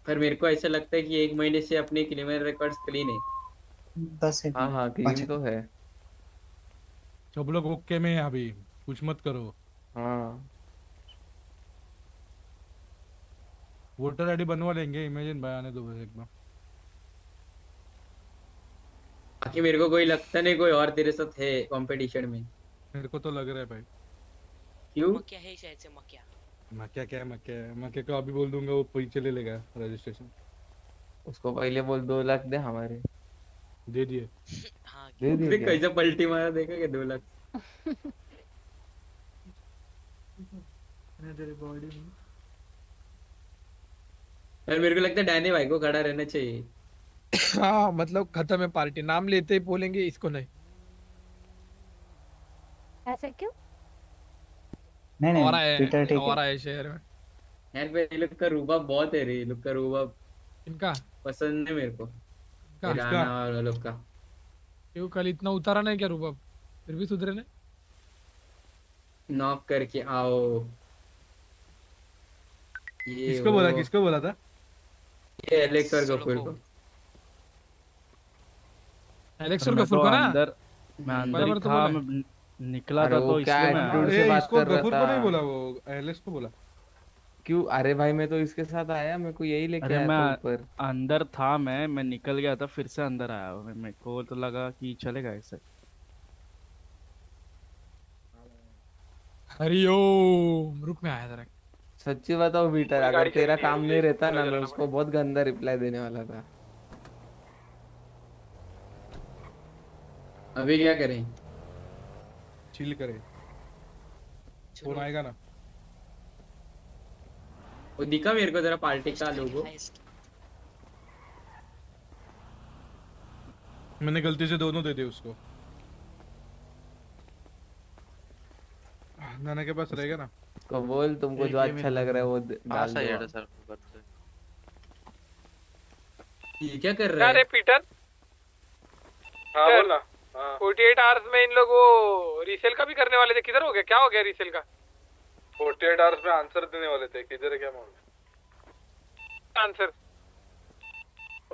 पर मेरे को ऐसा लगता है कि एक महीने से अपने क्रिमिनल रिकॉर्ड्स क्लीन है। हाँ हाँ क्लीन तो है। सब लोग ओके में अभी कुछ मत करो। हाँ वोटर आईडी बनवा लेंगे। इमेजिन भाई आने दो बस एक बार। बाकी मेरे को कोई लगता नहीं कोई और तेरे साथ है कंपटीशन में। मेरे को तो लग रहा है भाई। क्यों? मक्या है शायद से। मक्या क्या है? मक्या को अभी बोल दूंगा वो पीछे ले लेगा रजिस्ट्रेशन। उसको पहले बोल 2 लाख दे हमारे। दे दिए हाँ, दे दिए। कैसा पलटी मारा देखा क्या 2 लाख तेरे बॉडी में। यार मेरे को लगता है डैनी भाई को खड़ा रहना चाहिए। हाँ मतलब खत्म है पार्टी। नाम लेते ही बोलेंगे इसको नहीं। ऐसा क्यों? नहीं ट्विटर ठीक है शहर में। यार पे ये लोग का रूबाब बहुत है रे। ये लोग का रूबाब इनका पसंद है मेरे को। गाना लोग का क्यों कल इतना उतारा नहीं क्या रूबाब? फिर भी सुधरे नहीं। नॉक करके आओ। ये किसको बोला था? ये एलेक्स और गफूर को। एलेक्स और गफूर को ना अंदर था मैं निकला था तो इसलिए मैं इसको गफूर को नहीं बोला वो एलेक्स को बोला। क्यों? अरे भाई मैं तो इसके साथ आया। मेरे को यही लेके आया था ऊपर। अंदर था मैं निकल गया था फिर से अंदर आया। मेरे को तो लगा कि चलेगा ऐसे। हरिओम रुक में आया था सच्ची बताओ बीटर, अगर तेरा काम नहीं रहता ना, मैं उसको बहुत गंदा रिप्लाई देने वाला था। अभी क्या करें? चिल करें। फोन आएगा ना। वो दिखा मेरे को जरा पार्टी का लोगो। मैंने गलती से दोनों दे दिए उसको। नाना के पास रहेगा ना। को बोल तुमको जो अच्छा लग रहा है वो डाल दो। सर ये क्या कर रहे हैं? अरे पीटर, हाँ बोल ना। 48 आवर्स में इन लोग वो रीसेल का भी करने वाले थे, किधर हो गया? क्या हो गया रीसेल का? 48 आवर्स में आंसर देने वाले थे, किधर है? क्या मामला आंसर?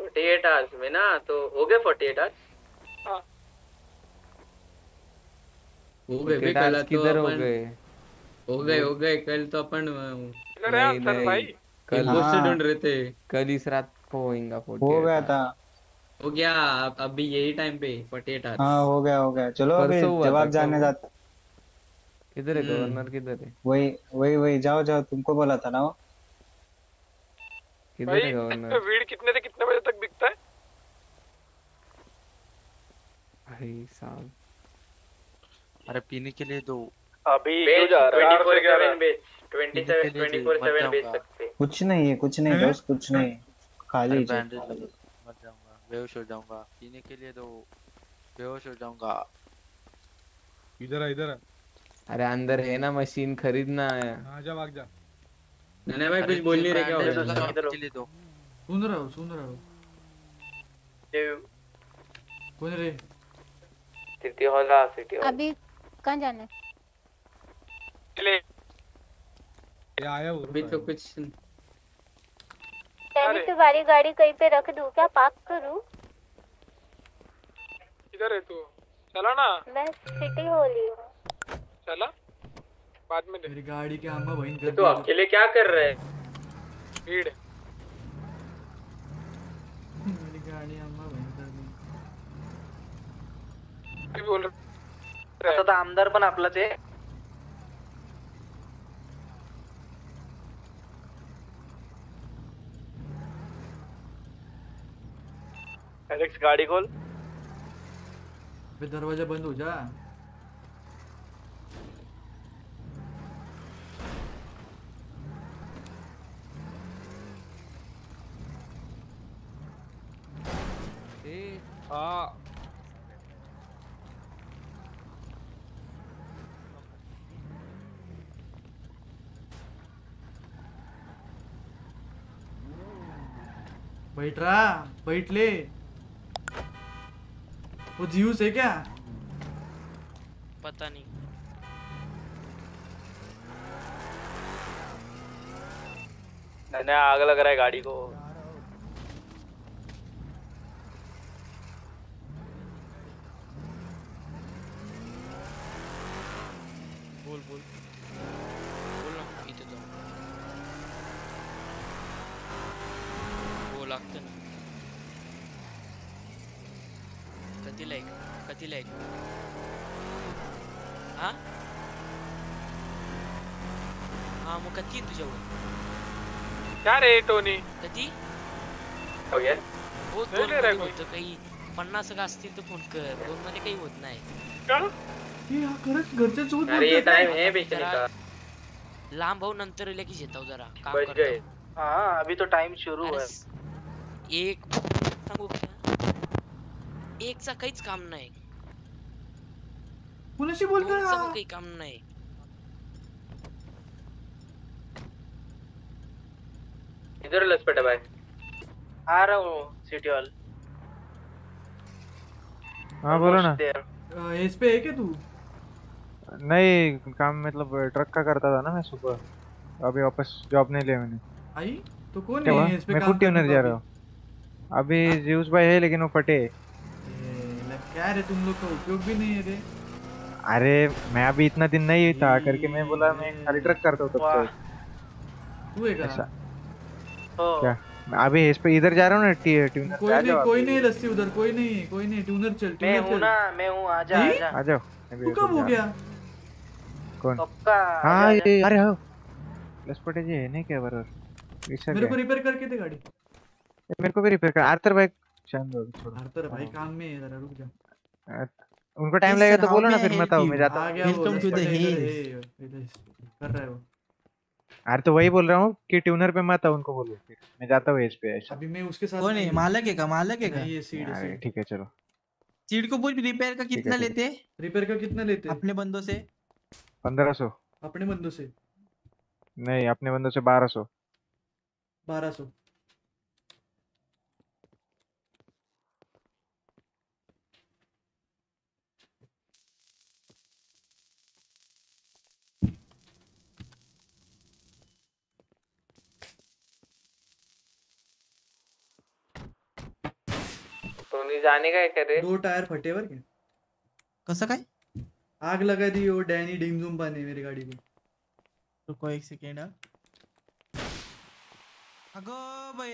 48 आवर्स में ना, तो हो गए 48 आवर्स। हाँ हो गए भी, कल किधर हो गए? हो गए कल तो अपन नहीं भाई, कल से ढूंढ रहे थे, कल इस रात को होएगा। हो गया था, हो गया। अभी यही टाइम पे 48 आवर्स। हाँ हो गया। चलो अभी जवाब जानने जाते। किधर है गवर्नर? किधर है? वही जाओ, तुमको बोला था ना वो। किधर है गवर्नर? वीड कितने से कितने बजे तक बिकता है? भाई साहब अरे पीने के लिए दो। अभी क्यों जा रहा है? 24/7 बेच सकते। कुछ नहीं दोस्त, कुछ नहीं, खाली बैंडेज। मर जाऊंगा, बेहोश हो जाऊंगा। पीने के लिए दो, बेहोश हो जाऊंगा। इधर आ। अरे अंदर है ना, मशीन खरीदना है। हां जा, भाग जा। नन्हे भाई कुछ बोल नहीं रहे क्या? इधर ले दो। सुन रहा हूं। कौन रे? City hall. अभी कहां जाना है? आया अभी तो कुछ। तुम्हारी गाड़ी कहीं पे रख दूं क्या? पार्क करूं? किधर है तू? चला ना, मैं सिटी होली हूँ। चला बाद में। मेरी गाड़ी के आमा बहन कर। तो अकेले क्या कर रहे हैं? भीड़ मेरी गाड़ी आमा बहन कर दी। क्या बोल रहा? आता आमदार पण आपलाच आहे। एलेक्स गाड़ी खोल। दरवाजा बंद हो जा। बैठ ले। वो जीवस है क्या? पता नहीं। नन्हे आग लग रहा है गाड़ी को। टोनी कधी काही 50 का असतील तर फोन कर। फोन मध्ये काही होत नाही का? लांब हो, नंतर इले की शेताव जरा काम कर। हां अभी तो टाइम शुरू है। एक सा काहीच काम नाही। कोणाशी बोलतोय? काही काम नाही। इधर लस पड़ा भाई। आ रहा हूँ सिटी हॉल। हाँ बोलो ना। इस पे है क्या तू? नहीं, काम मतलब ट्रक का करता था ना मैं सुबह। अभी वापस जॉब नहीं लिया मैंने। आई तो कौन है इस पे? मैं खुद ट्यूनर जा रहा हूँ अभी। जीवस भाई है लेकिन वो फटे। क्या रे तुम लोग का उपयोग भी नहीं है रे। अरे मैं अभी इतना दिन नहीं था करके मैं बोला मैं खाली ट्रक करता हूँ तब से। क्या अभी इस पे इधर जा रहा हूँ ना ट्यूनर। कोई नहीं लस्सी उधर। कोई नहीं ट्यूनर चल। मैं हूँ आ जाओ। तू कब हो गया? कौन? हाँ अरे हो लसपटे जी है नहीं क्या बराबर इसका मेरे को रिपेयर करके दे गाड़ी मेरे को भी रिपेयर कर आर्थर भाई शांत हो थोड़ा आर्थर भाई काम में है जरा रुक जा उनको टाइम लगेगा तो बोलो ना फिर मत आओ मैं जाता हूं वेलकम टू द हिल कर रहा है वो अरे तो वही बोल रहा हूं कि ट्यूनर पे मत आओ उनको बोलो फिर मैं जाता हूं एज पे अभी मैं उसके साथ कौन है मालक है का ये सीड है ठीक है चलो सीड को पूछ रिपेयर का कितना लेते हैं अपने बंदों से 1500 अपने बंदों से नहीं अपने बंदों से 1200 तो नहीं जाने का क्या रे दो टायर फटे वर क्या कसा काय आग लगा दी वो डैनी डिंगजुम पाने मेरी गाड़ी को रुको एक सेकेंड अगो भाई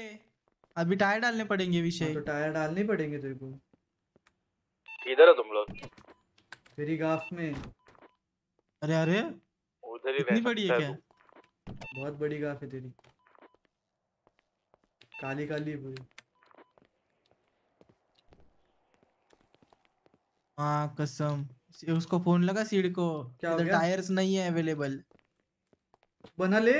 अभी टायर डालने पड़ेंगे विषय तो टायर डालने पड़ेंगे तेरे को किधर हो तुम लोग तेरी गाफ में अरे अरे उधर ही इतनी बड़ी है क्या बहुत बड़ी गाफ है तेरी काली काली पूरी हाँ कसम उसको फोन लगा सीढ़ी को इधर टायर्स नहीं है अवेलेबल बना ले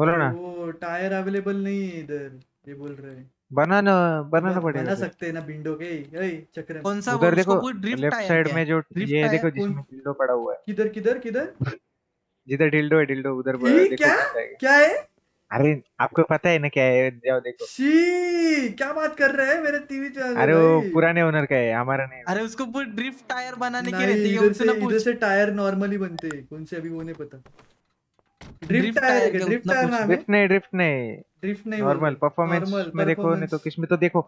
बोलो ना वो टायर अवेलेबल नहीं है इधर ये बोल रहे हैं बनाना पड़ेगा बना सकते हैं ना विंडो के चक्कर कौन सा उधर देखो लेफ्ट साइड में जो ये देखो जिसमें विंडो पड़ा हुआ है किधर किधर किधर जिधर ढिल्डो है ढिल्डो उधर देखो क्या है अरे आपको पता है ना क्या है जाओ देखो शी क्या बात कर रहे हैं मेरे टीवी चैनल अरे वो पुराने ओनर का है हमारा नहीं अरे उसको पूरी ड्रिफ्ट टायर बनाने की रहती है उनसे ना पूछ इधर से टायर नॉर्मली बनते हैं कौन से अभी वो नहीं पता ड्रिफ्ट टायर नहीं नॉर्मल परफॉर्मेंस में देखो नहीं तो किसमें तो देखो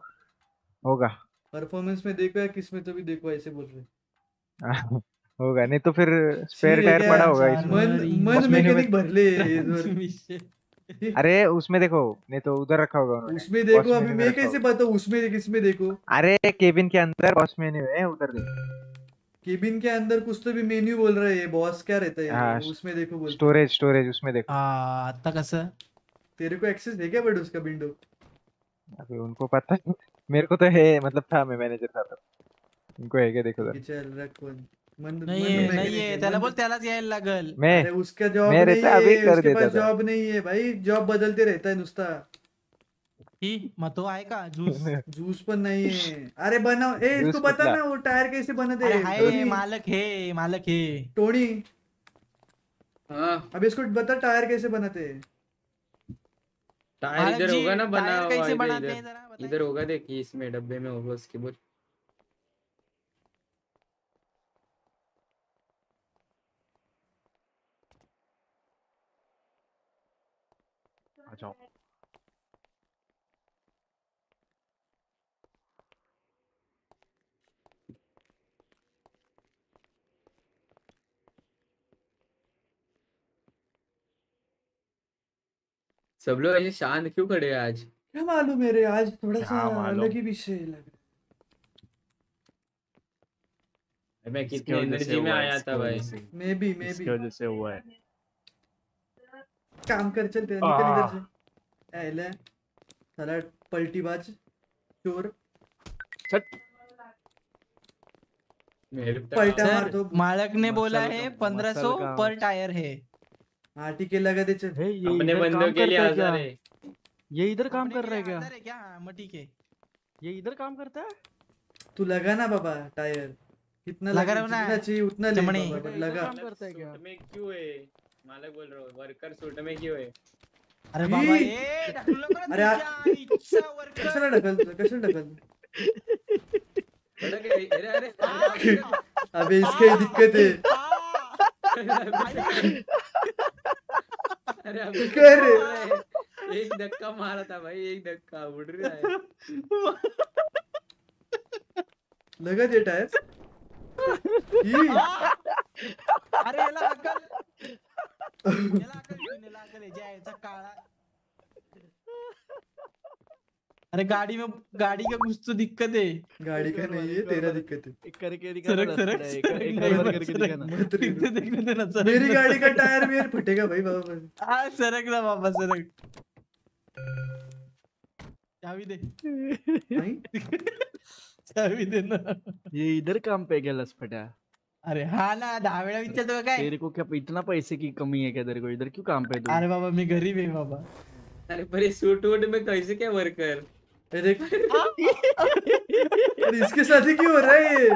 होगा परफॉर्मेंस में देखो या किसमें तो भी देखो ऐसे बोल रहे होगा नहीं तो फिर स्पेयर टायर पड़ा होगा मन मैकेनिक भर ले अरे उसमें देखो नहीं तो उधर रखा होगा उन्होंने उसमें देखो अभी मैं कैसे पता उसमें किसमें देखो अरे केबिन के अंदर बॉस मेन्यू है उधर देखो केबिन के अंदर कुछ तो भी मेन्यू बोल रहा है बॉस क्या रहता है हाँ, उसमें देखो बोल स्टोरेज उसमें देखो हां आता कैसा तेरे को एक्सेस है क्या बट उसका विंडो अबे उनको पता मेरे को तो है मतलब था मैं मैनेजर था तब उनको है क्या देखो चल रख कौन नहीं त्याला बोल त्यालाच यायला लागल अरे उसका जॉब नहीं है जॉब नहीं है भाई जॉब बदलते रहता है नुसता मतो आए का जूस पण नहीं है अरे बनाओ ए इसको बता ना वो टायर कैसे बनते है मालक है टोनी हां अब इसको बता टायर कैसे बनाते है टायर इधर होगा ना बना टायर कैसे बनाते हैं जरा इधर होगा देख इसमें डब्बे में होगा उसके बोल सब लोग ऐसे शांत क्यों खड़े हैं आज क्या मालूम मेरे आज थोड़ा सा अलग ही विषय लग मैं कितनी एनर्जी में आया था भाई मे बी इसकी वजह से हुआ है काम कर चल तेरा निकल इधर से ऐले साला पलटीबाज चोर छट पलटा मार दो मालक ने बोला है 1500 पर टायर है आर्टिकल लगा दे चल अपने बंदों के लिए आजा रे ये इधर काम कर रहा है क्या मटी के ये इधर काम करता है तू लगा ना बाबा टायर कितना लगाना चाहिए उतना ले बाबा लगा काम करता है क्या तुम्हें क्यों है मालक बोल रहा हूं वर्कर सूट में क्यों है अरे बाबा ए ढकल ना अरे इच्छा वर्कर कैसे ढकल अरे अबे इसकी दिक्कत है अरे अभी कर एक धक्का मारा था भाई एक धक्का उड़ रहा है लगा दे टायर अरे ये ला अकल जाए काला अरे गाड़ी में गाड़ी का कुछ तो दिक्कत है। गाड़ी का नहीं है, तेरा दिक्कत है। एक करके दिखा। मेरी गाड़ी का टायर भी फटेगा भाई बाबा। सरक ना बाबा सरक। चाबी दे। चाबी देना। ये इधर काम पे गया लसपटा। अरे हाँ ना धावेड़ा विचार तो क्या है? तेरे को क्या इतना पैसे की कमी है क्या तेरे को? इधर क्यों काम पे तू? अरे बाबा मैं गरीब है बाबा। अरे बड़े सूट वूट में कैसे क्या वर्कर? अरे इसके साथ ही क्यों हो रहा है ये?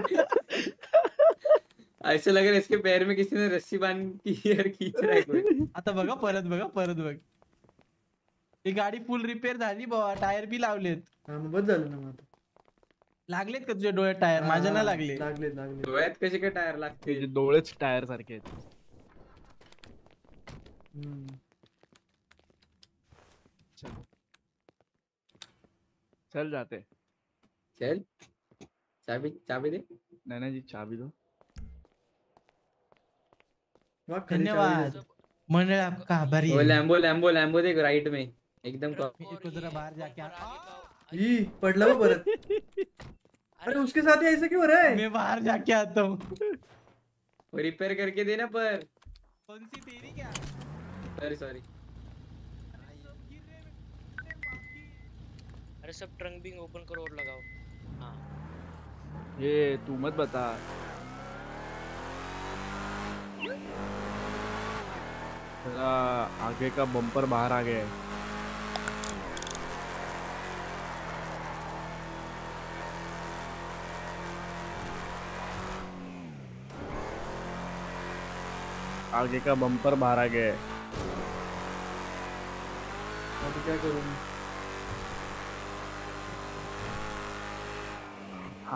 ऐसा लग रहा है इसके पैर में किसी ने रस्सी बांध की यार, खींच रहा है कोई। आता बघा परत बघा परत बघ। ही गाडी फुल रिपेअर झाली बाबा, टायर बी लावलेत। बदल झालं ना माझं। लागलेत का तुझ्या डोळ्यात टायर? माझ्या नाही लागले। लागलेत लागले। डोळ्यात कसे काय टायर लागते? तुझे डोळेच टायर सारखे आहेत। चल चल जाते। चल चाबी चाबी दे। नाना जी चाबी दो। धन्यवाद मंडळ आपका आभारी। वो लैम्बो लैम्बो लैम्बो देख राइट में एकदम। तो जरा बाहर जाके ये पड़ला वो परत। अरे उसके साथ ऐसे क्यों हो रहा है? मैं बाहर जाके आता हूँ। रिपेयर करके देना पर। कौन सी तेरी क्या? Sorry sorry. अरे सब ट्रंक बिंग ओपन करो और लगाओ। हाँ ये तू मत बता। तेरा आगे का बम्पर बाहर आ गया है। आगे का बम्पर बाहर आ गया है। अब क्या करूं?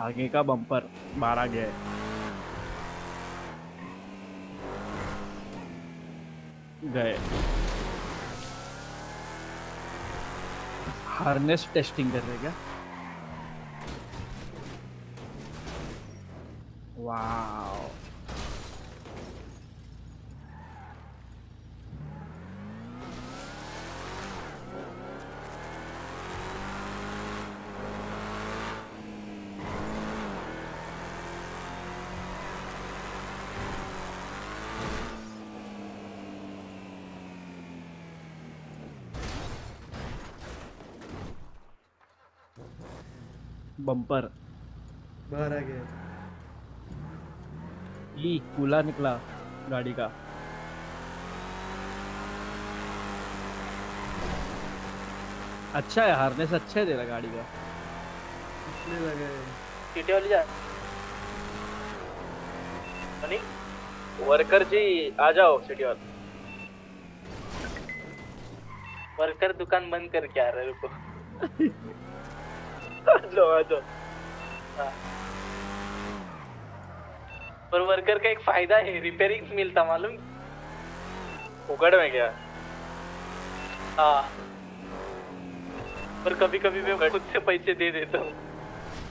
आगे का बम्पर बाहर आ गया है। गए हार्नेस टेस्टिंग कर रहे क्या? वाओ बम्पर बाहर आ गया। ये कूला निकला गाड़ी का। अच्छा है हार्नेस अच्छा है तेरा गाड़ी का। इसलिए लगे टीटी वाली जा। अरे वर्कर जी आ जाओ सिटी वाल। वर्कर दुकान बंद करके आ रहे रुको। लो पर वर्कर का एक फायदा है, रिपेयरिंग मिलता मालूम। उगड़ में गया हाँ, पर कभी कभी मैं खुद से पैसे दे देता हूँ।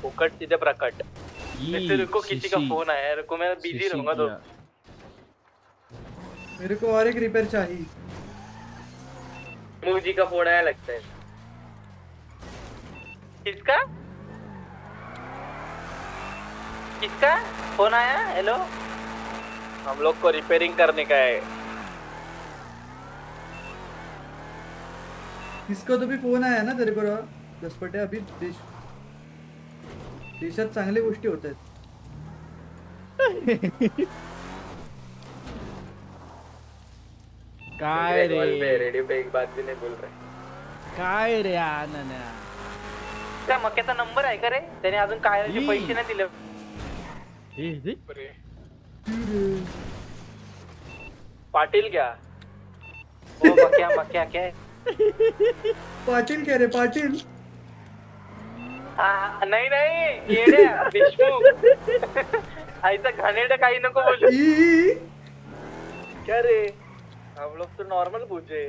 फुकट सीधे प्रकट। वैसे रुको किसी का फोन आया है, रुको मैं बिजी रहूंगा। तो मेरे को और एक रिपेयर चाहिए। मुझी का फोन आया लगता है। किसका किसका फोन आया? हेलो हम लोग को रिपेयरिंग करने का है। किसको तो भी फोन आया ना तेरे को लसपटे। अभी देशात चांगली गोष्टी होत आहेत। काय रे रेडियो पे एक बात भी नहीं बोल रहे। काय रे आनंद त्या मक्याचा नंबर आहे का रे? त्याने अजून कायचे पैसे नाही दिले। पाटील क्या ओ मक्या मक्या क्या पाटील क्या रे पाटील? नहीं नहीं ये रे विष्णु ऐसा घाणेरडा काही नको बोलू। क्या रे हम लोग तो नॉर्मल पूछे।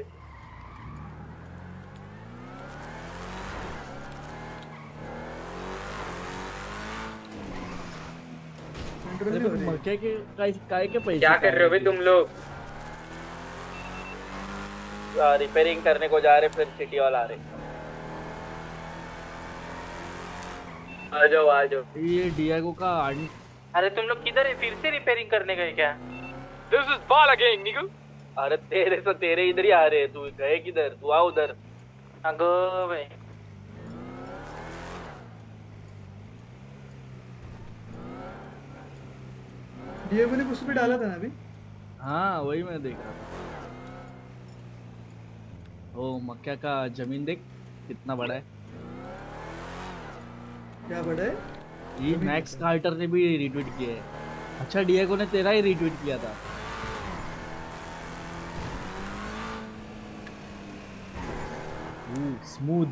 के क्या कर रहे हो तुम लोग? रिपेयरिंग करने को जा रहे फिर सिटी वाला आ रहे। आ जाओ आ जाओ। ये डियागो का अरे तुम लोग किधर है? फिर से रिपेयरिंग करने गए क्या? दिस इज बॉल अगेन निकल। अरे तेरे से तेरे इधर ही आ रहे, तू गए किधर? तू आ उधर। अगो भाई डियागो ने कुछ भी डाला था ना अभी। हाँ वही मैं देखा। ओ मक्का का जमीन देख कितना बड़ा है। क्या बड़ा है? ये मैक्स कार्टर ने भी रीट्वीट किया है। अच्छा डियागो ने तेरा ही रीट्वीट किया था। स्मूथ।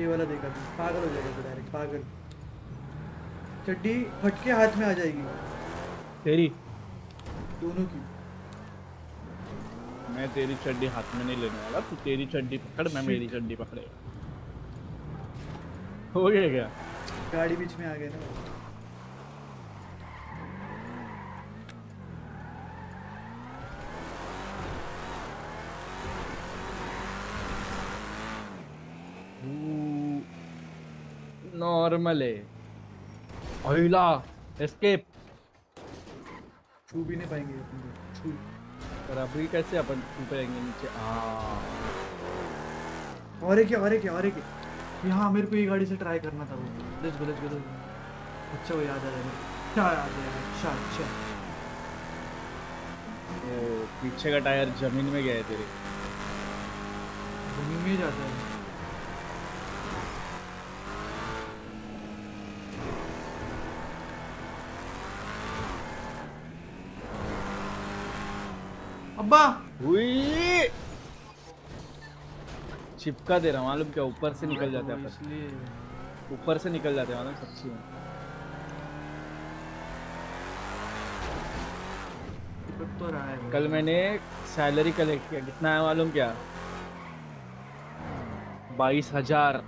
ये वाला देखा था, पागल हो जाएगा डायरेक्ट पागल। चड्डी फटके हाथ में आ जाएगी तेरी, दोनों की। मैं तेरी चड्डी हाथ में नहीं लेने वाला, तू तेरी चड्डी पकड़, मैं मेरी चड्डी पकड़े। हो गया क्या? गाड़ी बीच में आ गई ना। नॉर्मल है। ओहिला एस्केप छू भी नहीं पाएंगे छू। पर अभी कैसे अपन छू पाएंगे नीचे? और एक हाँ मेरे को ये गाड़ी से ट्राई करना था। Let's go. अच्छा वो याद आ रहा है, अच्छा। वो पीछे का टायर जमीन में गया है तेरे। जमीन में जाता है। अब्बा हुई चिपका दे रहा मालूम क्या? ऊपर से निकल जाते हैं, इसलिए ऊपर से निकल जाते हैं सच्ची में। तो रहा है। कल मैंने सैलरी कलेक्ट किया, कितना है मालूम क्या? 22,000।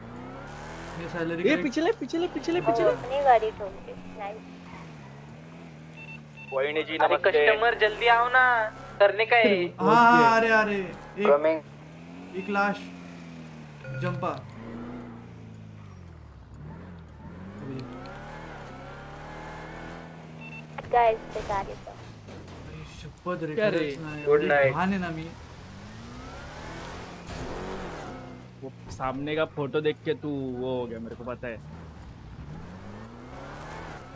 ये पिछले अपनी गाड़ी ठोकी। वहीने जी नमस्ते। कस्टमर जल्दी आओ ना, करने का है। हाँ अरे एक लाश जंपा। शपथ गुड नाइट। वो सामने का फोटो देख के तू वो हो गया, मेरे को पता है।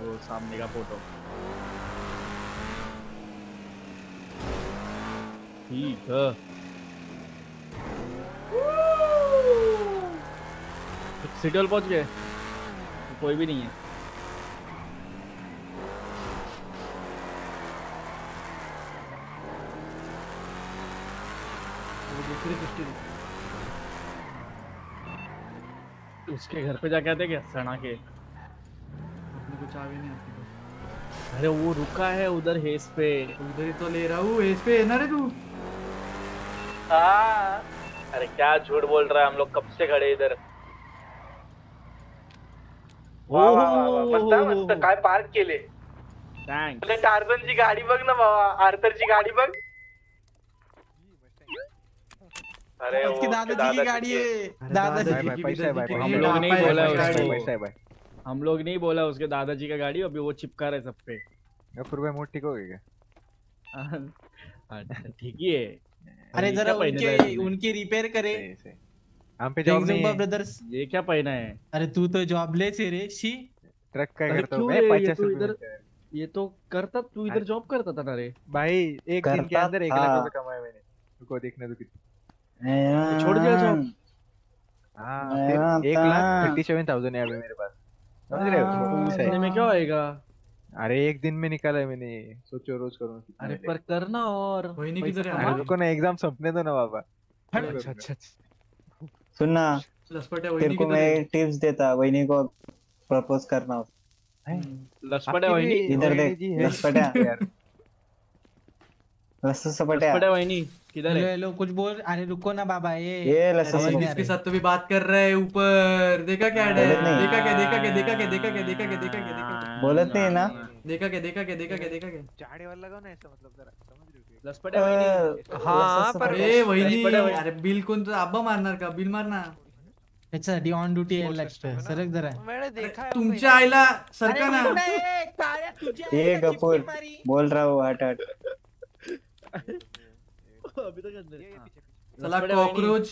वो सामने का फोटो ठीक है। सिटी हॉल पहुंच गए, कोई भी नहीं है। उसके घर पे जाके आते क्या सना के? अपने को चाबी नहीं आती। अरे वो रुका है उधर हेस पे, उधर ही तो ले रहा हूँ। हेस पे है ना रे तू? हाँ। अरे क्या झूठ बोल रहा है, हम लोग कब से खड़े इधर। मस्त काय पार्क केले। थैंक्स। कार्बनची गाडी बघ ना बाबा, आर्थरची गाडी बघ। अरे उसकी दादाजी की गाडी है। दादाजी पैसा भाई, हम लोग नहीं बोला उसके दादाजी का गाड़ी। अभी वो चिपका रहा है सब पे। गफूर भाई मूड ठीक हो गया? ठीक ही है। अरे जरा उनकी रिपेयर करे। हम पे जॉब नहीं है ब्रदर्स। ये क्या पहना है? अरे तू तो जॉब ले से रे शी ट्रक का करता हूं मैं 50। ये तो करता तू इधर जॉब करता था ना रे भाई? एक दिन के अंदर 1 लाख कमाया मैंने। तुमको देखने दो कितने छोड़ दिया जॉब। हां 1,37,000 है अभी मेरे पास, समझ रहे हो? इतने में क्या होएगा? अरे एक दिन में निकाला है मैंने, सोचो रोज करूँ। अरे पर करना और कोई नहीं किधर है? रुको ना, एग्जाम सपने दो ना बाबा। अच्छा सुनना, तेरे को मैं टिप्स देता, वहीनी को प्रपोज करना। लसपटे वहीनी इधर देख, लसपटे वहीनी किधर है? लो कुछ बोल। अरे रुको ना बाबा, ये लसपटे इसके साथ तो भी बात कर रहा है ऊपर। देखा क्या? देखा क्या? बोलते है ना देखा क्या चाड़े वाला लगाओ ना ऐसा, मतलब जरा समझ रहे हो प्लस पड़े वही। हां पर ए वही नहीं, अरे बिल कोण तो अब्बा मारणार का बिल मारना। अच्छा D on duty L extra सरक जरा, मैंने देखा तुमच्या आईला सरका ना सारे तुझे। ए गफूर बोल रहा हूं हट हट अभी तक अंदर। चला कॉकरोच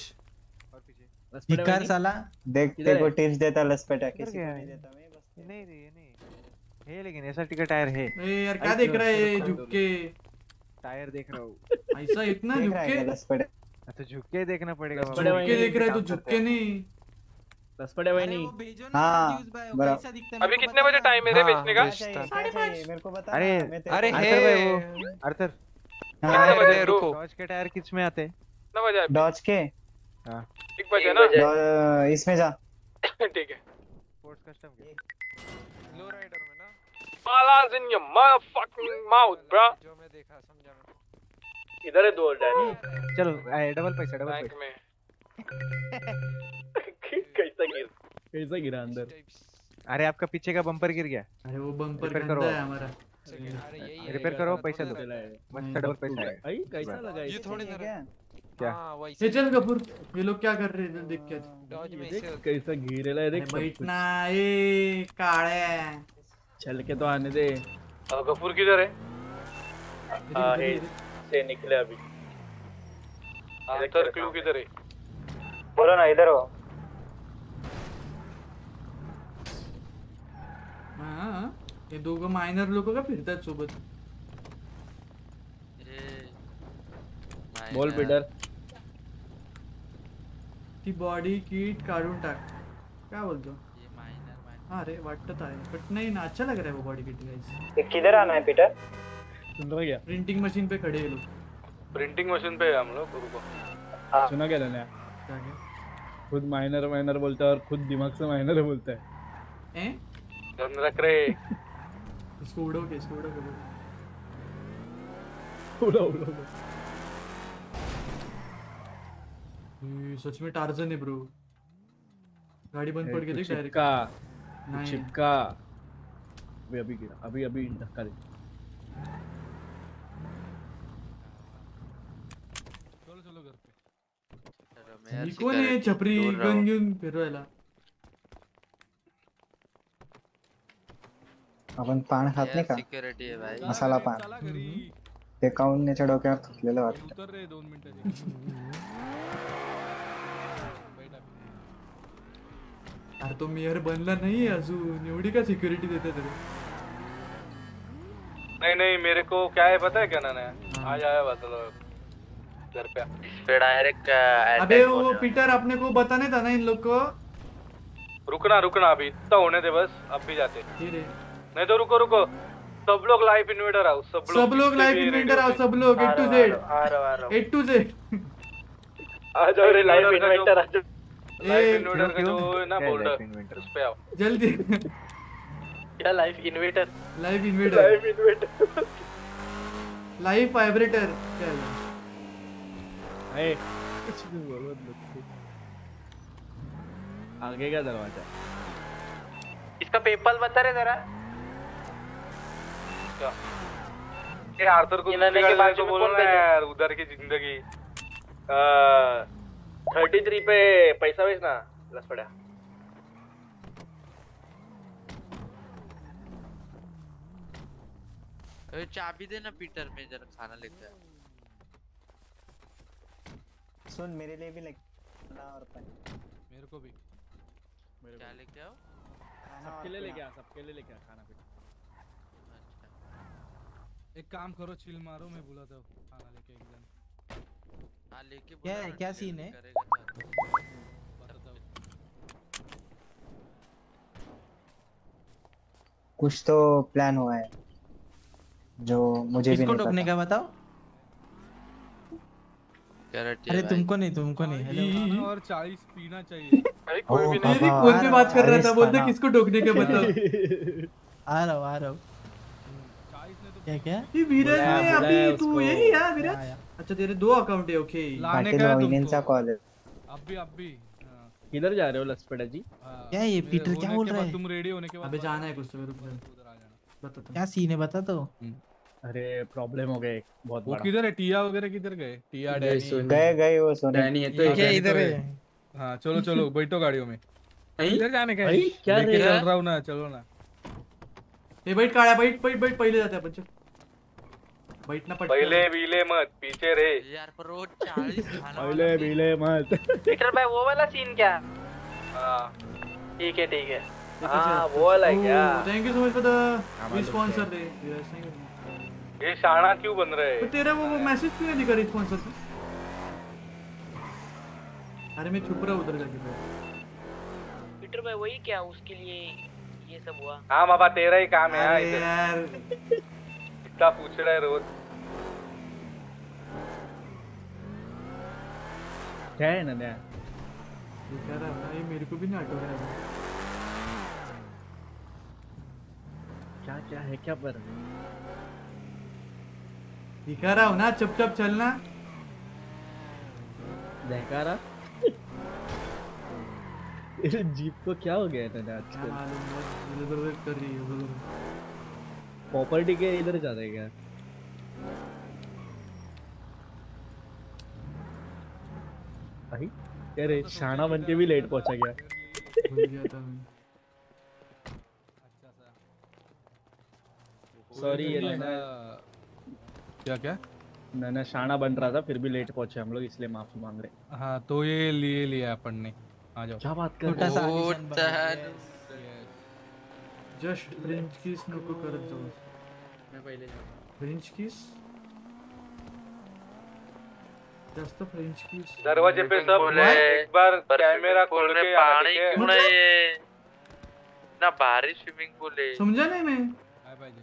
शिकार साला, देखते को टिप्स देता लसपटा के नहीं देता मैं बस नहीं रे नहीं है। लेकिन ऐसा टिकट टायर है ए यार क्या देख रहा है झुक के, टायर देख रहा हूं ऐसा इतना झुक के लसपटा। तो झुक के देखना पड़ेगा, झुक के देख रहा है तो झुक के नहीं लसपटा भाई नहीं। हां अभी कितने बजे टाइम है रे बेचने का? 5:30 मेरे को बता। अरे है अर्थर कितने बजे? रुको डॉज के टायर किस में आते हैं? 9 बजे डॉज के। हां 1 बजे ना इसमें जा ठीक है स्पोर्ट्स कस्टम के लो राइडर में ना balls in your mother fucking mouth bro. जो मैं देखा समझा मैं इधर है दो डायरी। चलो डबल पैसा बैंक में कैसा गिरा अंदर। अरे आपका पीछे का बम्पर गिर गया। अरे वो बम्पर गंदा है हमारा, रिपेयर करो पैसा दो मत। डबल पैसा है भाई कैसा लगा ये थोड़ी देर क्या? ये चल कपूर ये लोग क्या कर रहे हैं देख क्या डॉज में से कैसा घेरेला है देख बैठना। ए काळे चल के तो आने दे। कपूर किधर है? हां है से निकले अभी। अंतर क्लू किधर है बोलो ना? इधर हो। हां ये दोगो माइनर लोगों का फिरता सोबत। बोल पीटर ती बॉडी किट काढून टाक काय बोलतो ये माइनर। हां रे वाटत आहे बट नाही ना अच्छा लग रहा है वो बॉडी किट गाइस। एक किधर आना है पीटर? सुन रहा क्या? प्रिंटिंग मशीन पे खड़े हैं लोग, प्रिंटिंग मशीन पे हम लोग। रुको सुना क्या लेना क्या क्या खुद माइनर बोलता है और खुद दिमाग से माइनर बोलता है। हैं दम रख रे इसको उड़ो। ये सच में टार्जन है ब्रो। गाड़ी बंद पड़ गई डायरेक्ट का नहीं चिपका। अभी गिरा अभी धक्का दे। चलो घर पे। ये कौन है छपरी गन घेऊन फिरवायला? आपण पान खात नाही का? सिक्युरिटी आहे भाई मसाला पान ते काउंट नेच्या डोक्यावर थकलेलं वाटतं। उतर रे 2 मिनिटांनी अरे तो मेयर बनला नाही अजून एवढी का सिक्युरिटी देते तेरे? नहीं मेरे को क्या है पता है क्या नाना आज आया बता घर पे डायरेक्ट। अबे वो पीटर अपने को बताने था ना इन लोग को। रुकना अभी तो होने दे बस। अब भी जाते नहीं तो रुको सब लोग लाइव इन्वेटर आओ। सब लोग लाइव इन्वेटर आओ। सब लोग A to Z आ जाओ रे लाइव इन्वेटर आ जाओ। लाइव इन्वेटर का जो है ना बोल्डर उस पे आओ जल्दी। क्या लाइव इन्वेटर लाइव वाइब्रेटर क्या है? ए कुछ भी बोलो आगे का दरवाजा इसका पेपर बता रहे जरा। ये आर्थर को तो बोलना यार उधर की जिंदगी 33 पे पैसा भेजना लस पड़ा। अरे चाबी देना पीटर में जरा खाना लेता है। सुन मेरे लिए भी लेना और पानी मेरे को भी क्या लेके आओ? सबके लिए लेके आ खाना पीना। एक काम करो चिल मारो मैं बुला दो खाना लेके एकदम। हां लेके क्या सीन है? कुछ तो प्लान हुआ है जो मुझे भी नहीं पता। इसको टोकने का बताओ। अरे तुमको नहीं और 40 पीना चाहिए। अरे कोई भी नहीं कौन से बात कर रहा था बोलते किसको टोकने के बताओ। आ रहा हूं क्या ये विराज ने अभी तू यही है विराज? अच्छा तेरे 2 अकाउंट है ओके लाने का तुमको कॉल है। अब भी किधर जा रहे हो लसपड़ा जी? क्या ये पीटर क्या बोल रहा है? तुम रेडी होने के बाद अबे जाना है कुछ तो मेरे को उधर आ जाना। बता तो। क्या सीन है बता तो। अरे प्रॉब्लम हो गया एक बहुत बड़ा। वो किधर है टिया वगैरह किधर गए? टिया डैनी गए गए वो सोने। डैनी है तो क्या इधर है? हां चलो चलो बैठो गाड़ियों में। इधर जाने का है क्या रे? चल रहा हूं ना चलो ना। ए बैठ काड़ा बैठ बैठ बैठ पहले जाते अपन चल। बैठना पड़ेगा पहले बीले मत पीछे रे यार पर वो 40 खाना पहले बीले मत पीटर भाई वो वाला सीन क्या? हां ठीक है हां वो वाला है क्या? Thank you so much for the sponsor दे ये शाना क्यों बन रहा है? तेरा वो मैसेज क्यों नहीं दिखा रहा स्पॉन्सर से? अरे मैं छुप रहा उधर जाके पीटर भाई वही क्या उसके लिए ये सब हुआ? हां बाबा तेरा ही काम है यार इतना पूछ रहा है रोज क्या है ना बेचारा भाई मेरे को भी नहीं हटो रहा क्या क्या है क्या पर दिखा रहा हूँ ना चुप चुप चलना दिखा रहा इस जीप को क्या हो गया है ना आजकल इधर उधर कर रही है प्रॉपर्टी के इधर जा रहे क्या? भाई अरे शाना बनके भी लेट पहुंचा गया। सॉरी ये नैना क्या क्या? नैना शाना बन रहा था फिर भी लेट पहुंचे हम लोग इसलिए माफी मांग रहे। हाँ तो ये लिए लिया अपन ने आ जाओ। क्या बात कर रहे हो? जस्ट ब्रिंच किस नको कर दो मैं पहले जाऊं ब्रिंच किस जस्ट तो ब्रिंच किस दरवाजे पे सब एक बार कैमरा खोल के पानी क्यों ना ये ना बारिश स्विमिंग पूल है समझा नहीं मैं हाय भाई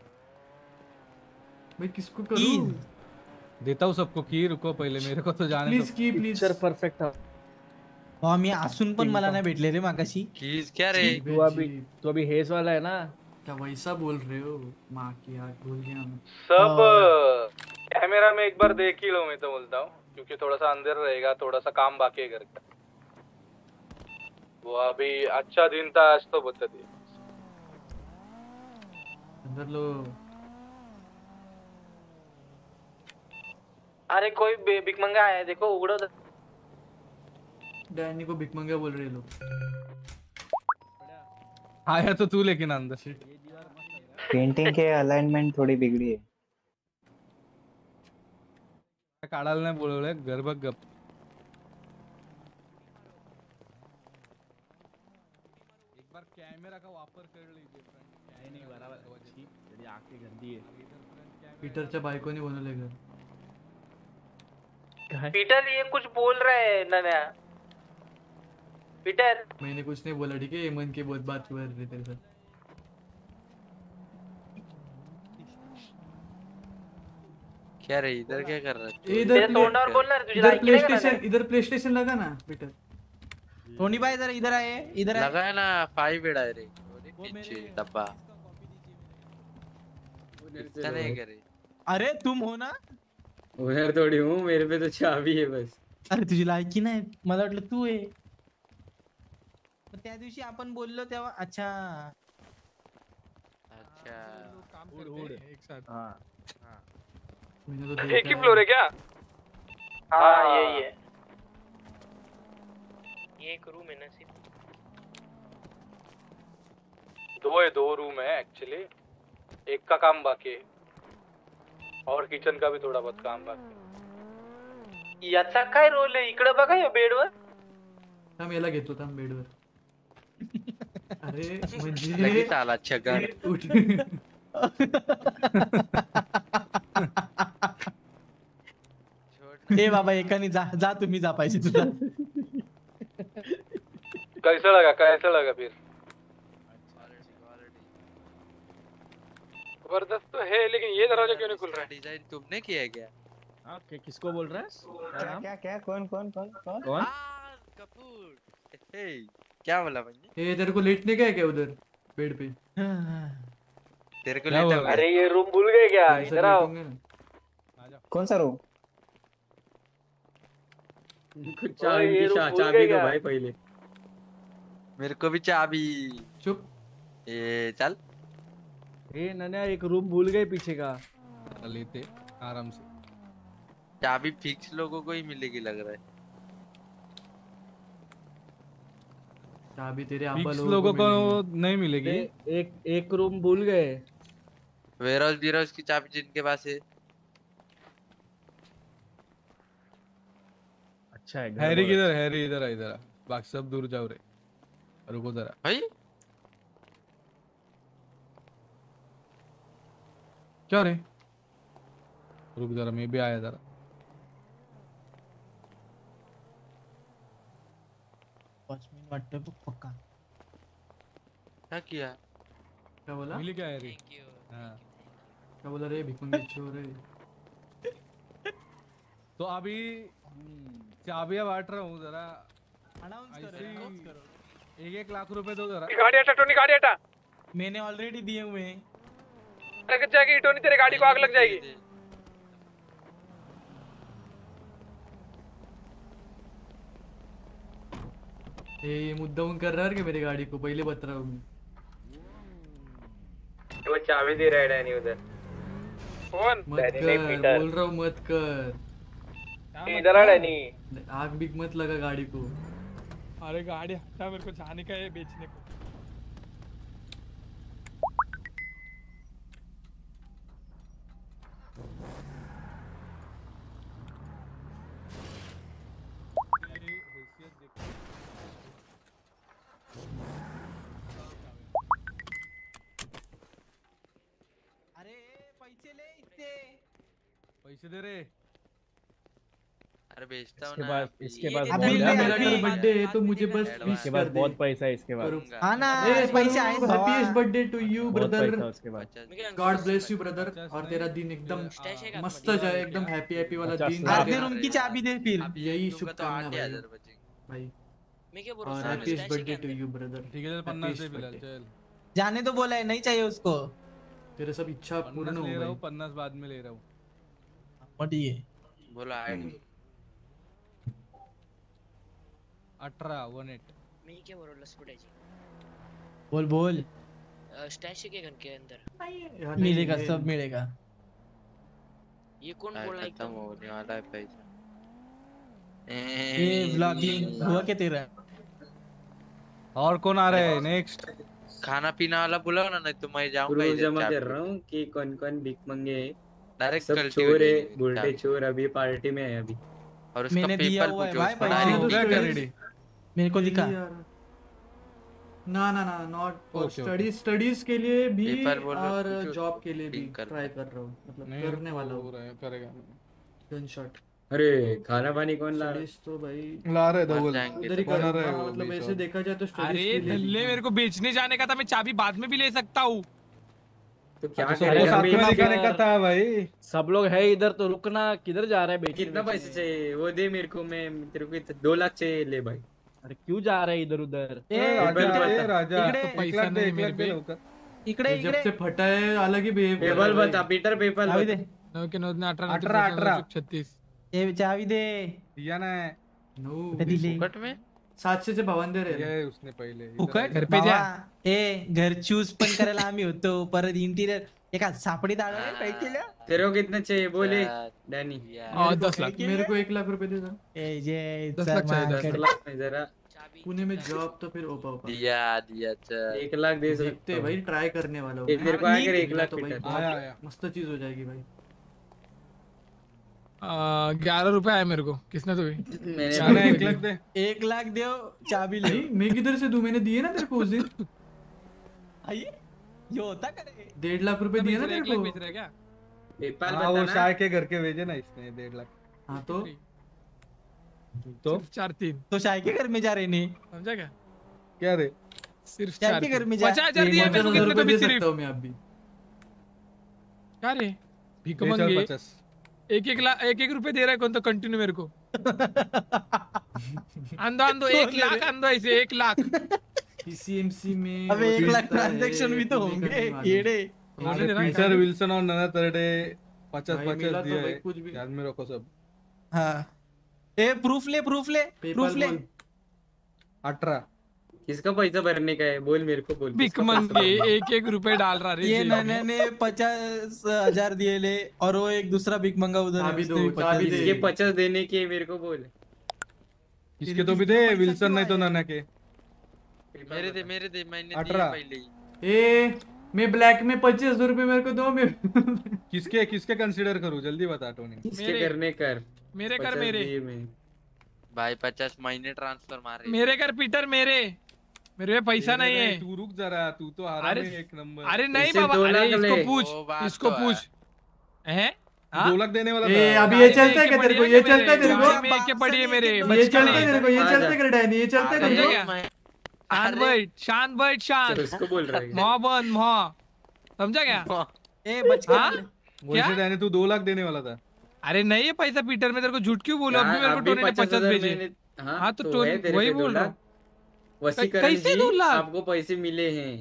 मैं किसको करूं देता हूं सबको की रुको पहले मेरे को तो जाने दो प्लीज सर परफेक्ट है हो मी असून पण मला नाही भेटले रे मागाशी कीज क्या रे तू अभी हेस वाला है ना क्या वैसा बोल रहे हो मां की यार भूल गया मैं सब कैमरा में एक बार देख ही लो मैं तो बोलता हूं क्योंकि थोड़ा सा अंदर रहेगा थोड़ा सा काम बाकी है घर का वो अभी अच्छा दिन था आज तो बता दिया अंदर लो अरे कोई बिग मंगा आया देखो उघड़ो डैनी को बिग मंगा बोल रहे लोग आया तो तू लेकिन अंदर से पेंटिंग के अलाइनमेंट थोड़ी बिगड़ी है काड़ाल ने बोलले गरबक गप एक बार कैमरा का वापर कर लीजिए फ्रेंड काय नाही बराबर अच्छी तेरी आंखें गंदी है पीटरच्या बायकोने बोलले घर पीटर ये कुछ बोल रहा है नन्या पीटर मैंने कुछ नहीं बोला ठीक है मन की बहुत बात कर रहे तेरे साथ क्या रे इधर क्या कर रहा है इधर तोंड और बोल ना तुझे प्लेस्टेशन इधर प्लेस्टेशन लगा ना पीटर टोनी भाई इधर इधर आए लगा है ना 5 बेड़ा है रे पीछे डब्बा इतना नहीं करे अरे तुम हो ना उधर थोड़ी हूं मेरे पे तो चाबी है बस अरे तुझे लायक ही नहीं मला वाटलं तू है त्या दिवशी आपण बोललो तेव्हा अच्छा अच्छा काम करते हैं एक साथ हां हां मैंने तो एक ही फ्लोर है क्या हां यही है ये एक रूम है ना सिर्फ दो रूम है एक्चुअली एक का काम बाकी है और किचन का भी थोड़ा बहुत काम बाकी है याचा काय रोल है इकडे बघा या बेडवर थांब याला घेतो थांब बेडवर अरे मुझे ताला छगन उठ छोड़ ए बाबा एकानी जा जा तुम्ही जा पाहिजे तुझा कैसा लगा फिर जबरदस्त तो है लेकिन ये दरवाजा क्यों नहीं खुल रहा है डिजाइन तुमने किया है क्या आप किसको बोल रहा है क्या क्या कौन कपूर हे क्या बोला भाई ये तेरे को लेटने का है क्या उधर बेड पे तेरे को लेटा अरे ये रूम भूल गए क्या इधर आओ कौन सा रूम चाबी दो भाई पहले मेरे को भी चाबी चुप ए चल ए नन्या एक रूम भूल गए पीछे का लेते आराम से। चाबी फिक्स लोगों को ही मिलेगी लग रहा है। चाबी तेरे फिक्स लोगों को नहीं मिलेगी। एक रूम भूल गए। वेयरहाउस बियरहाउस की चाबी जिनके पास है। अच्छा है। हैरी किधर? हैरी इधर आ, इधर आ। बाकी सब दूर जाओ रे, रुको जरा भाई। क्या रे? रुक जरा, मैं भी आया जरा। पक्का क्या किया? क्या बोला? मिल गया रे। हाँ। क्या बोला रे? भिखुंडी। तो अभी चाबियां बांट रहा हूँ जरा। अनाउंस करो। 1-1 लाख रुपए दो जरा। गाड़ी हटा टोनी, गाड़ी हटा। मैंने ऑलरेडी दिए हुए हैं। लग जाएगी टोनी, तेरे गाड़ी को आग लग जाएगी। ये मुद्दा उन कर रहा है कि मेरी गाड़ी को पहले बता रहा हूँ। वो चाबी दे रहा है नहीं उधर। कौन? मत कर, बोल रहा हूँ मत कर। इधर आ डैनी। आग भी मत लगा गाड़ी को। अरे गाड़ी हटा, मेरे को जाने का है बेचने को। पैसे दे रे। अरे बेचता हूं ना। इसके पास बर्थडे है तो मुझे बस इसके पास बहुत पैसा है। इसके पास हां ना पैसे आए। Happiest birthday to you brother. God bless you brother. और तेरा दिन एकदम मस्त जाए, एकदम हैप्पी हैप्पी वाला दिन। आधे रूम की चाबी दे फिर, यही शुभकामना भाई। मैं क्या बोल रहा हूं? Happiest birthday to you brother. ठीक है, 50 से बिला चल। जाने तो बोला है, नहीं चाहिए उसको। तेरे सब इच्छा पूर्ण हो गई। 50 बाद में ले रहा हूं। पटिए बोला आईडी 1818। मैं क्या बोल रहा लसपुड़े जी? बोल बोल। स्टैश के घन के अंदर मिलेगा, सब मिलेगा। ये कौन बोला? एकदम होने वाला है पैसा। ए व्लॉगिंग हुआ क्या तेरा? और कौन आ रहा है नेक्स्ट? खाना पीना वाला बुलाओ ना, नहीं तो मैं जाऊंगा। जमा कर रहा हूँ कि कौन कौन भीख मंगे। डायरेक्ट चोर है, बुलटे चोर अभी पार्टी में है अभी। और उसका मैंने दिया हुआ है भाई, मेरे को दिखा। ना ना ना नॉट स्टडीज के लिए भी और जॉब के लिए भी ट्राई कर रहा हूँ, मतलब करने वाला हो रहा है, करेगा गन शॉट। अरे खाना पानी कौन ला रहा है? तो भाई ला रहा है दबोल उधर ही कर रहा है, मतलब ऐसे देखा जाए तो स्टोरी। अरे धल्ले, मेरे को बेचने जाने का था, मैं चाबी बाद में भी ले सकता हूँ। तो क्या करने का था भाई? सब लोग है इधर तो रुकना। किधर जा रहा है बेचने? कितना पैसे चाहिए वो दे मेरे को। मैं तेरे को 2 लाख चाहिए। ले भाई। अरे क्यों जा रहा है इधर उधर? इकड़े जब से फटा है अलग ही पेपर बता। पीटर पेपर 9 के 9 ने 18 18 18 36। ये चाबी दे दिया ना। फुकट में 700 से भवन दे रहे ये उसने पहले। फुकट घर पे जा। ए घर चूज पण करायला आम्ही होतो, परत इंटीरियर एका सापडी दाळ रे पैकेला। तेरे को कितना चाहिए बोले डैनी? 10 लाख। मेरे को 1 लाख रुपए दे दो। ए जे 10 लाख में जरा। पुणे में जॉब तो फिर ओपा ओपा दिया दिया। चल 1 लाख दे सकते भाई, ट्राई करने वाला हूं। तेरे को आकर 1 लाख भाई मस्त चीज हो जाएगी भाई। 11 रुपए आए मेरे को। किसने तो मैंने 1 लाख दे। 1 लाख दे चाबी ले। मैं किधर से दूं? मैंने दिए ना तेरे को उस दिन। आइए जो होता करे। 1.5 लाख रुपए दिए ना तेरे को। बेच रहा है क्या? पेपाल बता ना। वो शाह के घर के भेजे ना इसने 1.5 लाख। हाँ तो 4-3 तो शाह के घर में जा रहे नहीं, समझा क्या? क्या रे सिर्फ शाह के घर में जा। 50,000 दिए मेरे को। कितने तो भी सिर्फ मैं अब भी क्या रे भिकमंग ये 1-1 रुपए दे रहा है कौन तो कंटिन्यू मेरे को। अंदो अंदो 1 लाख अंदो ऐसे 1 लाख। PCMC में अबे 1 लाख ट्रांजैक्शन भी तो होंगे येड़े। मिस्टर विल्सन और नन्हा तरडे 50-50 दिए है, ध्यान में रखो सब। हां ए प्रूफ ले, प्रूफ ले। 18 किसका पैसा भरने का है बोल मेरे को बोल। बिक मंगे एक एक रुपए डाल रहा रे। ये नैने ने 50,000 दिए ले और वो एक दूसरा बिक मंगा उधर अभी दो ये 50 देने के मेरे को बोल। इसके तो भी दे विल्सन नहीं तो नाना के मेरे दे मैंने दिए पहले। ए मैं ब्लैक में 25 रुपए मेरे को दो। मैं किसके किसके कंसीडर करूं जल्दी बता टोनी। किसके करने कर मेरे कर मेरे भाई 50 महीने ट्रांसफर मारे मेरे कर पीटर मेरे मेरे में पैसा नहीं है। तू रुक जरा तू तो आ रहा है एक नंबर। अरे नहीं बाबा अरे इसको पूछ हैं 2 लाख देने वाला। ए अभी ये चलता है क्या तेरे को? ये चलता है तेरे को? मैं के पड़ी है मेरे ये चलता है तेरे को? ये चलता है कर डैनी ये चलता है तेरे को? शान भाई शान भाई शान इसको बोल रहा है मोहबन मो समझा क्या? ए बच गया मुझे डैनी तू 2 लाख देने वाला था। अरे नहीं ये पैसा पीटर में तेरे को झूठ क्यों बोला? अभी मेरे को टोनी ने 50 भेजे। हाँ तो टोनी वही बोल रहा वसीकरण कैसे 2 लाख आपको पैसे मिले हैं?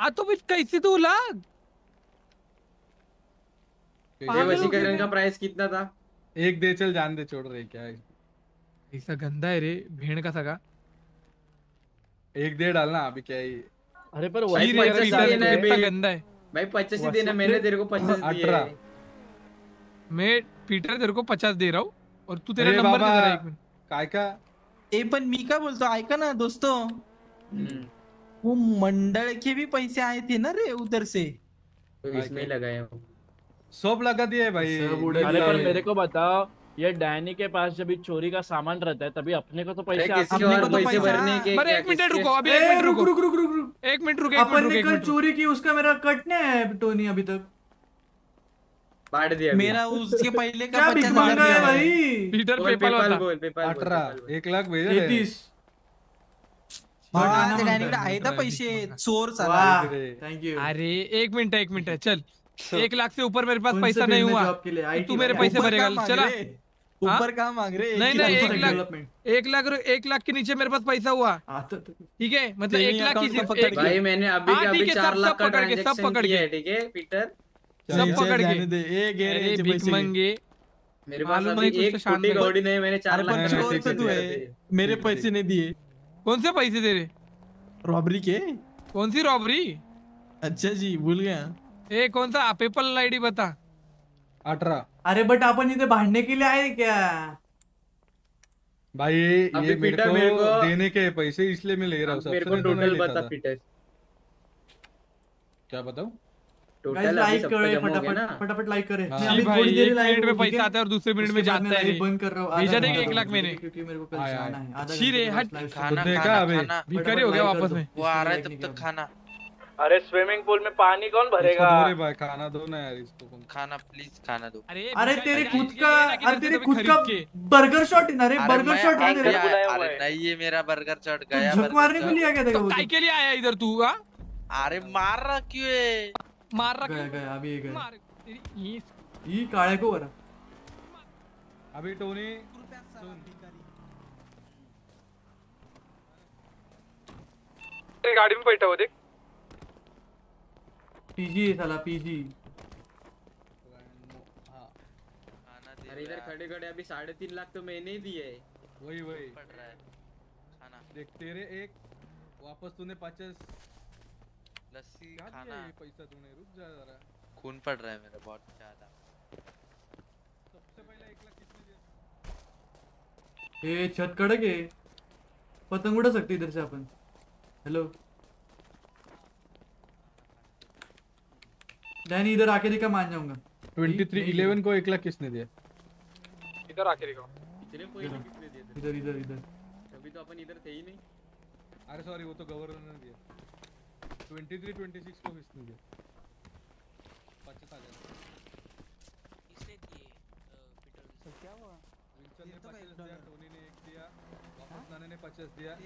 हाँ तो फिर कैसे 2 लाख? वसीकरण का प्राइस कितना था? एक दे चल जान दे छोड़ रहे क्या ऐसा गंदा है रे भेड़ का सगा। एक दे डालना अभी क्या ही। अरे पर गंदा है भाई 50 ही देना। मैंने तेरे को 50 दिए मैं पीटर तेरे को 50 दे रहा हूँ और तू तेरा नंबर दे रहा है। एक मिनट काय का ए पण मी का बोलतो ऐका ना दोस्तों वो मंडल के भी पैसे आए थे ना रे उधर से तो इसमें लगाया सब लगा दिए भाई। अरे पर मेरे को बताओ ये डैनी के पास जब चोरी का सामान रहता है तभी अपने को तो पैसे अपने को तो पैसे भरने के। अरे 1 मिनट रुको अभी रुक 1 मिनट रुक अपन ने कल चोरी की उसका मेरा कटने है टोनी अभी तक बांट दिया मेरा उसके पहले का 50,000 है भाई। पीटर पेपाल वाला 18 1 लाख भेजा 33 हां डैनी का आए था पैसे चोर साला। Thank you. अरे 1 मिनट है चल 1 लाख से ऊपर मेरे पास पैसा नहीं हुआ तू मेरे पैसे भरेगा चला ऊपर कहां मांग रहे? नहीं नहीं 1 लाख 1 लाख के नीचे मेरे पास पैसा हुआ ठीक है मतलब 1 लाख की भाई मैंने अभी के अभी 4 लाख का सब पकड़ के ठीक है पीटर सब पकड़ के दे। ए बिक मंगे मेरे पास अभी 1 कोटी गौड़ी नहीं मैंने 4 लाख चोर तो तू है मेरे पैसे नहीं दिए। कौन से पैसे दे रहे? रॉबरी के। कौन सी रॉबरी? अच्छा जी भूल गया। ए कौन सा पेपल आईडी बता। 18। अरे बट अपन इधर भांडने के लिए आए क्या भाई? ये मेरे को देने के पैसे इसलिए मैं ले रहा हूँ। मेरे को टोटल बता पीटर। क्या बताऊं? लाइक करे फटाफट लाइक करे। अभी थोड़ी देर लाइक में पैसा आता है और दूसरे मिनट में जाता है। बंद कर रहा हूं भेजा देगा 1 लाख मैंने क्योंकि मेरे को कल जाना है। आधा शीरे हट खाना खाना भिखारी हो गया वापस में वो आ रहा है तब तक खाना। अरे स्विमिंग पूल में पानी कौन भरेगा? अरे भाई खाना दो ना यार इसको खाना प्लीज खाना दो। अरे तेरे खुद का बर्गर शॉट ना रे बर्गर शॉट ना तेरे बुलाया हुआ है। नहीं ये मेरा बर्गर शॉट गया झक मारने के लिए आ गया था क्या? के लिए आया इधर तू? अरे मार रहा क्यों है? मार रहा गया गया अभी ये गया तेरी ये काले को भरा अभी टोनी तेरी गाड़ी में बैठा हो देख पीजी साला पीजी। अरे इधर खड़े खड़े अभी 3.5 लाख तो मैंने ही दिए वही वही पड़ रहा है खाना देख तेरे एक वापस तूने 50 लस्सी खाना पैसा तूने रुक जा जरा खून पड़ रहा है मेरा बहुत ज्यादा। सबसे पहले 1 लाख किसने दिया? ए छत कड़क है पतंग उड़ा सकते इधर से अपन। हेलो डैनी इधर आके देखा मान जाऊंगा। 2311 को 1 लाख किसने दिया? इधर आके देखो इतने पैसे किसने दिए? इधर इधर इधर अभी तो अपन इधर थे ही नहीं। अरे सॉरी वो तो गवर्नर ने दिया। 2326 को किसने दिया? 50,000 किसने दिए? पीटर क्या हुआ? विल्सन ने 50 दिया टोनी ने 1 दिया वापस नाने ने 50 दिया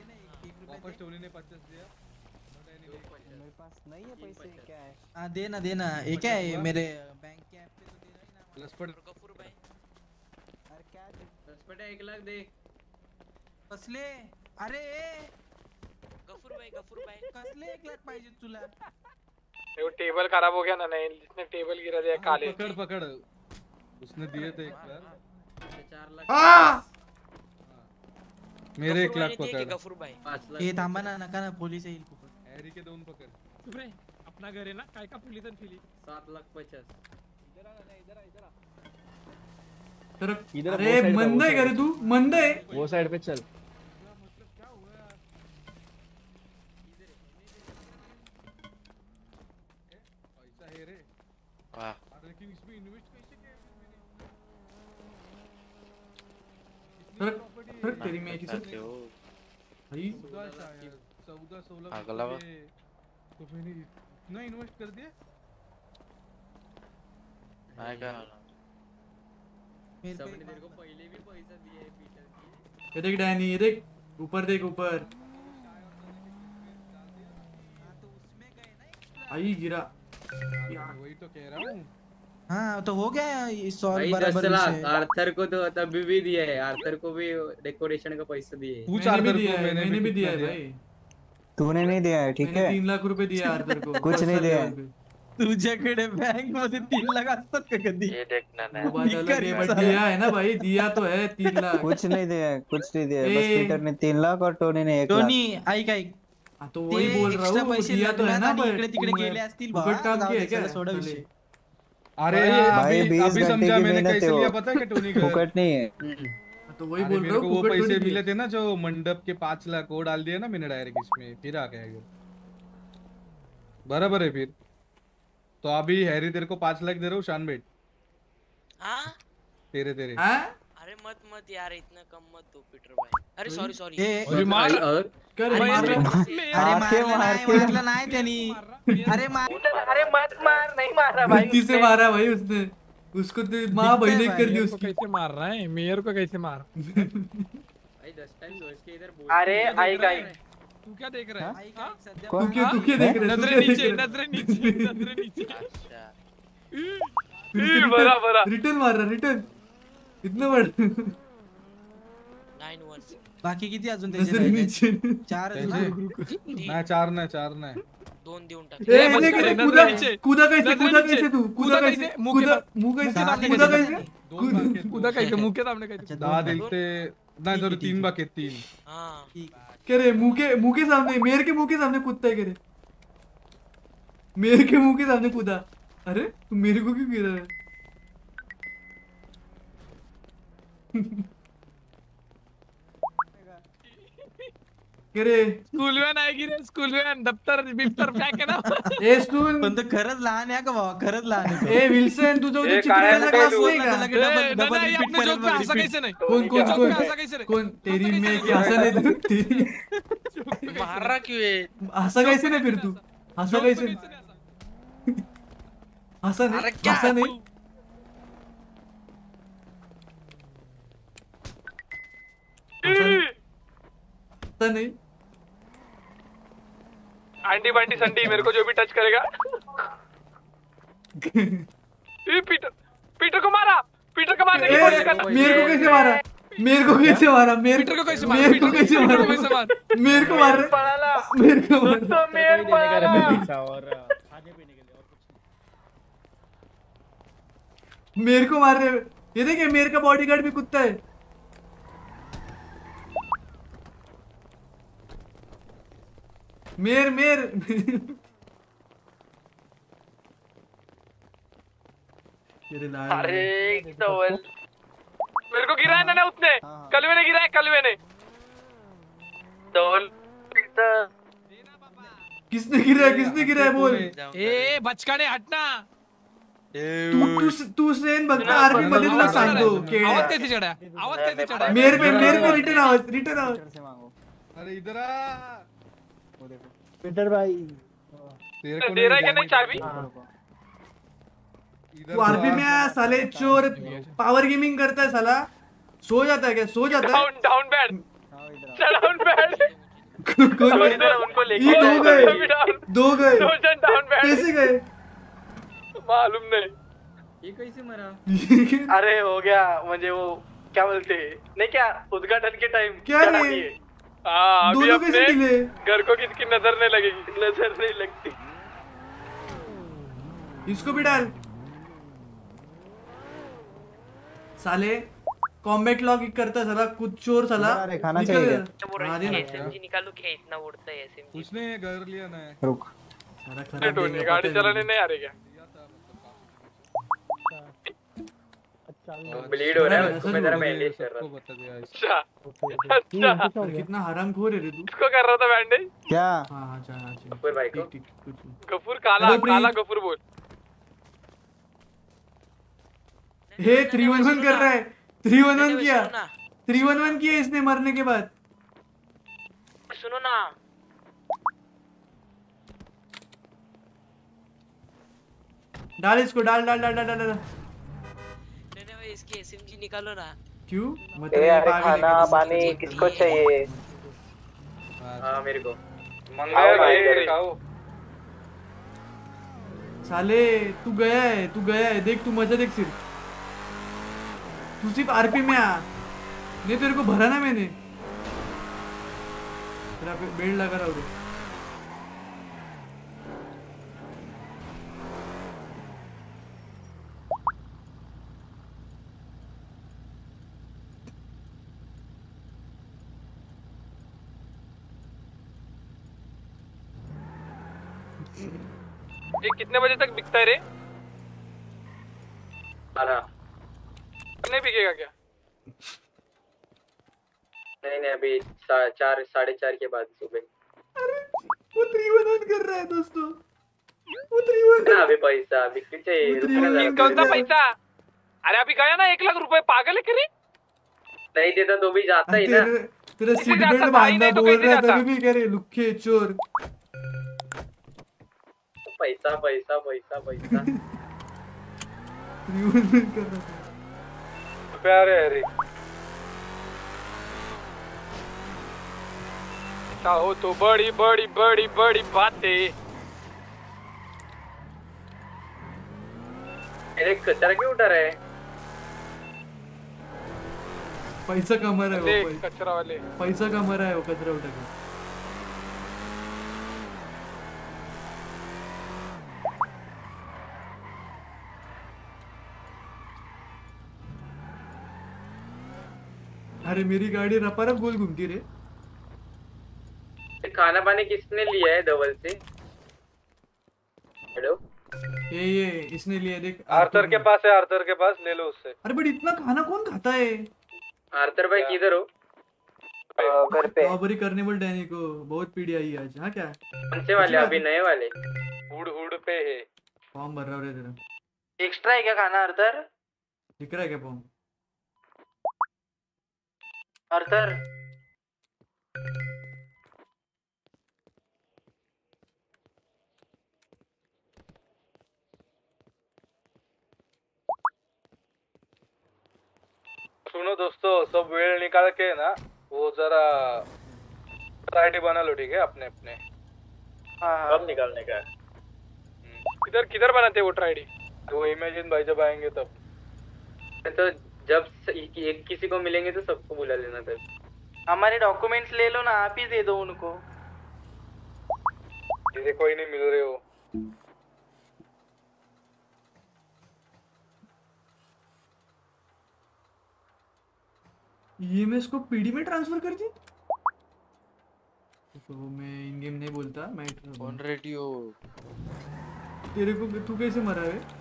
वापस टोनी ने 50 दिया मेरे पास नहीं है पैसे क्या है? हां देना देना ये क्या है मेरे बैंक के ऐप पे तो दे रहा ही ना प्लसपट गफूर भाई। अरे क्या प्लसपट 1 लाख दे फसले। अरे गफूर भाई कसले 1 लाख पाहिजे तुला? वो टेबल खराब हो गया ना नहीं जिसने टेबल गिरा दिया काले पकड़ पकड़ उसने दिए थे 1 लाख 4 लाख मेरे 1 लाख पकड़ गफूर भाई ये थांबा ना नका ना पोलीस येईल पकड हॅरी के 2 पकड चुप रे अपना घर आहे ना काय का पोलीसन फिली 7,50,000 इधर आ ना इधर आ इधर अरे मंद आहे घरी तू मंद आहे वो साइड पे चल वाह लेकिन इसमें इन्वेस्ट कैसे किया मैंने फिर तेरी में किसे भाई 14 16 अगला तो मैंने इतना इन्वेस्ट कर दिया मैं क्या सबने तेरे को पहले भी पैसा दिया है पीटर की ये देख डैनी ये देख ऊपर तो उसमें गए ना आई गिरा वही तो कह रहा हूं हां तो हो गया इस सॉल्व बराबर है आर्थर को तो तभी भी दिया है आर्थर को भी डेकोरेशन का पैसा दिए पूछ आर्थर को मैंने भी दिया है भाई तूने नहीं दिया है ठीक है 3 लाख रुपए दिया आर्थर को कुछ नहीं दिया तुझ्याकडे बैंक मध्ये 3 लाख असतात का कधी हे देखना नाही दिया है ना भाई दिया तो है 3 लाख कुछ नहीं दिया बस पीटर ने 3 लाख और टोनी ने 1 लाख टोनी ऐक ऐक तो वही बोल रहा हूं दिया तो है ना इकडे तिकडे गेले असतील बाबा सोडा विषय अरे अभी समझा मैंने कैसे लिया पता है टोनी का फुकट नहीं है तो वही बोल रहा हूं वो पैसे मिले थे ना जो मंडप के 5 लाख को डाल दिया ना मैंने डायरेक्ट इसमें फिर आ गया बराबर है फिर तो अभी हैरी तेरे को 5 लाख दे रहा हूं शान बेट हां तेरे हां अरे मत यार इतना कम मत दो पीटर भाई अरे सॉरी अरे मार कर मार अरे मारला नाही त्यानी अरे मत मार नहीं मारा भाई गलती से मारा भाई उसने उसको तो मां बहने कर दी उसकी कैसे मार रहा है मेयर को कैसे मार भाई 10 टाइम जोश के इधर बोल अरे आई गाइस तू क्या देख रहा है तू क्या देख रहा है नजरे नीचे अच्छा फिर बड़ा रिटर्न मार रहा रिटर्न इतना बड़ा 91 बाकी किती अजून त्याचे 4 नाही 4 नाही 2 देऊन टाक कुदा कैसे मुके सामने कैसे 10 दिलते नाही जर 3 बाकी 3 हां ठीक करे मुके सामने मेयर के मुके सामने कूदता है करे मेयर के मुके सामने कूदा अरे तू मेरे को क्यों गिरा है स्कूल वॅन आहे की रे स्कूल वॅन दप्तर बिल्टर पॅक आहे ना ए स्कूल पण तो खरच लहान आहे का भावा खरच लहान ए विल्सन तुझं उच्च चित्रकला क्लास नाही का नाही आपण जोक पे हसा कैसे नाही कोण हसा कैसे रे कोण तेरी में की हसा नाही तेरी मार रहा क्यों है हसा कैसे नाही फिर तू हसा कैसे हसा नाही नहीं आंटी बांटी संडी मेरे को जो भी टच करेगा पीटर को मारा पीटर को मारने की कोशिश करता मेरे को कैसे मारा ये देखिए मेरे का बॉडीगार्ड भी कुत्ता है मेर अरे मेरे को गिराया ना उसने कलवे ने गिराया किसने गिराया बोल ए बचकाने हटना तू सेन बघता आरबी मध्ये तुला सांगतो आवाज कैसे चढा मेर पे रिटर्न आवाज अरे इधर आ पीटर भाई दे रहा है क्या नहीं चाबी तू आरबी में साले चोर पावर गेमिंग करता है साला सो जाता है डाउन बैड दो गए कैसे गए मालूम नहीं ये कैसे मरा अरे हो गया मुझे वो क्या बोलते नहीं क्या उद्घाटन के टाइम क्या नहीं अभी अपने घर को किसकी नजर नहीं लगती इसको भी डाल साले कॉम्बैट लॉग करता साला कुछ चोर साला खाना चाहिए एसएमजी निकालो क्या इतना उड़ता है एसएमजी उसने घर लिया ना रुक सारा खराब गाड़ी चलाने नहीं आ रही क्या ब्लीड हो रहा है उसको मैं जरा बैंडेज कर रहा हूं अच्छा कितना हरामखोर है रे तू इसको कर रहा था बैंडेज क्या हां हां अच्छा गफूर भाई को गफूर काला काला गफूर बोल हे 311 कर रहा है 311 किया 311 किया इसने मरने के बाद सुनो ना डाल इसको डाल डाल डाल डाल डाल इसके एसएमजी निकालो ना क्यों मतलब खाना पानी किसको चाहिए हां मेरे को मंगाओ भाई खाओ साले तू गया है देख तू मजा देख सिर्फ तू सिर्फ आरपी में आ नहीं तेरे को भरा ना मैंने तेरा बेल्ट लगा रहा हूं ये कितने बजे तक बिकता है रे? नहीं बिकेगा क्या? नहीं नहीं अभी 4:30 के बाद सुबह। अरे वो 311 कर रहा है दोस्तों। वो 311 अभी पैसा बिकती चाहिए। कौन सा पैसा? अरे अभी गया ना 1 लाख रुपए पागल है करे? नहीं देता तो भी जाता ही ना। तेरा सीट बेल्ट बांधना बोल रहा है तभी भी करे लुक्के चोर। पैसा पैसा पैसा पैसा प्यारे अरे ऐसा हो तो बड़ी बड़ी बड़ी बड़ी बातें अरे कचरा क्यों उठा रहे पैसा कमा रहा है वो कचरा वाले पैसा कमा रहा है वो कचरा उठा के अरे मेरी गाड़ी रपारप गोल घूमती रे खाना पानी किसने लिया है डबल से हेलो ये इसने लिया देख आर्थर के पास है आर्थर के पास ले लो उससे अरे बट इतना खाना कौन खाता है आर्थर भाई किधर हो घर पे बॉबरी करने वाले डैनी को बहुत पीड़ी आई आज हां क्या कौन से वाले अभी नए वाले हुड हुड पे है फॉर्म भर रहा हूं रे तेरा एक्स्ट्रा है क्या खाना आर्थर दिख रहा है क्या फॉर्म आर्थर सुनो दोस्तों सब वेल निकाल के ना वो जरा पार्टी बना लो ठीक है अपने अपने हाँ कब निकालने का किधर किधर बनाते हैं वो ट्राइडी वो इमेजिन भाई जब आएंगे तब तो जब एक किसी को मिलेंगे तो सबको बुला लेना सर हमारे डॉक्यूमेंट्स ले लो ना आप ही दे दो उनको जैसे कोई नहीं मिल रहे हो ये मैं इसको पीडी में ट्रांसफर कर दी तो मैं इन गेम नहीं बोलता मैं ऑन रेडियो तेरे को तू कैसे मरा है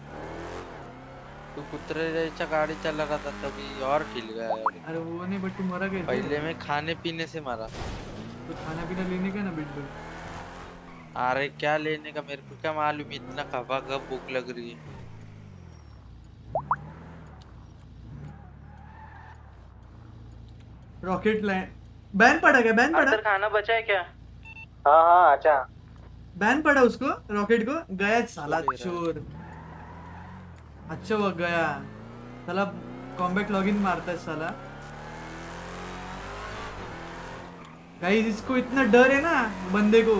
तू कुत्रे जैसा गाड़ी चला रहा था तभी और खिल गया अरे वो नहीं बट तू मरा कैसे पहले मैं खाने पीने से मारा तो खाना पीना लेने का ना बिल्कुल अरे क्या लेने का मेरे को क्या मालूम इतना खफा कब भूख लग रही है रॉकेट लैंड बैन पड़ा क्या बैन पड़ा खाना बचा है क्या हाँ हाँ अच्छा बैन पड़ा उसको रॉकेट को गया साला चोर अच्छा वो गया साला कॉम्बैट लॉगिन मारता है साला गाइस इसको इतना डर है ना बंदे को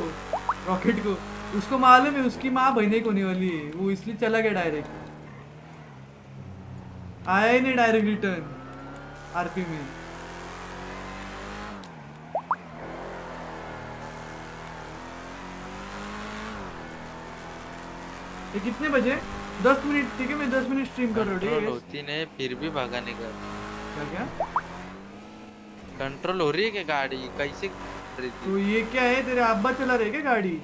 रॉकेट को उसको मालूम है उसकी माँ बहने को नहीं वाली है वो इसलिए चला गया डायरेक्ट आया ही नहीं डायरेक्ट रिटर्न आरपी में ये कितने बजे 10 मिनट ठीक है मैं 10 मिनट स्ट्रीम कर रहा हूँ ठीक है होती नहीं फिर भी भागा नहीं कर इसका क्या कंट्रोल हो रही है क्या गाड़ी? कैसे तो ये क्या है तेरे अब्बा चला रहे क्या गाड़ी?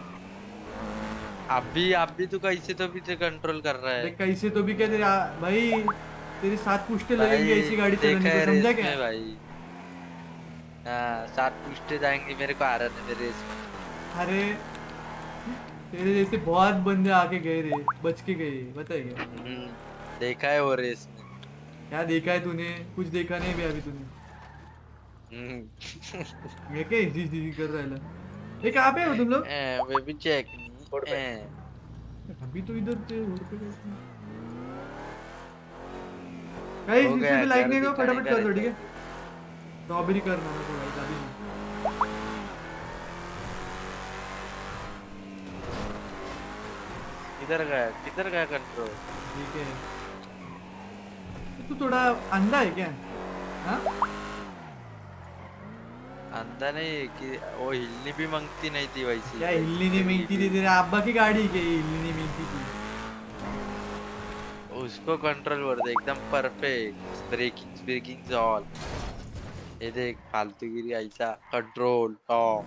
आप भी तो कैसे तो भी कंट्रोल कर रहा है। कैसे तो भी क्या तेरे भाई तेरे साथ पुष्टे लगेंगे ऐसी गाड़ी चलाने को, समझा क्या भाई? हाँ साथ पुष्टे जाएंगे मेरे को आ रहा है मेरे। अरे तेरे जैसे बहुत बंदे आके गए रे, बच के गए, बताइए देखा है वो रेस में? क्या देखा है तूने? कुछ देखा नहीं भी अभी तूने। मैं क्या जी कर रहा है ये कहाँ पे हो तुम लोग? वे भी चेक अभी तो इधर थे गाइस। इसमें लाइक नहीं करो, फटाफट कर दो ठीक है। रॉबरी करना है तो गाइस अभी किधर गया कंट्रोल? ठीक है तू तो थोड़ा अंधा है क्या? हाँ अंधा नहीं कि वो हिलनी भी मांगती नहीं थी वैसी। क्या हिलनी नहीं मांगती थी? तेरे अब्बा की गाड़ी के हिलनी नहीं मांगती थी। उसको कंट्रोल कर दे एकदम परफेक्ट। ब्रेकिंग ऑल ये देख फालतूगिरी ऐसा कंट्रोल टॉप।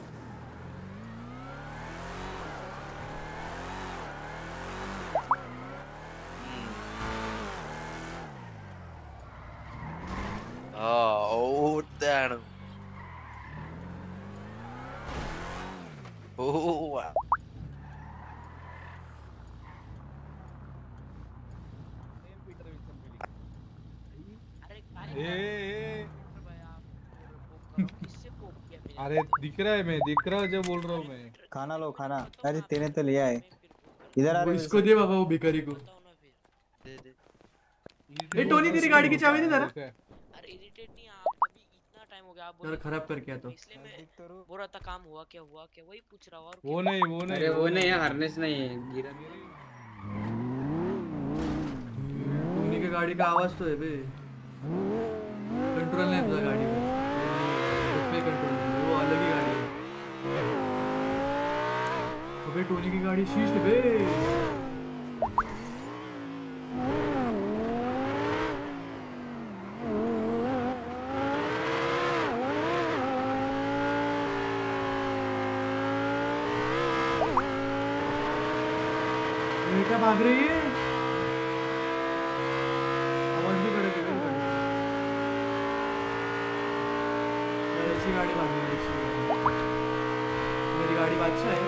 अरे दिख रहा है मैं, दिख रहा है जब बोल रहा हूँ मैं। खाना लो खाना। अरे तेने तो लिया है, इधर आ। इसको दे बाबा वो भिखारी को दे। टोनी तेरी गाड़ी की चाबी दे जरा। सर खराब कर क्या? तो इसलिए मैं बोल रहा था काम हुआ क्या हुआ क्या, वही पूछ रहा। और वो नहीं अरे वो नहीं हार्नेस नहीं है, गिरा टोनी की गाड़ी का आवाज तो है बे। कंट्रोल नहीं था गाड़ी पे, कंट्रोल नहीं, वो अलग ही गाड़ी है। अबे टोनी की गाड़ी शीश बे। क्या भाग रही है? आवाज भी कड़क है यार। ऐसी गाड़ी भाग रही है, मेरी गाड़ी बादशाह है।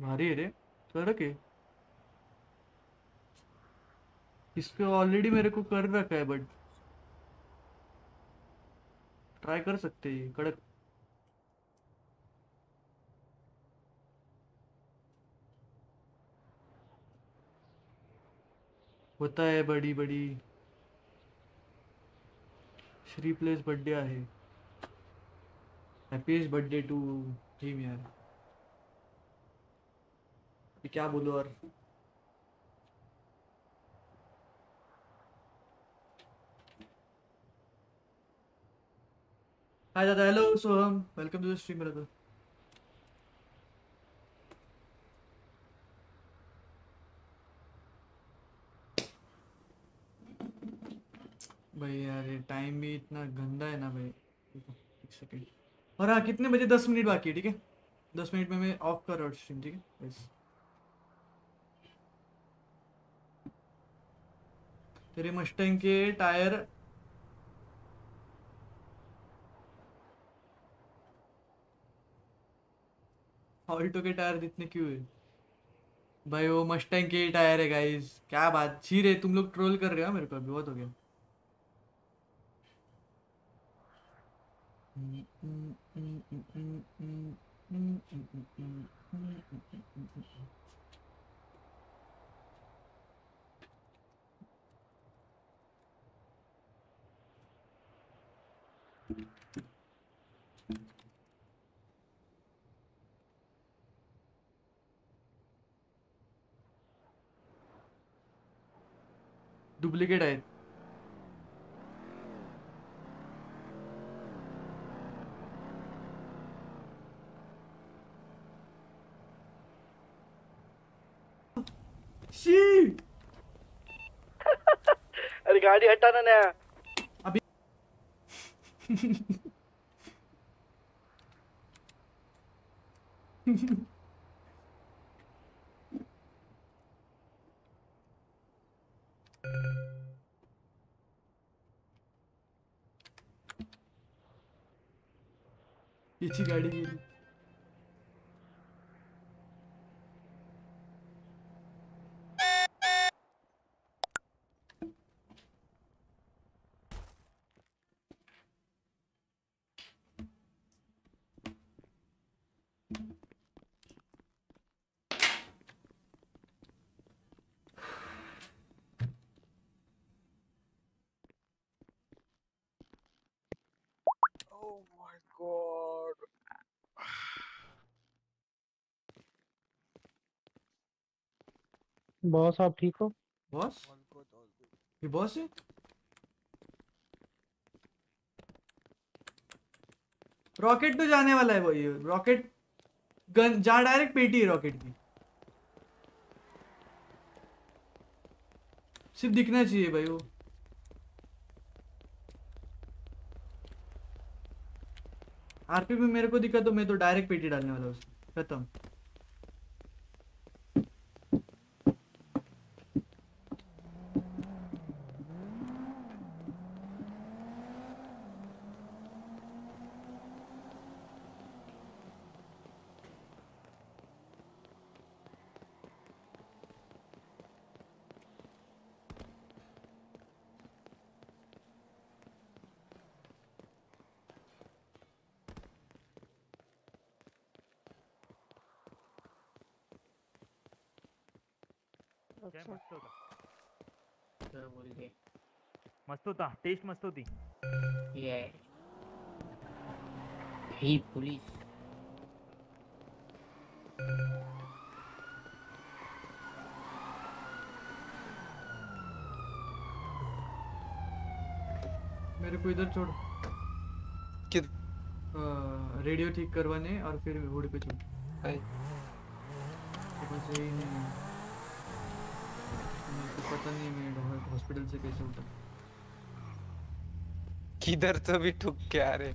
भारी है रे, कर के इस पे ऑलरेडी मेरे को कर रखा है, बट ट्राई कर सकते हैं कड़क। होता है बड़ी बड़ी श्री प्लेस बर्थडे है, हैप्पीएस्ट बर्थडे टू टीम। यार अभी क्या बोलो यार, हाय दादा, hello Soham, welcome to the stream brother. भाई यार ये टाइम भी इतना गंदा है ना भाई। एक सेकेंड, और हाँ कितने बजे? 10 मिनट बाकी है, ठीक है 10 मिनट में मैं ऑफ कर रहा हूँ स्ट्रीम, ठीक है। तेरे मस्टैंग के टायर ऑल्टो के टायर जितने क्यों है भाई? वो मस्टैंग के टायर है गाइस, क्या बात छी रहे, तुम लोग ट्रोल कर रहे हो मेरे को, अभी बहुत हो गया। डुप्लीकेट है शीट। अरे गाड़ी हटाना ना अभी। इसी गाड़ी की बॉस। आप ठीक हो बॉस? ये बॉस है रॉकेट तो जाने वाला है वो, ये रॉकेट गन जा डायरेक्ट पेटी है रॉकेट की, सिर्फ दिखना चाहिए भाई वो। आरपी में मेरे को दिखा तो मैं तो डायरेक्ट पेटी डालने वाला उसको, खत्म। मस्त होता, टेस्ट मस्त होती। ये ही पुलिस मेरे को इधर छोड़, रेडियो ठीक करवाने और फिर घोड़े पे छोड़। सही नहीं पता नहीं मैं हॉस्पिटल से कैसे उठा, किधर तो भी ठुक के आ रहे,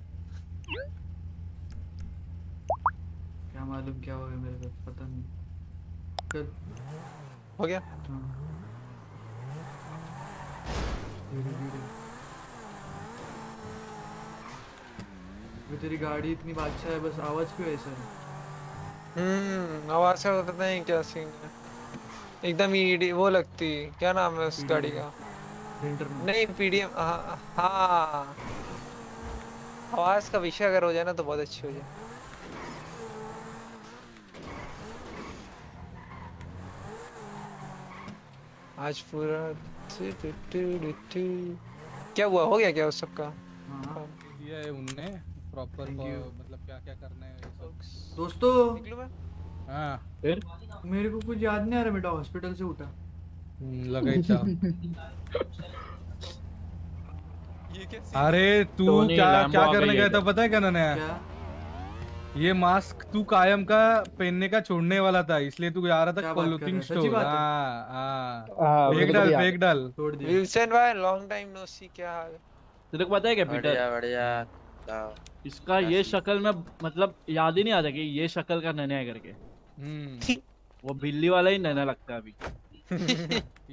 क्या मालूम क्या हो गया मेरे को, पता नहीं कर हो गया। धीरे धीरे तेरी गाड़ी इतनी बादशाह है, बस आवाज क्यों ऐसा है? आवाज से पता नहीं क्या सीन है, एकदम ईडी वो लगती, क्या नाम है उस गाड़ी का, नहीं पीडीएम। हाँ, आवाज का विषय अगर हो जाए ना तो बहुत अच्छी हो जाए। आज पूरा क्या हुआ, हो गया क्या उस सबका दिया है उनने प्रॉपर, मतलब क्या क्या करना है दोस्तों। हाँ फिर मेरे को कुछ याद नहीं आ रहा बेटा, हॉस्पिटल से उठा लगा ही था। अरे तू क्या क्या करने गया था पता है क्या ना, ये मास्क तू कायम का पहनने का छोड़ने वाला था, इसलिए तू जा रहा था क्लोथिंग स्टोर। फेक डाल विल्सन भाई, लॉन्ग टाइम नो सी, क्या हाल तेरे को पता है क्या पीटर? बढ़िया। इसका ये शक्ल में मतलब याद ही नहीं आता कि ये शक्ल का नन्हा है करके, वो बिल्ली वाला ही नन्हा लगता है अभी।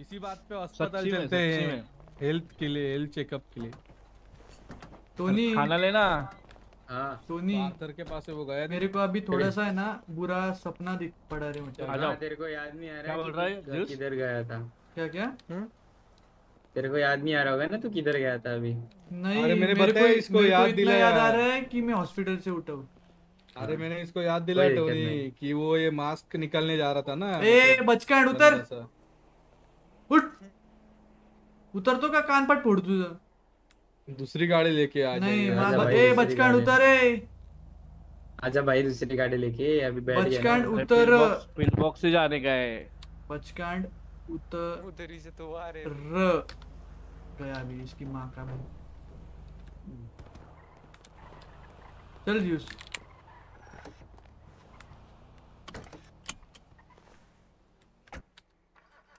इसी बात पे अस्पताल चलते हैं हेल्थ के लिए, हेल्थ चेकअप के लिए। टोनी खाना लेना। सोनी के पास है वो गया, मेरे को अभी थोड़ा सा है ना बुरा सपना दिख पड़ा है मुझे। तेरे को याद नहीं आ रहा बोल रहा है किधर गया था? क्या क्या तेरे को याद नहीं आ रहा होगा ना, तू किधर गया था अभी? नहीं अरे मेरे को इसको याद दिला, याद आ रहा है कि मैं हॉस्पिटल से उठा हूँ। अरे मैंने इसको याद दिलाया टोनी कि वो ये मास्क निकालने जा रहा था ना। ए बचका उतर, उठ उतर, तो का कान पर फोड़ दूंगा। दूसरी गाड़ी लेके आ जाए, बचकांड उतरे। आजा भाई दूसरी गाड़ी लेके, अभी बैठ गया। बचकांड उतर, पिल बॉक्स से जाने का है। बचकांड उतर, उधर ही से तो आ रहे गया भी इसकी मां का। चल जूस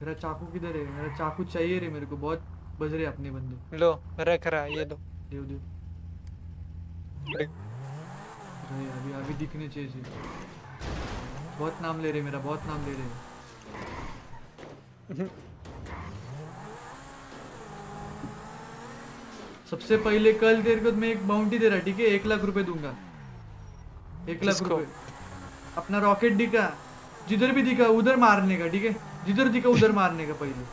मेरा चाकू किधर है? मेरा चाकू चाहिए रे मेरे को, बहुत बज रहे अपने बंदे। लो रख रहा, ये लो दे। अभी दिखने चाहिए। बहुत नाम ले रहे मेरा, बहुत नाम ले रहे। सबसे पहले कल तेरे को मैं एक बाउंटी दे रहा, ठीक है? 1 लाख रुपए दूंगा, 1 लाख रुपए। अपना रॉकेट दिखा, जिधर भी दिखा उधर मारने का, ठीक है? जिधर दिखा उधर मारने का पहले,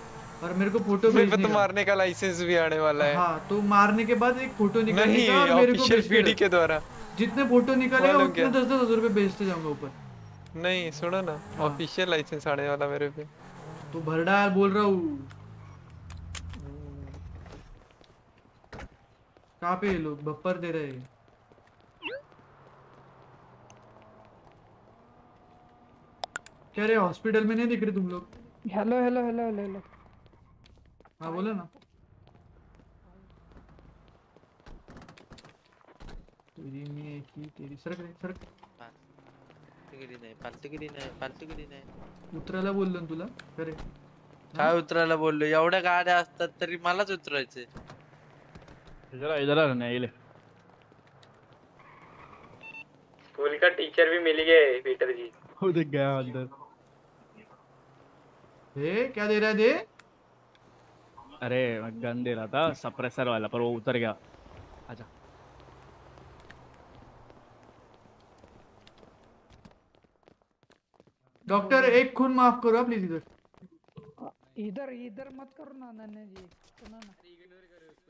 और मेरे को फोटो भेजने का। तो मारने का लाइसेंस भी आने वाला है। हाँ, तो मारने के बाद एक फोटो निकालने का, और मेरे को ऑफिशियल पीडी के द्वारा जितने फोटो निकालेगा उतने 10,000 रुपए भेजते जाऊंगा ऊपर। नहीं सुनो ना, ऑफिशियल लाइसेंस आने वाला मेरे पे। तो भरड़ा यार बोल रहा हूँ, कहाँ पे ये लोग बप्पर दे रहे हैं? क्या रे हॉस्पिटल में नहीं दिख रहे तुम लोग? Hello hello hello hello. हाँ बोलो ना। तेरी में की तेरी सरक पालतू गिरी नाही। उतरायला बोललो ना तुला? अरे काय उतरायला बोललो? एवढ्या गाड्या असतात तरी मलाच उतरायचे। इधर नाही गेले। स्कूल का टीचर भी मिल गए पीटर जी। हो देख गया अंदर। ए क्या दे रहा है? दे अरे गन दे रहा था सप्रेसर वाला, पर वो उतर गया। आजा डॉक्टर, एक खून माफ करो प्लीज। इधर इधर मत करो ना नन्हे जी,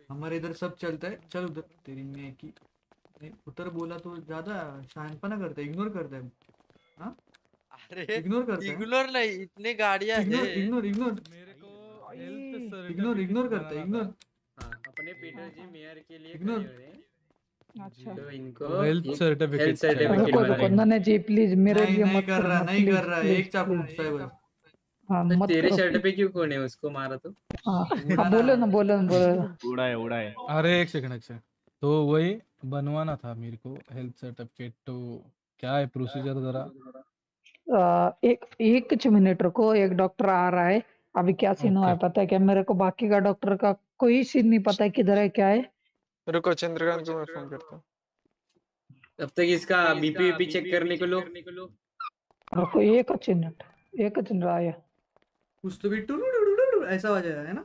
हमारे इधर सब चलता है। चल उधर तेरी में की, उतर बोला तो ज्यादा शानपना करता है, इग्नोर करता है। हाँ अरे इग्नोर नहीं, इतने गाड़ियां हैं, इग्नोर इग्नोर करता है। इग्नोर अपने पीटर जी मेयर के लिए इग्नोर। अच्छा तो इनको हेल्थ सर्टिफिकेट नहीं जी प्लीज, मेरे लिए मत कर रहा, नहीं कर रहा। एक चाकू घुसा है बस। हां तेरे शर्ट पे क्यों कोने उसको मारा तो? हां बोलो ना। उड़ा है। अरे एक सेकंड। तो वही बनवाना था मेरे को हेल्थ सर्टिफिकेट, तो क्या है प्रोसीजर जरा? एक मिनट रुको, एक डॉक्टर आ रहा है। अभी क्या सीन हुआ है पता है क्या? मेरे को बाकी का डॉक्टर का कोई सीन नहीं पता है, किधर है क्या है। रुको चंद्रकांत को मैं फोन करता हूं, तब तक इसका बीपी चेक करने को लो। रुको एक मिनट आया कुछ तो भी टू ऐसा हो जाएगा है ना।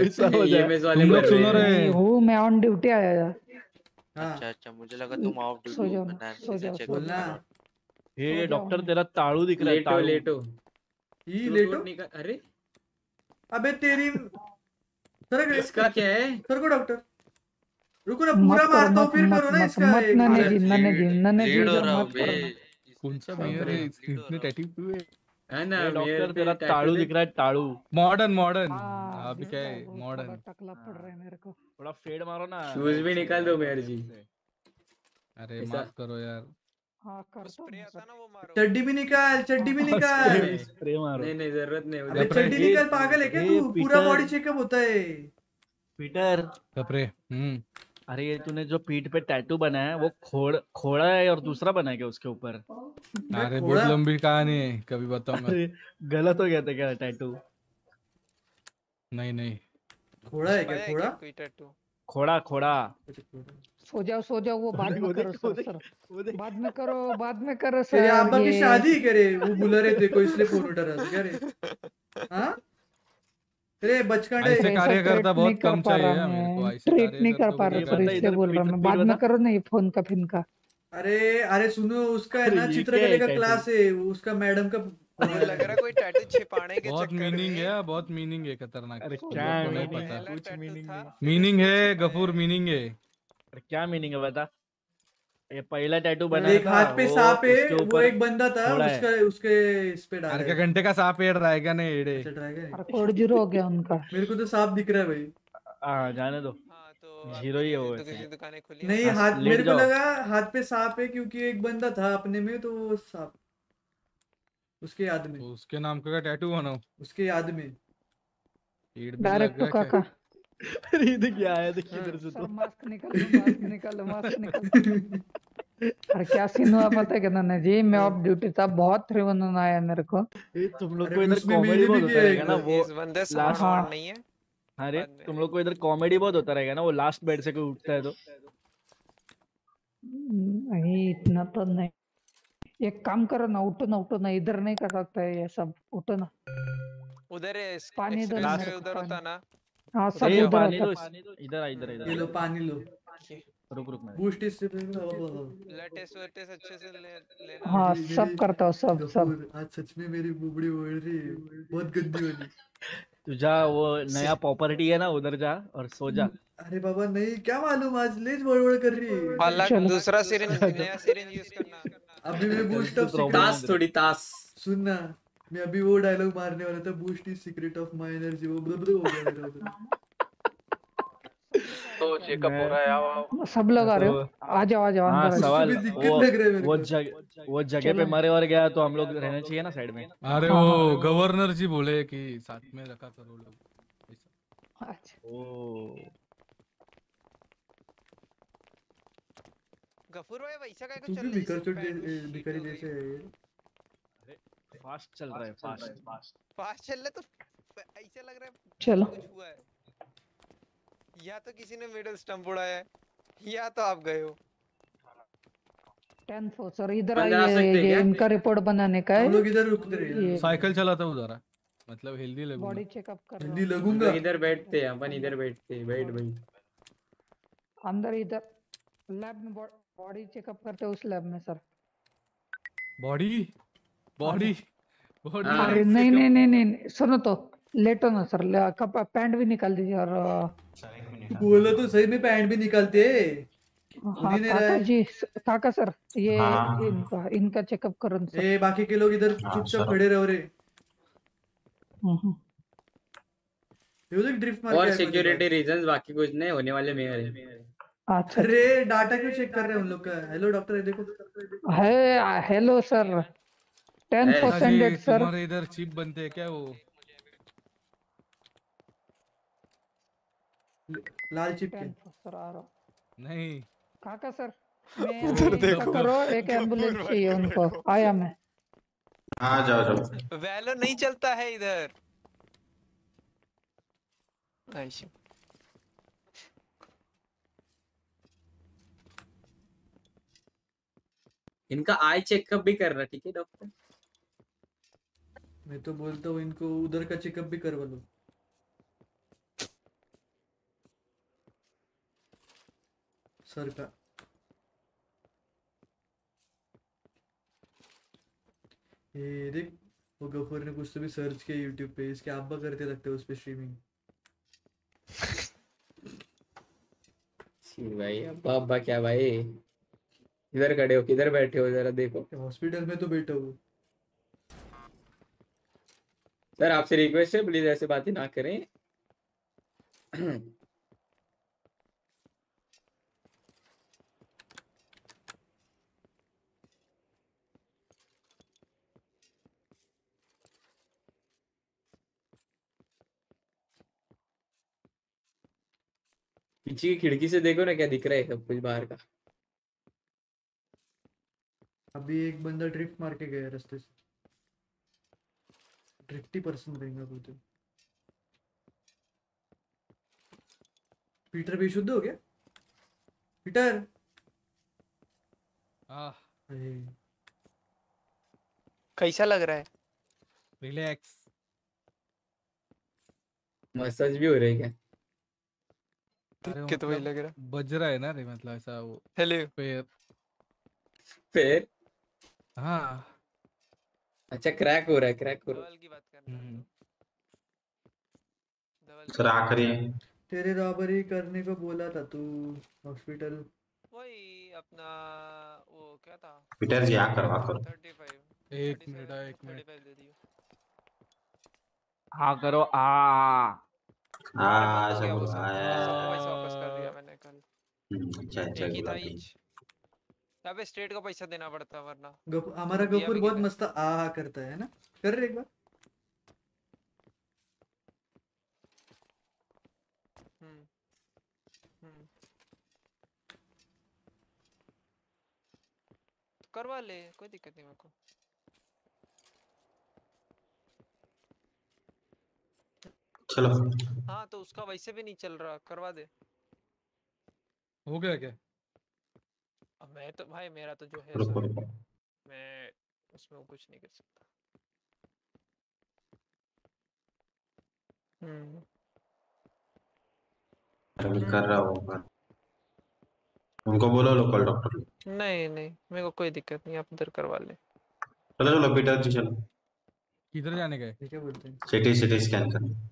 ऐसा हो जाएगा। तुम लोग सुनो रहे हो, मैं ऑन ड्यूटी आया यार। अच्छा अच्छा, मुझे लगा तुम ऑफ ड्यूटी हो। मैंने चेक बोला ये डॉक्टर तेरा तालू दिख रहा है। तालू लेटो ये लेटो। अरे अबे तेरी सर इसका क्या है सर को डॉक्टर रुको ना पूरा मार दो फिर करो ना इसका। नन्हे जी हो रहा बे कौन सा मेयर है इतने टैटू क्यों है ना डॉक्टर तेरा तालू दिख रहा है। तालू मॉडर्न आप क्या है मॉडर्न टकला पड़ रहा है मेरे को। थोड़ा फेड मारो ना। शूज भी निकाल दो मेयर जी। अरे माफ करो यार। हां कर स्प्रे आता ना वो मारो। चड्डी भी निकाल स्प्रे मारो। नहीं जरूरत नहीं। अरे चड्डी निकाल पागल है क्या तू? पूरा बॉडी चेकअप होता है पीटर कपड़े। अरे ये तूने जो पीठ पे टैटू बनाया है वो खोड़ा है और दूसरा बना क्या उसके ऊपर? अरे बहुत लंबी कहानी है कभी बताऊंगा। गलत हो गया था क्या टैटू? नहीं खोड़ा है क्या? खोड़ा कोई टैटू खोड़ा। सो जाओ वो बाद में करो सर। आप की शादी करे वो बुला रहे देखो इसलिए फोन उठा रहा था। हां अरे बचकाने ऐसे कार्य करता बहुत कम चाहिए मेरे को। ऐसे ट्रीट नहीं कर पा रहा सर इसलिए बोल रहा मैं। बाद में करो नहीं फोन का फिन का। अरे सुनो उसका है ना चित्रकला का क्लास है उसका मैडम का। लग रहा कोई टैटू छिपाने के चक्कर में बहुत मीनिंग है खतरनाक। अरे क्या नहीं पता कुछ मीनिंग है गफूर। मीनिंग है अरे क्या मीनिंग है बता। ये पहला टैटू बनाया था हाथ पे सांप है वो एक बंदा था उसका उसके इस पे डाला। अरे घंटे का सांप एड़ रहेगा ना एड़े। अरे कोड जीरो हो गया उनका। मेरे को तो सांप दिख रहा है भाई। हां जाने दो तो जीरो ही है वो। किसी दुकाने खुली नहीं हाथ मेरे को लगा हाथ पे सांप है क्योंकि एक बंदा था अपने में तो सांप उसके याद में उसके नाम का टैटू बनाओ उसके याद में डायरेक्ट काका। अरे देख क्या आया देख इधर से तो मास्क निकालो। अरे क्या सीन हुआ पता है क्या ना जी? मैं ऑफ ड्यूटी था बहुत थ्रेवन आया मेरे को। तुम लोग को इधर कॉमेडी बहुत होता रहेगा ना वो बंदे समझ नहीं है। अरे तुम लोग को इधर कॉमेडी बहुत होता रहेगा ना वो लास्ट बेड से कोई उठता है तो। नहीं इतना तो नहीं। एक काम करो ना उठो ना इधर नहीं कर सकता है ये सब। उठो ना उधर है पानी उधर होता ना। हाँ सब पानी लो इधर ये लो पानी लो। रुक मैं बूस्ट इससे लेटेस्ट अच्छे से लेना। हाँ सब करता हूँ सब। आज सच में मेरी बुबड़ी उड़ रही है बहुत गंदी वाली। तू जा वो नया प्रॉपर्टी है ना उधर जा और सो जा। अरे बाबा नहीं क्या मालूम आज लेज बड़बड़ कर रही है। हालांकि दूसरा सिरिंज नया सिरिंज यूज करना। अभी मैं बूस्ट ऑफ तास थोड़ी तास सुनना। मैं अभी वो डायलॉग मारने वाला था boost is secret of my energy वो ब्लब्ल हो गया मेरा। तो चेकअप हो रहा है आओ सब लोग आ रहे हो आ जाओ। हां सवाल वो जगह पे मरे और गया तो हम लोग रहना चाहिए ना साइड में। अरे वो गवर्नर जी बोले कि साथ में रखा करो लोग। अच्छा ओ गफूर भाई वैसा काय को चल भिकारी जैसे फास्ट चल रहा है। फास्ट चल रहा तो ऐसा लग रहा है चलो कुछ हुआ है। या तो किसी ने मिडिल स्टंप उड़ाया है या तो आप गए हो। 10 सर इधर आइए इनका रिपोर्ट बनाने का है। हम लोग इधर रुकते रहे साइकिल चलाता हूं उधर मतलब हेल्दी लगूंगा बॉडी चेकअप कर हेल्दी लगूंगा। इधर बैठते हैं अपन इधर बैठते बैठ भाई अंदर इधर लैब में बॉडी चेकअप करते उस लैब में सर बॉडी। अरे नहीं सुनो तो लेटो ना सर पैंट भी निकाल दीजिए और बोलो तो सही में पैंट भी निकालते। हाँ, काका जी काका सर ये इनका चेकअप करो सर। ए बाकी के लोग इधर चुपचाप खड़े रहो रे। ड्रिफ्ट मार और सिक्योरिटी रीजंस बाकी कुछ नहीं होने वाले मेयर है। अच्छा अरे डाटा क्यों चेक कर रहे हैं उन लोग का? हेलो डॉक्टर देखो है। हेलो सर 10% सर तुम्हारे इधर चिप बनते हैं क्या? वो लाल चिप सर आ रहा नहीं काका सर मैं उधर देखो करो एक एम्बुलेंस चाहिए उनको। आया मैं आ जाओ। वेलो नहीं चलता है इधर। इनका आई चेकअप भी कर रहा ठीक है डॉक्टर। मैं तो बोलता हूँ इनको उधर का चेकअप भी करवा लो। सर का ये देख वो गफूर ने कुछ तो भी सर्च किया यूट्यूब पे, इसके अब्बा करते लगते उस पे स्ट्रीमिंग। सी भाई अब्बा अब्बा क्या भाई, इधर खड़े हो किधर बैठे हो जरा देखो। हॉस्पिटल में तो बैठा हूँ सर, आपसे रिक्वेस्ट है प्लीज ऐसे बातें ना करें। पीछे की खिड़की से देखो ना क्या दिख रहा है सब कुछ बाहर का। अभी एक बंदा ड्रिफ्ट मार के गया रास्ते से, ड्रिफ्टी पर्सन रहेगा कोई तो। पीटर बेशुद्ध हो गया पीटर। कैसा लग रहा है? रिलैक्स। मसाज भी हो रही है क्या? तो वही लग रहा बज रहा है ना रे, मतलब ऐसा वो हेलो पैर पैर। हाँ अच्छा क्रैक हो रहा है, क्रैक हो रहा है। की बात कर रहा हूं क्रैक रही है। तेरे रॉबरी करने को बोला था तू हॉस्पिटल, वही अपना वो क्या था पीटर जी आ करवा करो। 35 एक मिनट है, एक मिनट 35 दे दियो। हां करो आ आ सब पैसा वापस कर दिया मैंने कल। अच्छा अच्छा की तारीख तब स्टेट को पैसा देना पड़ता वरना। हमारा गफूर बहुत मस्त आ करता है ना, कर रहे एक बार। करवा ले कोई दिक्कत नहीं मेरे को। चलो हाँ तो उसका वैसे भी नहीं चल रहा, करवा दे। हो गया क्या? मैं तो भाई मेरा तो जो है मैं उसमें कुछ नहीं कर सकता। कर रहा होगा, उनको बोलो लोकल डॉक्टर। नहीं नहीं मेरे को कोई दिक्कत नहीं, आप उधर करवा ले। चलो चलो पीटर जी चलो। किधर जाने गए? क्या बोलते हैं सिटी सिटी स्कैन करने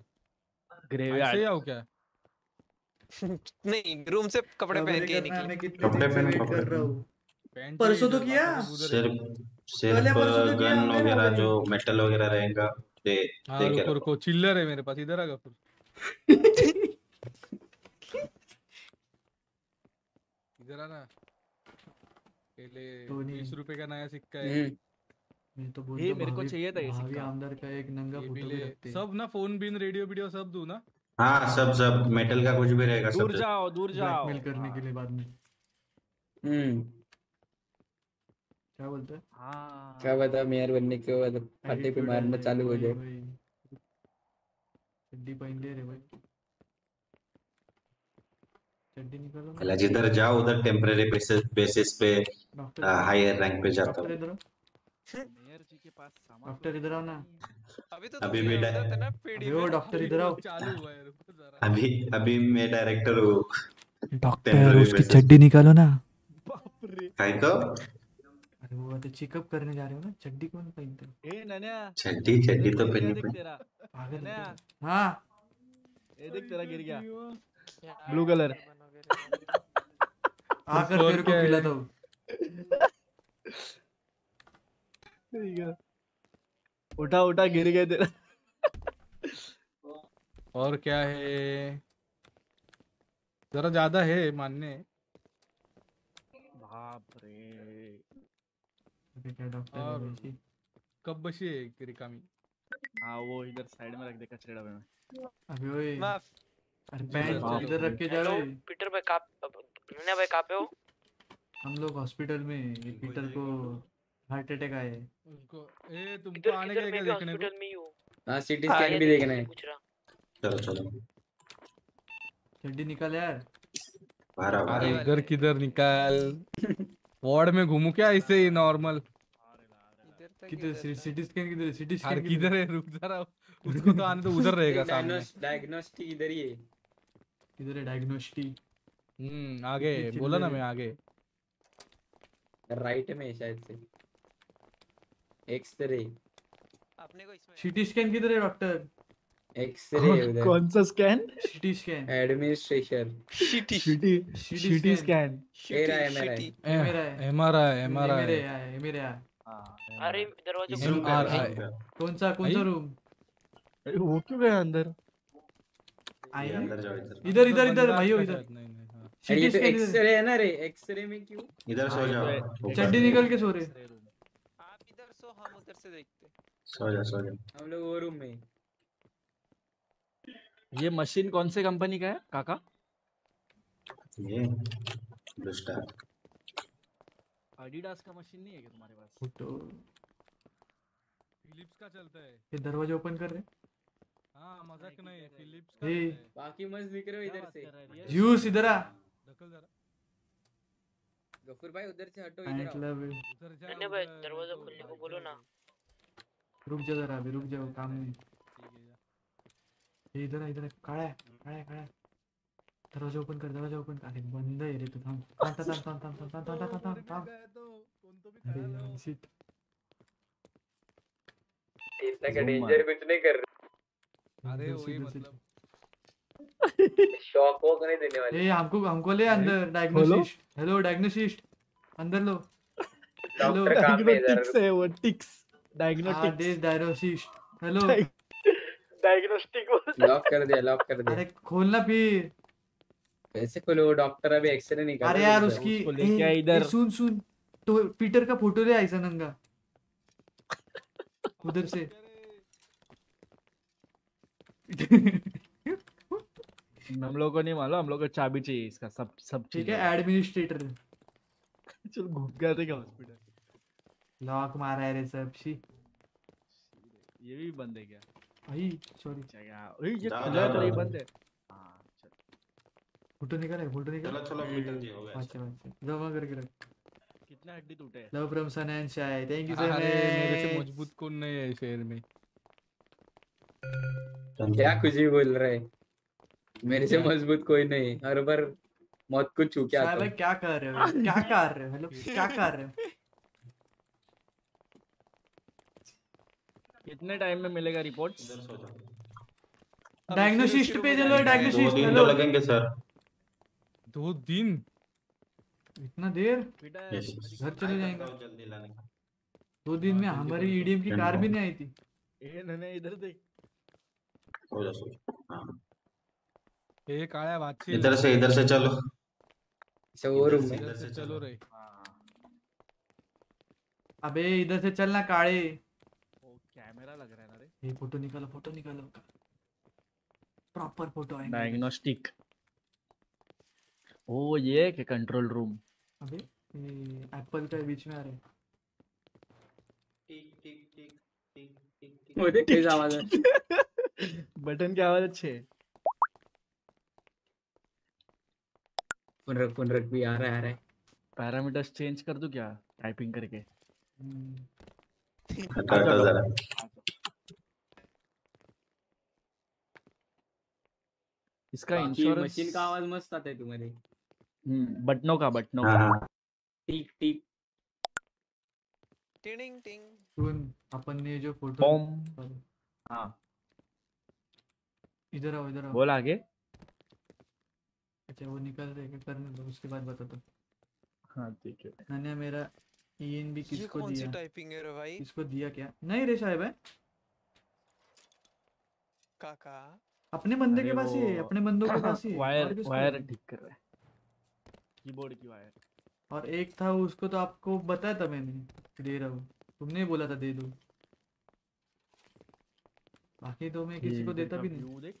ग्रेवयार्ड आओ क्या? नहीं रूम से कपड़े पहन के निकले, कपड़े पहन के कर रहा हूं। परसों तो किया सिर्फ गन वगैरह जो मेटल वगैरह रहेगा दे दे के। रुको चिल्लर है मेरे पास, इधर आ गफूर। इधर आना पहले। 20 रुपए का नया सिक्का है। मैं तो बोल रहा हूं मेरे को चाहिए था ये सिक्का। आमदार का एक नंगा फोटो भी रखते सब ना, फोन बिन रेडियो वीडियो सब दूं ना। हाँ सब सब मेटल का कुछ भी रहेगा। दूर जाओ दूर जाओ, ब्लैकमेल करने के लिए बाद में। क्या बोलते हैं? हाँ क्या बता मेयर बनने के बाद फटे पे मारना चालू हो जाए। चड्डी पहन ले रे भाई, चड्डी निकालो। पहले जिधर जाओ उधर टेम्परेरी बेसिस पे हायर रैंक पे जाता हूँ। मेयर जी के पास सामान। डॉक्टर इधर आओ ना। अभी मैं डॉक्टर इधर आओ। चालू हुआ है रुको जरा। अभी मैं डायरेक्टर हूं। डॉक्टर उसकी चड्डी निकालो ना। बाप रे काय तो? अरे वो तो चेकअप करने जा रहे हो ना, चड्डी कौन पहनता है? ए नन्या चड्डी चड्डी तो पहननी पड़ेगी तेरा। पागल है। हां ये देख तेरा गिर गया ब्लू कलर। आकर तेरे को खिलाता हूं। उठा उठा गिर गए तेरा। और क्या है जरा ज्यादा है मानने। बाप रे डॉक्टर कब बची है रिकामी? हाँ वो इधर साइड में रख दे कचड़े में। अभी ओए पैंट इधर रख के जा रहे हो। पीटर भाई कहाँ पे हो? हम लोग हॉस्पिटल में, पीटर को हार्ट अटैक आया है उनको। ए तुमको आने का क्या देखने को? हां सिटी स्कैन भी देखना है। चलो चलो जल्दी निकल यार बाहर। अरे इधर किधर निकाल वार्ड में घूमू क्या ऐसे ही नॉर्मल? किधर सिटी स्कैन किधर? सिटी स्कैन किधर है? रुक जरा उसको तो आने तो उधर रहेगा सामने। डायग्नोस्टिक इधर ही है, इधर है डायग्नोस्टिक। आगे बोला ना मैं, आगे राइट में शायद से। एक्सरे अपने को इसमें सीटी स्कैन किधर है डॉक्टर? एक्सरे उधर। कौन सा स्कैन? CT scan. एडमिनिस्ट्रेशन सीटी सीटी स्कैन। मेरा है मेरा है। अरे दरवाजा रूम आ रहा है। कौन सा रूम? अरे वो क्यों गया अंदर? आई अंदर जाओ इधर भाइयों इधर। अरे ये तो एक्सरे है ना रे, एक्सरे में क्यों? इधर सो जाओ। चड्डी निकल के सो रहे। आप इधर सो, हम उधर से देखते। सो जा। हम लोग वो रूम में। ये मशीन कौन से कंपनी का है काका? ये ब्लू स्टार। एडिडास का मशीन नहीं है क्या तुम्हारे पास? तो फिलिप्स का चलता है। ये दरवाजा ओपन कर रहे। हां मजाक नहीं है, फिलिप्स का। ए बाकी मस्त दिख रहे हो इधर से। जूस इधर आ। ढकल जरा। गफूर भाई उधर से हटो, इधर आओ। अन्य भाई दरवाजा खोलने को बोलो ना। रुक जा जरा, अभी रुक जाओ, काम नहीं। इधर काला है। दरवाजा ओपन कर। अरे बंद है रे तू। थाम। अरे शिट, इतना का डेंजर कुछ नहीं कर रहे। अरे वही मतलब शॉक वो नहीं देने वाले। ए हमको ले अंदर। डायग्नोसिस्ट, हेलो डायग्नोसिस्ट, अंदर लो। डॉक्टर काम में जरा है वो टिक्स diagnostic. Diagnosis hello diagnostic. Lock कर दिया। अरे खोलना फिर कैसे खोलो? वो डॉक्टर अभी एक्सरे निकाल। अरे यार उसकी क्या इधर सुन तो पीटर का फोटो ले आइसा नंगा उधर से। हम लोगों को नहीं मालूम, हम लोगों को चाबी चाहिए इसका। सब ठीक है एडमिनिस्ट्रेटर। चल घूम गया थे क्या हॉस्पिटल? लॉक मारा है रे सब। ये भी बंद है क्या? सॉरी ये बंद है। फोटो निकाला। चलो मीटर जी हो गया। अच्छा जमा करके रख। कितना हड्डी टूटे? Love from son and shy. Thank you sir. अरे मेरे से मजबूत कौन नहीं है शहर में? क्या कुछ भी बोल रहा है? मेरे से मजबूत कोई नहीं। हर बार मौत को छू के आता है। साहब क्या कर रहे हो? हेलो क्या कर रहे हो? कितने टाइम में मिलेगा रिपोर्ट? इधर सो जाओ। डायग्नोसिस्ट पे चलो। डायग्नोसिस्ट हेलो। लगेंगे सर 2 दिन। इतना देर बेटा घर चले जाएंगे। जल्दी लाने का 2 दिन में हमारी ईडीएम की कार भी नहीं आई थी। ए नहीं इधर देख। सो जा। हां ये काला वाची। इधर से चलो। अच्छा वो रूम में इधर से चलो रे। अबे इधर से चलना काले। कैमरा लग रहा है ना रे। ये फोटो निकालो। प्रॉपर फोटो आएंगे। डायग्नोस्टिक। ओ ये के कंट्रोल रूम। अबे एप्पल का बीच में आ रहे। टिक। वो देख आवाज है। बटन की आवाज अच्छे। फोन रख भी आ रहा है। पैरामीटर्स चेंज कर दूं क्या टाइपिंग करके? इसका इंश्योरेंस मशीन का आवाज मस्त आता है तुम्हारे। बटनों का टिक टिंग टिंग। सुन अपन ने जो फोटो बम। हां इधर आओ। बोल आगे। अच्छा वो निकल रहे हैं करने दो, उसके बाद बता दो। हां ठीक है। नन्या मेरा ENB किसको दिया? कौन टाइपिंग है रे भाई? किसको दिया क्या? नहीं रे साहब है काका अपने बंदे के पास ही है। अपने बंदों के पास ही वायर ठीक कर रहा है कीबोर्ड की वायर। और एक था उसको तो आपको बताया था मैंने, दे रहा हूँ। तुमने बोला था दे दो। बाकी तो मैं किसी को देता भी नहीं।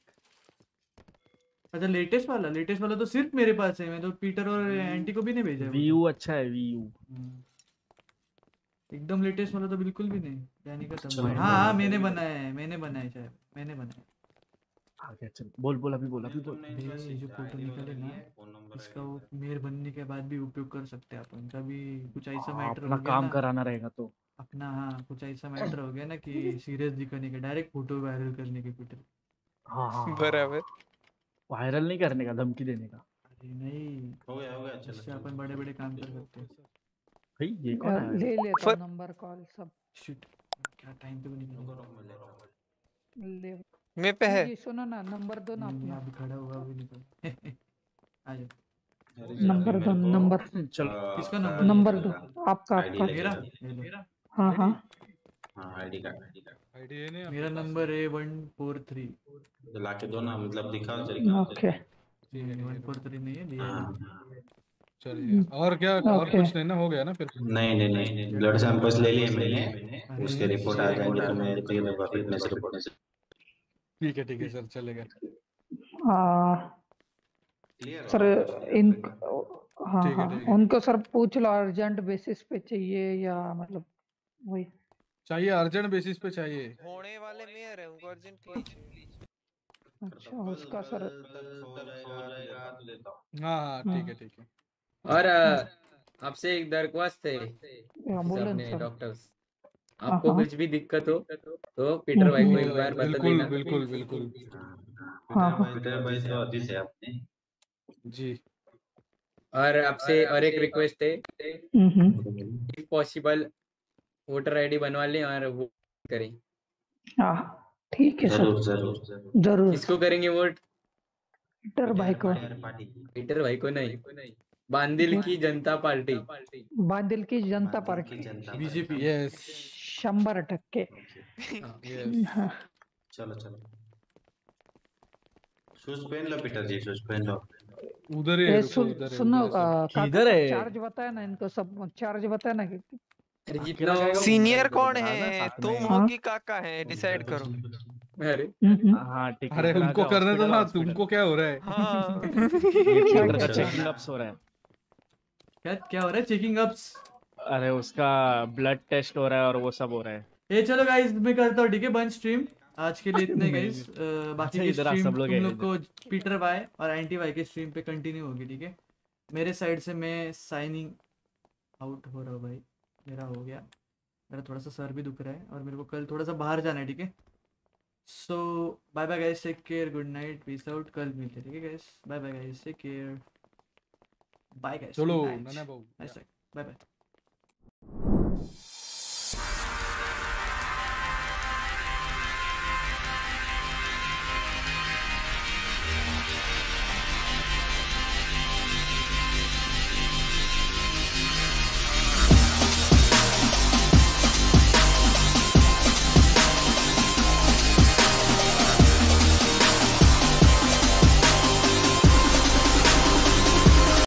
अच्छा लेटेस्ट वाला तो सिर्फ मेरे पास है। मैं तो पीटर और एंटी को भी नहीं भेजा। व्यू अच्छा है व्यू एकदम। लेटेस्ट वाला तो बिल्कुल भी नहीं यानी का। हाँ मैंने बनाया शायद आगे चल। बोल अभी बोल। ये जो फोटो निकाले ना इसका वो मेयर बनने के बाद भी उपयोग कर सकते हैं अपन। कभी कुछ ऐसा मैटर हो गया ना, काम कराना रहेगा तो अपना। हाँ कुछ ऐसा मैटर हो गया ना कि सीरियस दिखाने के, डायरेक्ट फोटो वायरल करने के पीटर। हाँ बराबर। वायरल नहीं करने का, धमकी देने का। अरे नहीं हो गया चलो। इससे अपन बड़े बड़े काम कर सकते हैं। भाई ये कौन है? ले नंबर कॉल सब। शिट क्या टाइम पे भी नहीं होगा, रॉक मिल जाएगा मैं पे है। ये सुनो ना नंबर दो ना, अपना अभी खड़ा हुआ भी नहीं आ जाओ नंबर दो, नंबर चलो किसका नंबर दो आपका मेरा हां हां हां आईडी का आईडी है ना, मेरा नंबर है 143 लाके दो ना, मतलब दिखाओ तरीका। ओके जी 143 नहीं है दिया चलिए। और क्या और कुछ नहीं ना, हो गया ना फिर? नहीं ब्लड सैंपल्स ले लिए मैंने, उसके रिपोर्ट आ जाएंगे तो मैं कहीं दूंगा फिर मैं से रिपोर्ट। ठीक है सर चलेगा। सर इन हाँ उनको सर पूछ लो अर्जेंट बेसिस पे चाहिए या मतलब वही चाहिए, अर्जेंट बेसिस पे चाहिए होने वाले मेयर है उनको अर्जेंट। अच्छा उसका सर हाँ ठीक है। और आपसे एक दरख्वास्त है अपने डॉक्टर्स, आपको कुछ भी दिक्कत हो तो पीटर भाई को एक बार बता देना। बिल्कुल पीटर भाई से अभी से आपने जी। और आपसे और एक रिक्वेस्ट है, इफ पॉसिबल वोटर आईडी बनवा लें और वोट करें। ठीक है सर जरूर। इसको करेंगे वोट पीटर भाई को नहीं, बांधिलकी जनता पार्टी बीजेपी यस 100%। चलो शूज पहन लो पीटर जी, शूज पहन लो। उधर है सुनो किधर है चार्ज बताया ना इनको, सब चार्ज बताया ना कि सीनियर कौन है, तुम हो कि काका है डिसाइड करो। अरे हाँ ठीक है, अरे उनको करने दो ना, तुमको क्या हो रहा है? चेकिंग अप्स हो रहा है। क्या हो रहा है? Checking ups. अरे उसका ब्लड टेस्ट हो रहा है और वो सब हो रहा है। ये चलो गाइस मैं करता हूँ ठीक है बंद स्ट्रीम आज के लिए इतने गाइस, बाकी की स्ट्रीम तुम लोग को पीटर भाई और एंटी भाई के स्ट्रीम पे कंटिन्यू होगी ठीक है। मेरे साइड से मैं साइनिंग आउट हो रहा हूँ भाई, मेरा हो गया, मेरा थोड़ा सा सर भी दुख रहा है और मेरे को कल थोड़ा सा बाहर जाना है ठीक है। So bye bye guys, take care, good night, peace out, कल मिलते हैं ठीक है guys. Bye bye guys, take care, bye guys, चलो नाना बाबू, बाय बाय।